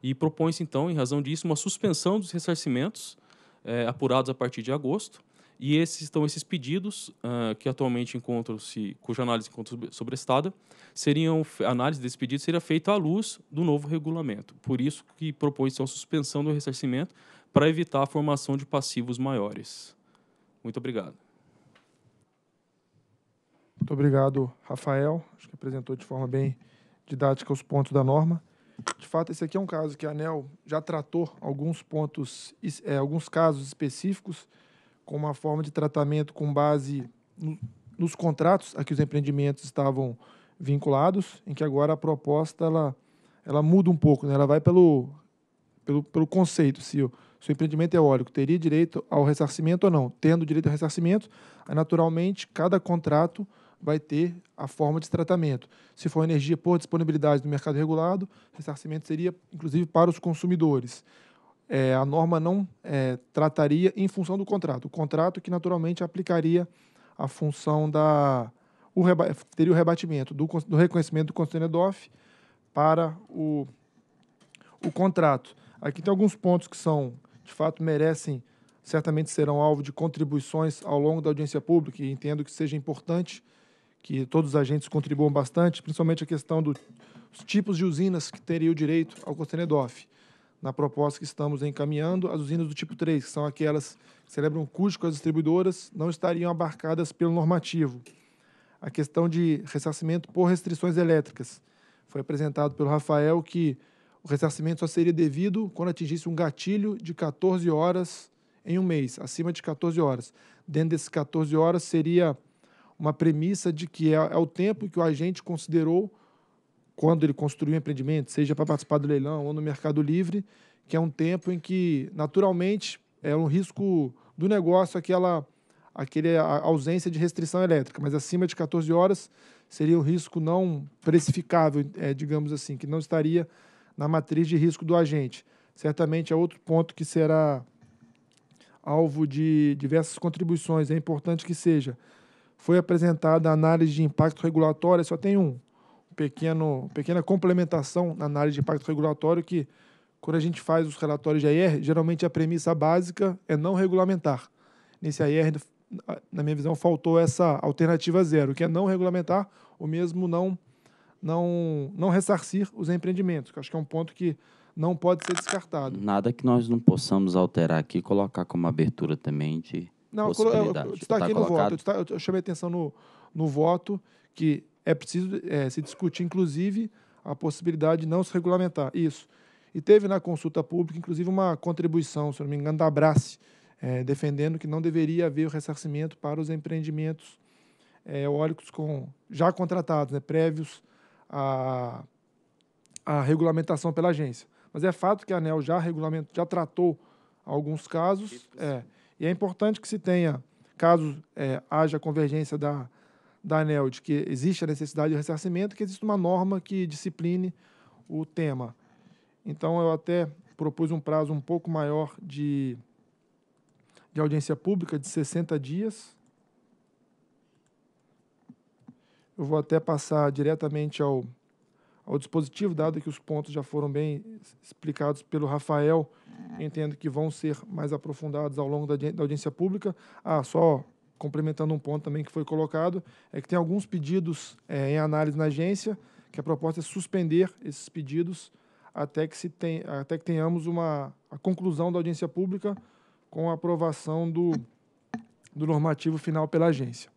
e propõe-se, então, em razão disso, uma suspensão dos ressarcimentos eh, apurados a partir de agosto. E esses, então, esses pedidos, uh, que atualmente encontram-se, cuja análise encontra sobrestada, seriam, a análise desse pedido seria feita à luz do novo regulamento. Por isso que propõe-se a suspensão do ressarcimento para evitar a formação de passivos maiores. Muito obrigado. Muito obrigado, Rafael. Acho que apresentou de forma bem didática os pontos da norma. De fato, esse aqui é um caso que a ANEEL já tratou alguns pontos, é, alguns casos específicos, com uma forma de tratamento com base no, nos contratos a que os empreendimentos estavam vinculados, em que agora a proposta ela, ela muda um pouco, né? Ela vai pelo, pelo, pelo conceito, se o, se o empreendimento eólico teria direito ao ressarcimento ou não. Tendo direito ao ressarcimento, aí, naturalmente, cada contrato vai ter a forma de tratamento. Se for energia por disponibilidade do mercado regulado, ressarcimento seria, inclusive, para os consumidores. É, a norma não é, trataria em função do contrato. O contrato que, naturalmente, aplicaria a função da... O reba, teria o rebatimento do, do reconhecimento do concessão E D O F para o, o contrato. Aqui tem alguns pontos que são, de fato, merecem, certamente serão alvo de contribuições ao longo da audiência pública, e entendo que seja importante que todos os agentes contribuam bastante, principalmente a questão dos tipos de usinas que teriam direito ao concessão E D O F. Na proposta que estamos encaminhando, as usinas do tipo três, que são aquelas que celebram custo com as distribuidoras, não estariam abarcadas pelo normativo. A questão de ressarcimento por restrições elétricas. Foi apresentado pelo Rafael que o ressarcimento só seria devido quando atingisse um gatilho de quatorze horas em um mês, acima de quatorze horas. Dentro desses quatorze horas seria uma premissa de que é o tempo que o agente considerou quando ele construiu o empreendimento, seja para participar do leilão ou no mercado livre, que é um tempo em que, naturalmente, é um risco do negócio aquela, aquela ausência de restrição elétrica, mas acima de quatorze horas seria o risco não precificável, é, digamos assim, que não estaria na matriz de risco do agente. Certamente é outro ponto que será alvo de diversas contribuições, é importante que seja. Foi apresentada a análise de impacto regulatório, só tem um, um pequeno, pequena complementação na análise de impacto regulatório, que quando a gente faz os relatórios de A R, geralmente a premissa básica é não regulamentar. Nesse A R, na minha visão, faltou essa alternativa zero, que é não regulamentar ou mesmo não, não, não ressarcir os empreendimentos, que acho que é um ponto que não pode ser descartado. Nada que nós não possamos alterar aqui, colocar como abertura também de não, possibilidade. Está aqui no voto, eu, eu chamei atenção no, no voto, que é preciso é, se discutir, inclusive, a possibilidade de não se regulamentar. Isso. E teve na consulta pública, inclusive, uma contribuição, se não me engano, da Abrace, é, defendendo que não deveria haver o ressarcimento para os empreendimentos é, eólicos com, já contratados, né, prévios à, à regulamentação pela agência. Mas é fato que a ANEEL já regulamento, já tratou alguns casos, é, e é importante que se tenha, caso é, haja convergência da, da ANEEL, de que existe a necessidade de ressarcimento, que existe uma norma que discipline o tema. Então, eu até propus um prazo um pouco maior de, de audiência pública, de sessenta dias. Eu vou até passar diretamente ao... ao dispositivo, dado que os pontos já foram bem explicados pelo Rafael, entendo que vão ser mais aprofundados ao longo da, da audiência pública. Ah, só complementando um ponto também que foi colocado, é que tem alguns pedidos é, em análise na agência, que a proposta é suspender esses pedidos até que, se tem, até que tenhamos uma, a conclusão da audiência pública com a aprovação do, do normativo final pela agência.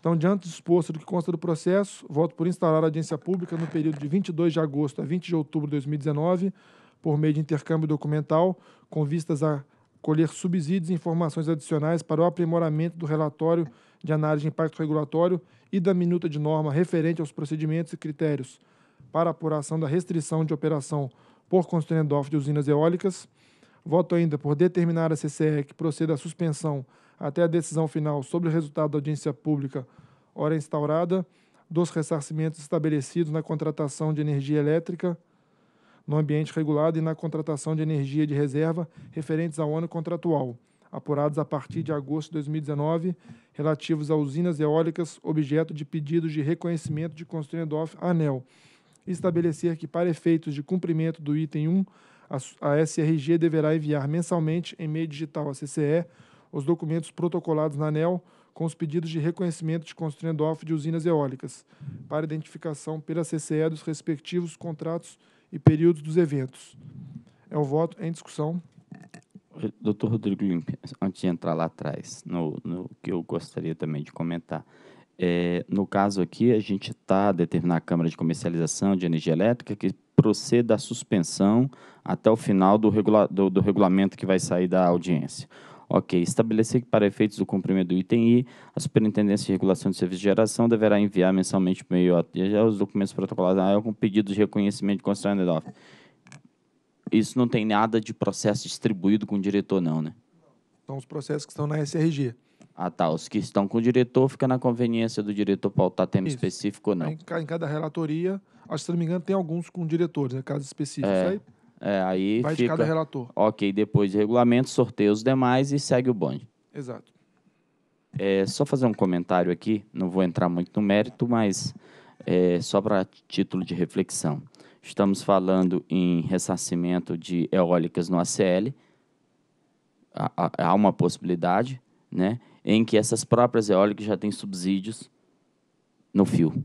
Então, diante do exposto do que consta do processo, voto por instaurar a audiência pública no período de vinte e dois de agosto a vinte de outubro de dois mil e dezenove, por meio de intercâmbio documental, com vistas a colher subsídios e informações adicionais para o aprimoramento do relatório de análise de impacto regulatório e da minuta de norma referente aos procedimentos e critérios para apuração da restrição de operação por constituent off de usinas eólicas. Voto ainda por determinar a C C E que proceda à suspensão até a decisão final sobre o resultado da audiência pública, hora instaurada, dos ressarcimentos estabelecidos na contratação de energia elétrica no ambiente regulado e na contratação de energia de reserva referentes ao ano contratual, apurados a partir de agosto de dois mil e dezenove, relativos a usinas eólicas, objeto de pedidos de reconhecimento de constituent-off ANEEL, e estabelecer que, para efeitos de cumprimento do item um, a S R G deverá enviar mensalmente, em meio digital à C C E, os documentos protocolados na ANEEL com os pedidos de reconhecimento de constituent-off de usinas eólicas, para identificação pela C C E dos respectivos contratos e períodos dos eventos. É o voto em discussão. Doutor Rodrigo Limpe, antes de entrar lá atrás, no, no que eu gostaria também de comentar, é, no caso aqui, a gente está a determinar a Câmara de Comercialização de Energia Elétrica que proceda à suspensão até o final do, regula do, do regulamento que vai sair da audiência. Ok. Estabelecer que, para efeitos do cumprimento do item I, a Superintendência de Regulação de Serviços de Geração deverá enviar mensalmente por meio aos documentos protocolados da ANEEL com pedido de reconhecimento de constituent-off. Isso não tem nada de processo distribuído com o diretor, não, né? São os processos que estão na S R G. Ah, tá. Os que estão com o diretor, fica na conveniência do diretor pautar tema isso. Específico ou não. Em, em cada relatoria, acho que, se não me engano, tem alguns com diretores, né? Casos específicos. É. Aí... É, aí vai fica, de cada relator. Ok, depois de regulamento, sorteia os demais e segue o bonde. Exato. É, só fazer um comentário aqui, não vou entrar muito no mérito, mas é, só para título de reflexão. Estamos falando em ressarcimento de eólicas no A C L. Há, há uma possibilidade, né, em que essas próprias eólicas já têm subsídios no fio.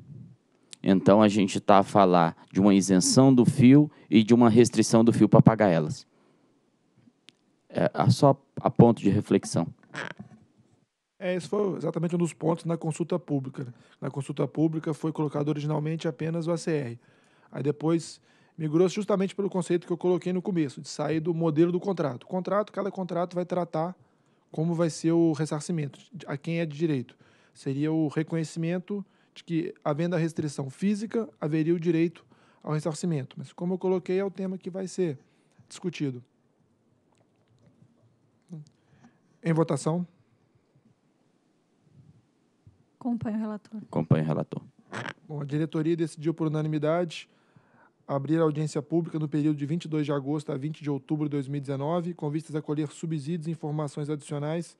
Então, a gente está a falar de uma isenção do fio e de uma restrição do fio para pagar elas. É só a ponto de reflexão. É, esse foi exatamente um dos pontos na consulta pública. Na consulta pública foi colocado originalmente apenas o A C R. Aí depois migrou justamente pelo conceito que eu coloquei no começo, de sair do modelo do contrato. O contrato, cada contrato vai tratar como vai ser o ressarcimento, a quem é de direito. Seria o reconhecimento... que, havendo a restrição física, haveria o direito ao ressarcimento. Mas, como eu coloquei, é o tema que vai ser discutido. Em votação. Acompanho o relator. Acompanho o relator. Bom, a diretoria decidiu por unanimidade abrir a audiência pública no período de vinte e dois de agosto a vinte de outubro de dois mil e dezenove, com vistas a colher subsídios e informações adicionais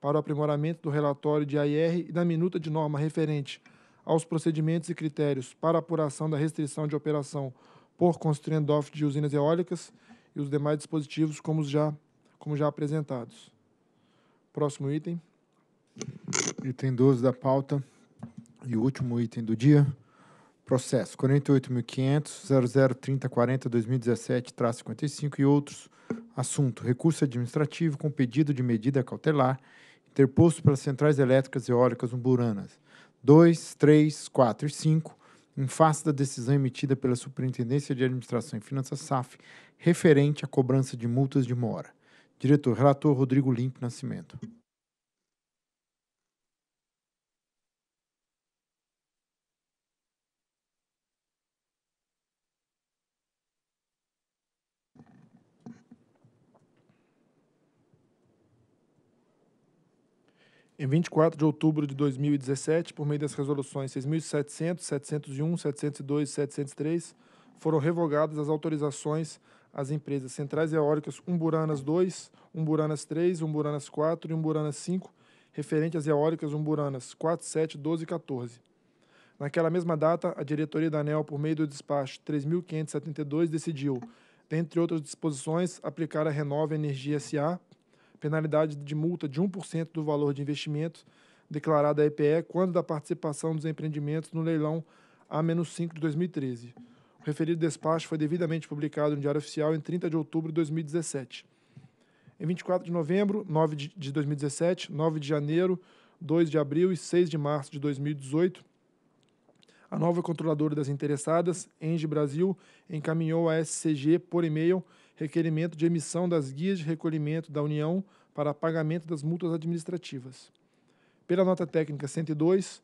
para o aprimoramento do relatório de A I R e da minuta de norma referente aos procedimentos e critérios para apuração da restrição de operação por constrangimento off de usinas eólicas e os demais dispositivos como já, como já apresentados. Próximo item. Item doze da pauta e o último item do dia. Processo quarenta e oito mil quinhentos, zero zero três zero quatro zero, dois mil e dezessete, traço cinquenta e cinco e outros. Assunto: recurso administrativo com pedido de medida cautelar interposto pelas Centrais Elétricas Eólicas Umburanas dois, três, quatro e cinco, em face da decisão emitida pela Superintendência de Administração e Finanças S A F referente à cobrança de multas de mora. Diretor, relator Rodrigo Limpo Nascimento. Em vinte e quatro de outubro de dois mil e dezessete, por meio das resoluções seis mil e setecentos, setecentos e um, setecentos e dois e setecentos e três, foram revogadas as autorizações às empresas Centrais Eólicas Umburanas dois, Umburanas três, Umburanas quatro e Umburanas cinco, referente às eólicas Umburanas quatro, sete, doze e quatorze. Naquela mesma data, a diretoria da ANEEL, por meio do despacho três mil quinhentos e setenta e dois, decidiu, dentre outras disposições, aplicar a Renova Energia S A penalidade de multa de um por cento do valor de investimento declarado à E P E quando da participação dos empreendimentos no leilão A cinco de dois mil e treze. O referido despacho foi devidamente publicado no Diário Oficial em trinta de outubro de dois mil e dezessete. Em vinte e quatro de novembro, nove de dois mil e dezessete, nove de janeiro, dois de abril e seis de março de dois mil e dezoito, a nova controladora das interessadas, Engie Brasil, encaminhou à S C G por e-mail requerimento de emissão das guias de recolhimento da União para pagamento das multas administrativas. Pela nota técnica cento e dois,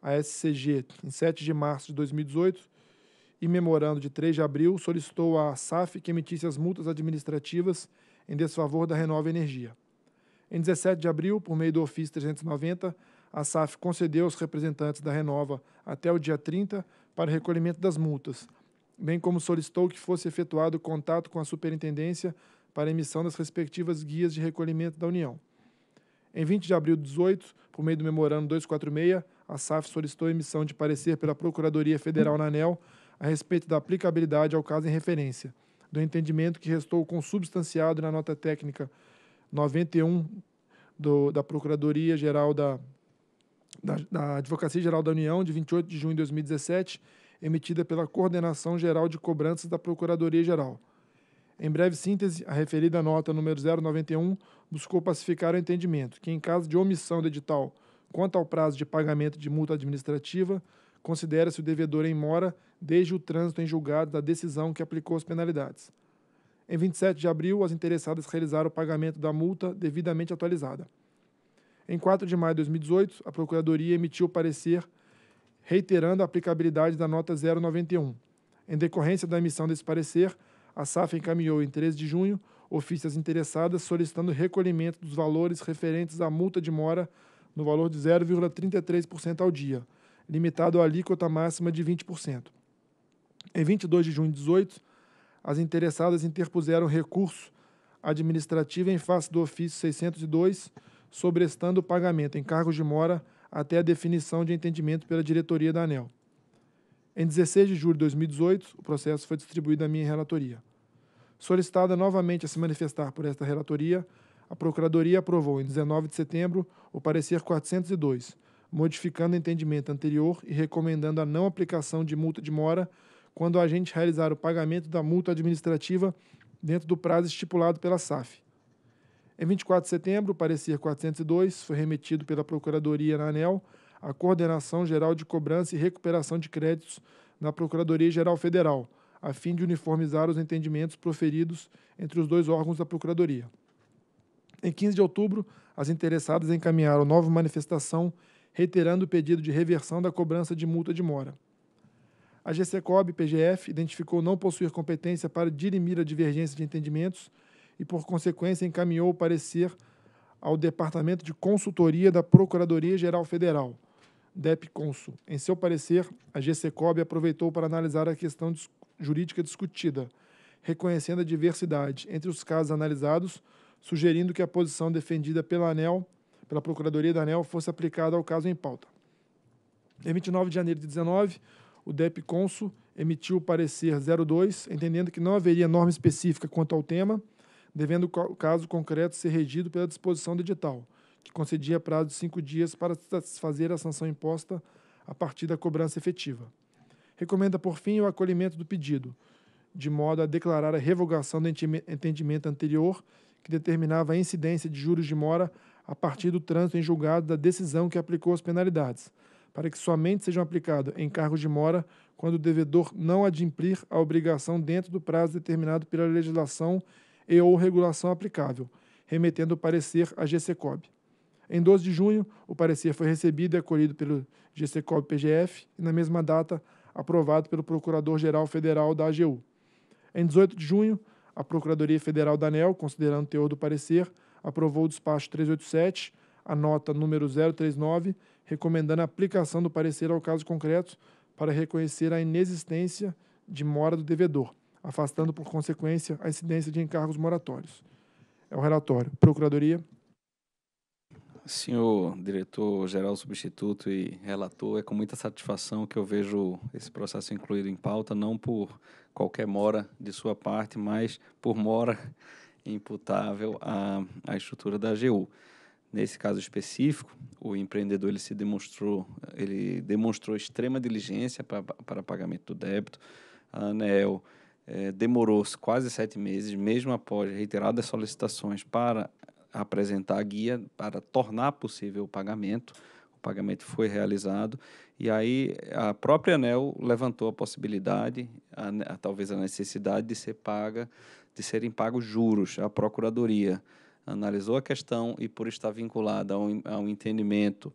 a S C G, em sete de março de dois mil e dezoito, e memorando de três de abril, solicitou à S A F que emitisse as multas administrativas em desfavor da Renova Energia. Em dezessete de abril, por meio do ofício trezentos e noventa, a S A F concedeu aos representantes da Renova até o dia trinta para o recolhimento das multas, bem como solicitou que fosse efetuado contato com a Superintendência para emissão das respectivas guias de recolhimento da União. Em vinte de abril de dezoito, por meio do memorando duzentos e quarenta e seis, a S A F solicitou a emissão de parecer pela Procuradoria Federal na ANEEL a respeito da aplicabilidade ao caso em referência, do entendimento que restou consubstanciado na nota técnica noventa e um do, da Procuradoria-Geral da, da, da Advocacia-Geral da União, de vinte e oito de junho de dois mil e dezessete, emitida pela Coordenação Geral de Cobranças da Procuradoria-Geral. Em breve síntese, a referida nota número zero noventa e um buscou pacificar o entendimento que, em caso de omissão do edital quanto ao prazo de pagamento de multa administrativa, considera-se o devedor em mora desde o trânsito em julgado da decisão que aplicou as penalidades. Em vinte e sete de abril, as interessadas realizaram o pagamento da multa devidamente atualizada. Em quatro de maio de dois mil e dezoito, a Procuradoria emitiu parecer reiterando a aplicabilidade da nota zero noventa e um. Em decorrência da emissão desse parecer, a S A F encaminhou, em treze de junho, ofícios interessadas solicitando recolhimento dos valores referentes à multa de mora no valor de zero vírgula trinta e três por cento ao dia, limitado à alíquota máxima de vinte por cento. Em vinte e dois de junho de dezoito, as interessadas interpuseram recurso administrativo em face do ofício seiscentos e dois, sobrestando o pagamento em cargos de mora até a definição de entendimento pela diretoria da ANEEL. Em dezesseis de julho de dois mil e dezoito, o processo foi distribuído à minha relatoria. Solicitada novamente a se manifestar por esta relatoria, a Procuradoria aprovou, em dezenove de setembro, o parecer quatrocentos e dois, modificando o entendimento anterior e recomendando a não aplicação de multa de mora quando o agente realizar o pagamento da multa administrativa dentro do prazo estipulado pela S A F. Em vinte e quatro de setembro, o parecer quatrocentos e dois foi remetido pela Procuradoria na ANEEL à Coordenação Geral de Cobrança e Recuperação de Créditos na Procuradoria-Geral Federal, a fim de uniformizar os entendimentos proferidos entre os dois órgãos da Procuradoria. Em quinze de outubro, as interessadas encaminharam nova manifestação, reiterando o pedido de reversão da cobrança de multa de mora. A G C C O B P G F identificou não possuir competência para dirimir a divergência de entendimentos e, por consequência, encaminhou o parecer ao Departamento de Consultoria da Procuradoria-Geral Federal, D E P Consul. Em seu parecer, a G C C O B aproveitou para analisar a questão dis- jurídica discutida, reconhecendo a diversidade entre os casos analisados, sugerindo que a posição defendida pela ANEEL, pela Procuradoria da ANEEL, fosse aplicada ao caso em pauta. Em vinte e nove de janeiro de dezenove, o D E P Consul emitiu o parecer zero dois, entendendo que não haveria norma específica quanto ao tema, devendo o caso concreto ser regido pela disposição do edital, que concedia prazo de cinco dias para satisfazer a sanção imposta a partir da cobrança efetiva. Recomenda, por fim, o acolhimento do pedido, de modo a declarar a revogação do entendimento anterior, que determinava a incidência de juros de mora a partir do trânsito em julgado da decisão que aplicou as penalidades, para que somente sejam aplicados encargos de mora quando o devedor não adimplir a obrigação dentro do prazo determinado pela legislação e ou regulação aplicável, remetendo o parecer à G C C O B. Em doze de junho, o parecer foi recebido e acolhido pelo G C C O B P G F e, na mesma data, aprovado pelo Procurador-Geral Federal da A G U. Em dezoito de junho, a Procuradoria Federal da ANEEL, considerando o teor do parecer, aprovou o despacho trezentos e oitenta e sete, a nota número zero trinta e nove, recomendando a aplicação do parecer ao caso concreto para reconhecer a inexistência de mora do devedor, afastando, por consequência, a incidência de encargos moratórios. É o relatório. Procuradoria. Senhor diretor-geral substituto e relator, é com muita satisfação que eu vejo esse processo incluído em pauta, não por qualquer mora de sua parte, mas por mora imputável à, à estrutura da A G U. Nesse caso específico, o empreendedor ele se demonstrou, ele demonstrou extrema diligência para, para pagamento do débito. A ANEEL eh, demorou quase sete meses, mesmo após reiteradas solicitações para apresentar a guia para tornar possível o pagamento. O pagamento foi realizado e aí a própria ANEEL levantou a possibilidade, a, a, talvez a necessidade de ser paga, de serem pagos juros. A Procuradoria analisou a questão e, por estar vinculada ao, ao entendimento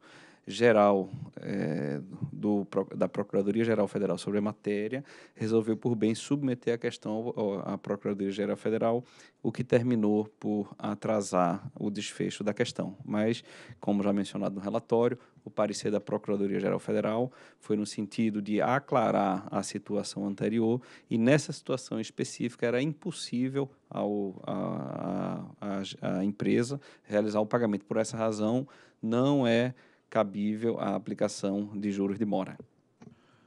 geral é, do, da Procuradoria-Geral Federal sobre a matéria, resolveu por bem submeter a questão à Procuradoria-Geral Federal, o que terminou por atrasar o desfecho da questão. Mas, como já mencionado no relatório, o parecer da Procuradoria-Geral Federal foi no sentido de aclarar a situação anterior e, nessa situação específica, era impossível ao, a, a, a empresa realizar o pagamento. Por essa razão, não é cabível à aplicação de juros de mora.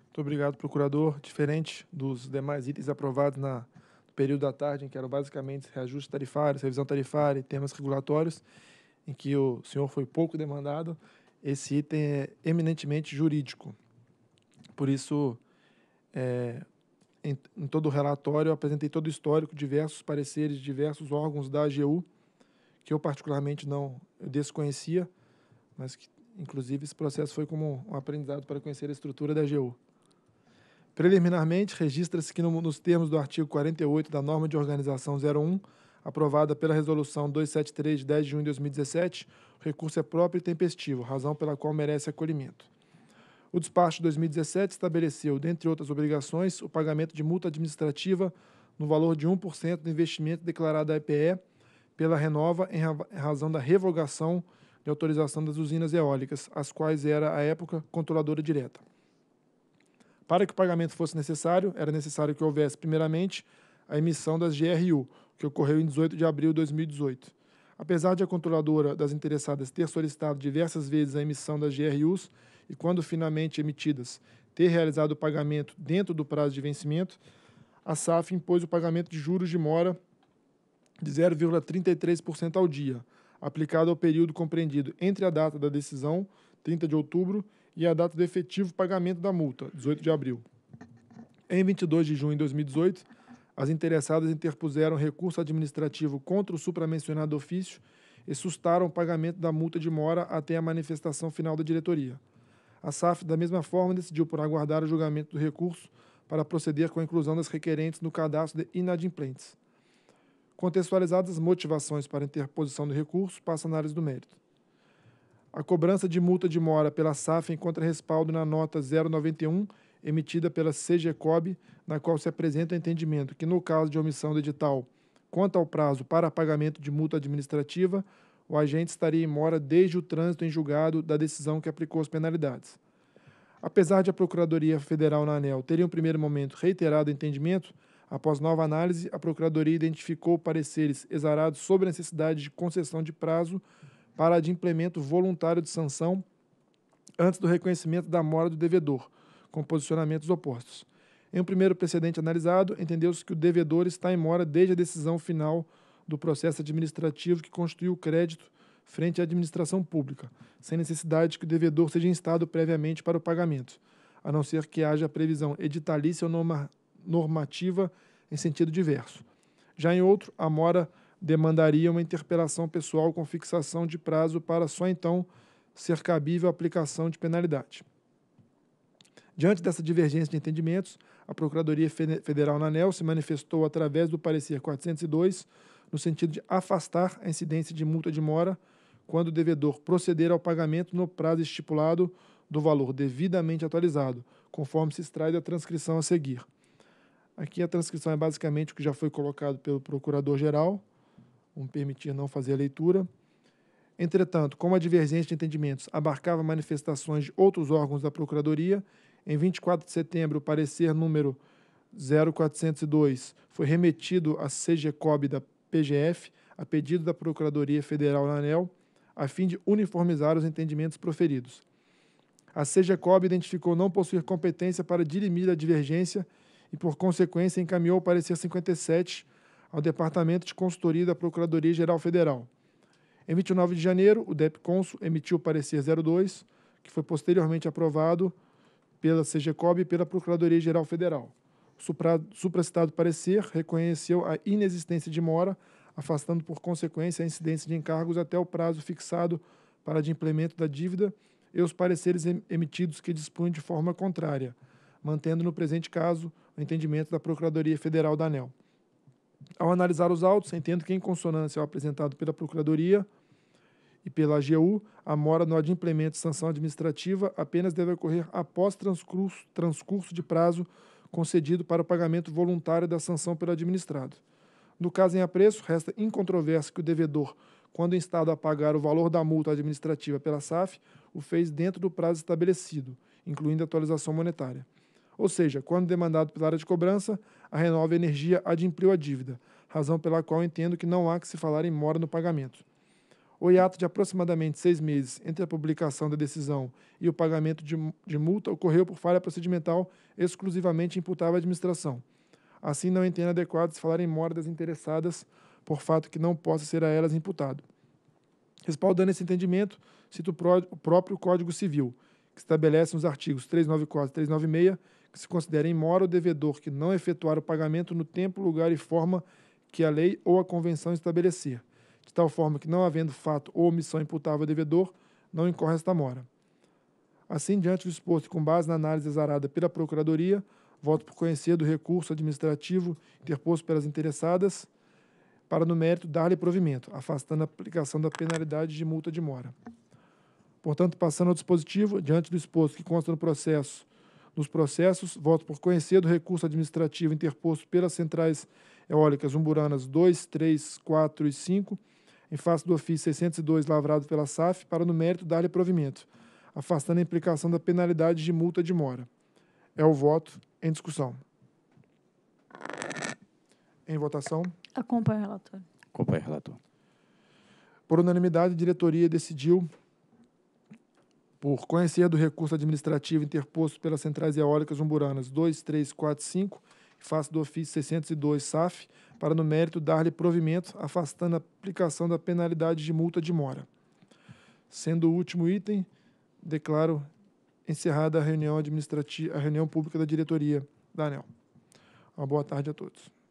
Muito obrigado, procurador. Diferente dos demais itens aprovados na, no período da tarde, em que eram basicamente reajustes tarifários, revisão tarifária e temas regulatórios, em que o senhor foi pouco demandado, esse item é eminentemente jurídico. Por isso, é, em, em todo o relatório, eu apresentei todo o histórico, diversos pareceres, diversos órgãos da A G U, que eu particularmente não eu desconhecia, mas que inclusive, esse processo foi como um aprendizado para conhecer a estrutura da A G U. Preliminarmente, registra-se que, no, nos termos do artigo quarenta e oito da Norma de Organização zero um, aprovada pela Resolução duzentos e setenta e três, de dez de junho de dois mil e dezessete, o recurso é próprio e tempestivo, razão pela qual merece acolhimento. O despacho de dois mil e dezessete estabeleceu, dentre outras obrigações, o pagamento de multa administrativa no valor de um por cento do investimento declarado à E P E pela Renova em razão da revogação de autorização das usinas eólicas, as quais era, à época, controladora direta. Para que o pagamento fosse necessário, era necessário que houvesse, primeiramente, a emissão das G R U, que ocorreu em dezoito de abril de dois mil e dezoito. Apesar de a controladora das interessadas ter solicitado diversas vezes a emissão das G R Us e, quando finalmente emitidas, ter realizado o pagamento dentro do prazo de vencimento, a S A F impôs o pagamento de juros de mora de zero vírgula trinta e três por cento ao dia, aplicado ao período compreendido entre a data da decisão, trinta de outubro, e a data do efetivo pagamento da multa, dezoito de abril. Em vinte e dois de junho de dois mil e dezoito, as interessadas interpuseram recurso administrativo contra o supramencionado ofício e sustaram o pagamento da multa de mora até a manifestação final da diretoria. A S A F, da mesma forma, decidiu por aguardar o julgamento do recurso para proceder com a inclusão das requerentes no cadastro de inadimplentes. Contextualizadas as motivações para interposição do recurso, passa a análise do mérito. A cobrança de multa de mora pela S A F encontra respaldo na nota zero noventa e um, emitida pela C G C O B, na qual se apresenta o entendimento que, no caso de omissão do edital, quanto ao prazo para pagamento de multa administrativa, o agente estaria em mora desde o trânsito em julgado da decisão que aplicou as penalidades. Apesar de a Procuradoria Federal na ANEEL ter em um primeiro momento reiterado o entendimento, após nova análise, a Procuradoria identificou pareceres exarados sobre a necessidade de concessão de prazo para de implemento voluntário de sanção antes do reconhecimento da mora do devedor, com posicionamentos opostos. Em um primeiro precedente analisado, entendeu-se que o devedor está em mora desde a decisão final do processo administrativo que constituiu o crédito frente à administração pública, sem necessidade que o devedor seja instado previamente para o pagamento, a não ser que haja previsão editalícia ou normativa em sentido diverso. Já em outro, a mora demandaria uma interpelação pessoal com fixação de prazo para só então ser cabível a aplicação de penalidade. Diante dessa divergência de entendimentos, a Procuradoria Federal na ANEEL se manifestou através do parecer quatrocentos e dois, no sentido de afastar a incidência de multa de mora quando o devedor proceder ao pagamento no prazo estipulado do valor devidamente atualizado, conforme se extrai da transcrição a seguir. Aqui a transcrição é basicamente o que já foi colocado pelo Procurador-Geral, vou me permitir não fazer a leitura. Entretanto, como a divergência de entendimentos abarcava manifestações de outros órgãos da Procuradoria, em vinte e quatro de setembro, o parecer número zero quatrocentos e dois foi remetido à C G C O B da P G F, a pedido da Procuradoria Federal na ANEEL, a fim de uniformizar os entendimentos proferidos. A C G C O B identificou não possuir competência para dirimir a divergência e, por consequência, encaminhou o parecer cinquenta e sete ao Departamento de Consultoria da Procuradoria-Geral Federal. Em vinte e nove de janeiro, o D E P Consul emitiu o parecer zero dois, que foi posteriormente aprovado pela C G C O B e pela Procuradoria-Geral Federal. O supracitado parecer reconheceu a inexistência de mora, afastando por consequência a incidência de encargos até o prazo fixado para de implemento da dívida e os pareceres emitidos que dispunham de forma contrária, mantendo no presente caso o entendimento da Procuradoria Federal da ANEEL. Ao analisar os autos, entendo que, em consonância ao apresentado pela Procuradoria e pela A G U, a mora no adimplemento de sanção administrativa apenas deve ocorrer após transcurso, transcurso de prazo concedido para o pagamento voluntário da sanção pelo administrado. No caso em apreço, resta incontroverso que o devedor, quando instado a pagar o valor da multa administrativa pela S A F, o fez dentro do prazo estabelecido, incluindo a atualização monetária. Ou seja, quando demandado pela área de cobrança, a Renova Energia adimpliu a dívida, razão pela qual entendo que não há que se falar em mora no pagamento. O hiato de aproximadamente seis meses entre a publicação da decisão e o pagamento de, de multa ocorreu por falha procedimental exclusivamente imputável à administração. Assim, não entendo adequado se falar em mora das interessadas por fato que não possa ser a elas imputado. Respaldando esse entendimento, cito o, pró o próprio Código Civil, que estabelece nos artigos trezentos e noventa e quatro e trezentos e noventa e seis que se considera em mora o devedor que não efetuar o pagamento no tempo, lugar e forma que a lei ou a convenção estabelecer, de tal forma que, não havendo fato ou omissão imputável ao devedor, não incorre esta mora. Assim, diante do exposto e com base na análise exarada pela Procuradoria, voto por conhecer do recurso administrativo interposto pelas interessadas para, no mérito, dar-lhe provimento, afastando a aplicação da penalidade de multa de mora. Portanto, passando ao dispositivo, diante do exposto que consta no processo, nos processos, voto por conhecer do recurso administrativo interposto pelas Centrais Eólicas Umburanas dois, três, quatro e cinco, em face do ofício seiscentos e dois lavrado pela S A F, para, no mérito, dar-lhe provimento, afastando a implicação da penalidade de multa de mora. É o voto em discussão. Em votação. Acompanho o relator. Acompanho o relator. Por unanimidade, a diretoria decidiu por conhecer do recurso administrativo interposto pelas Centrais Eólicas Umburanas dois, três, quatro e cinco, em face do ofício seiscentos e dois S A F, para, no mérito, dar-lhe provimento, afastando a aplicação da penalidade de multa de mora. Sendo o último item, declaro encerrada a reunião administrativa, a reunião pública da diretoria da ANEEL. Uma boa tarde a todos.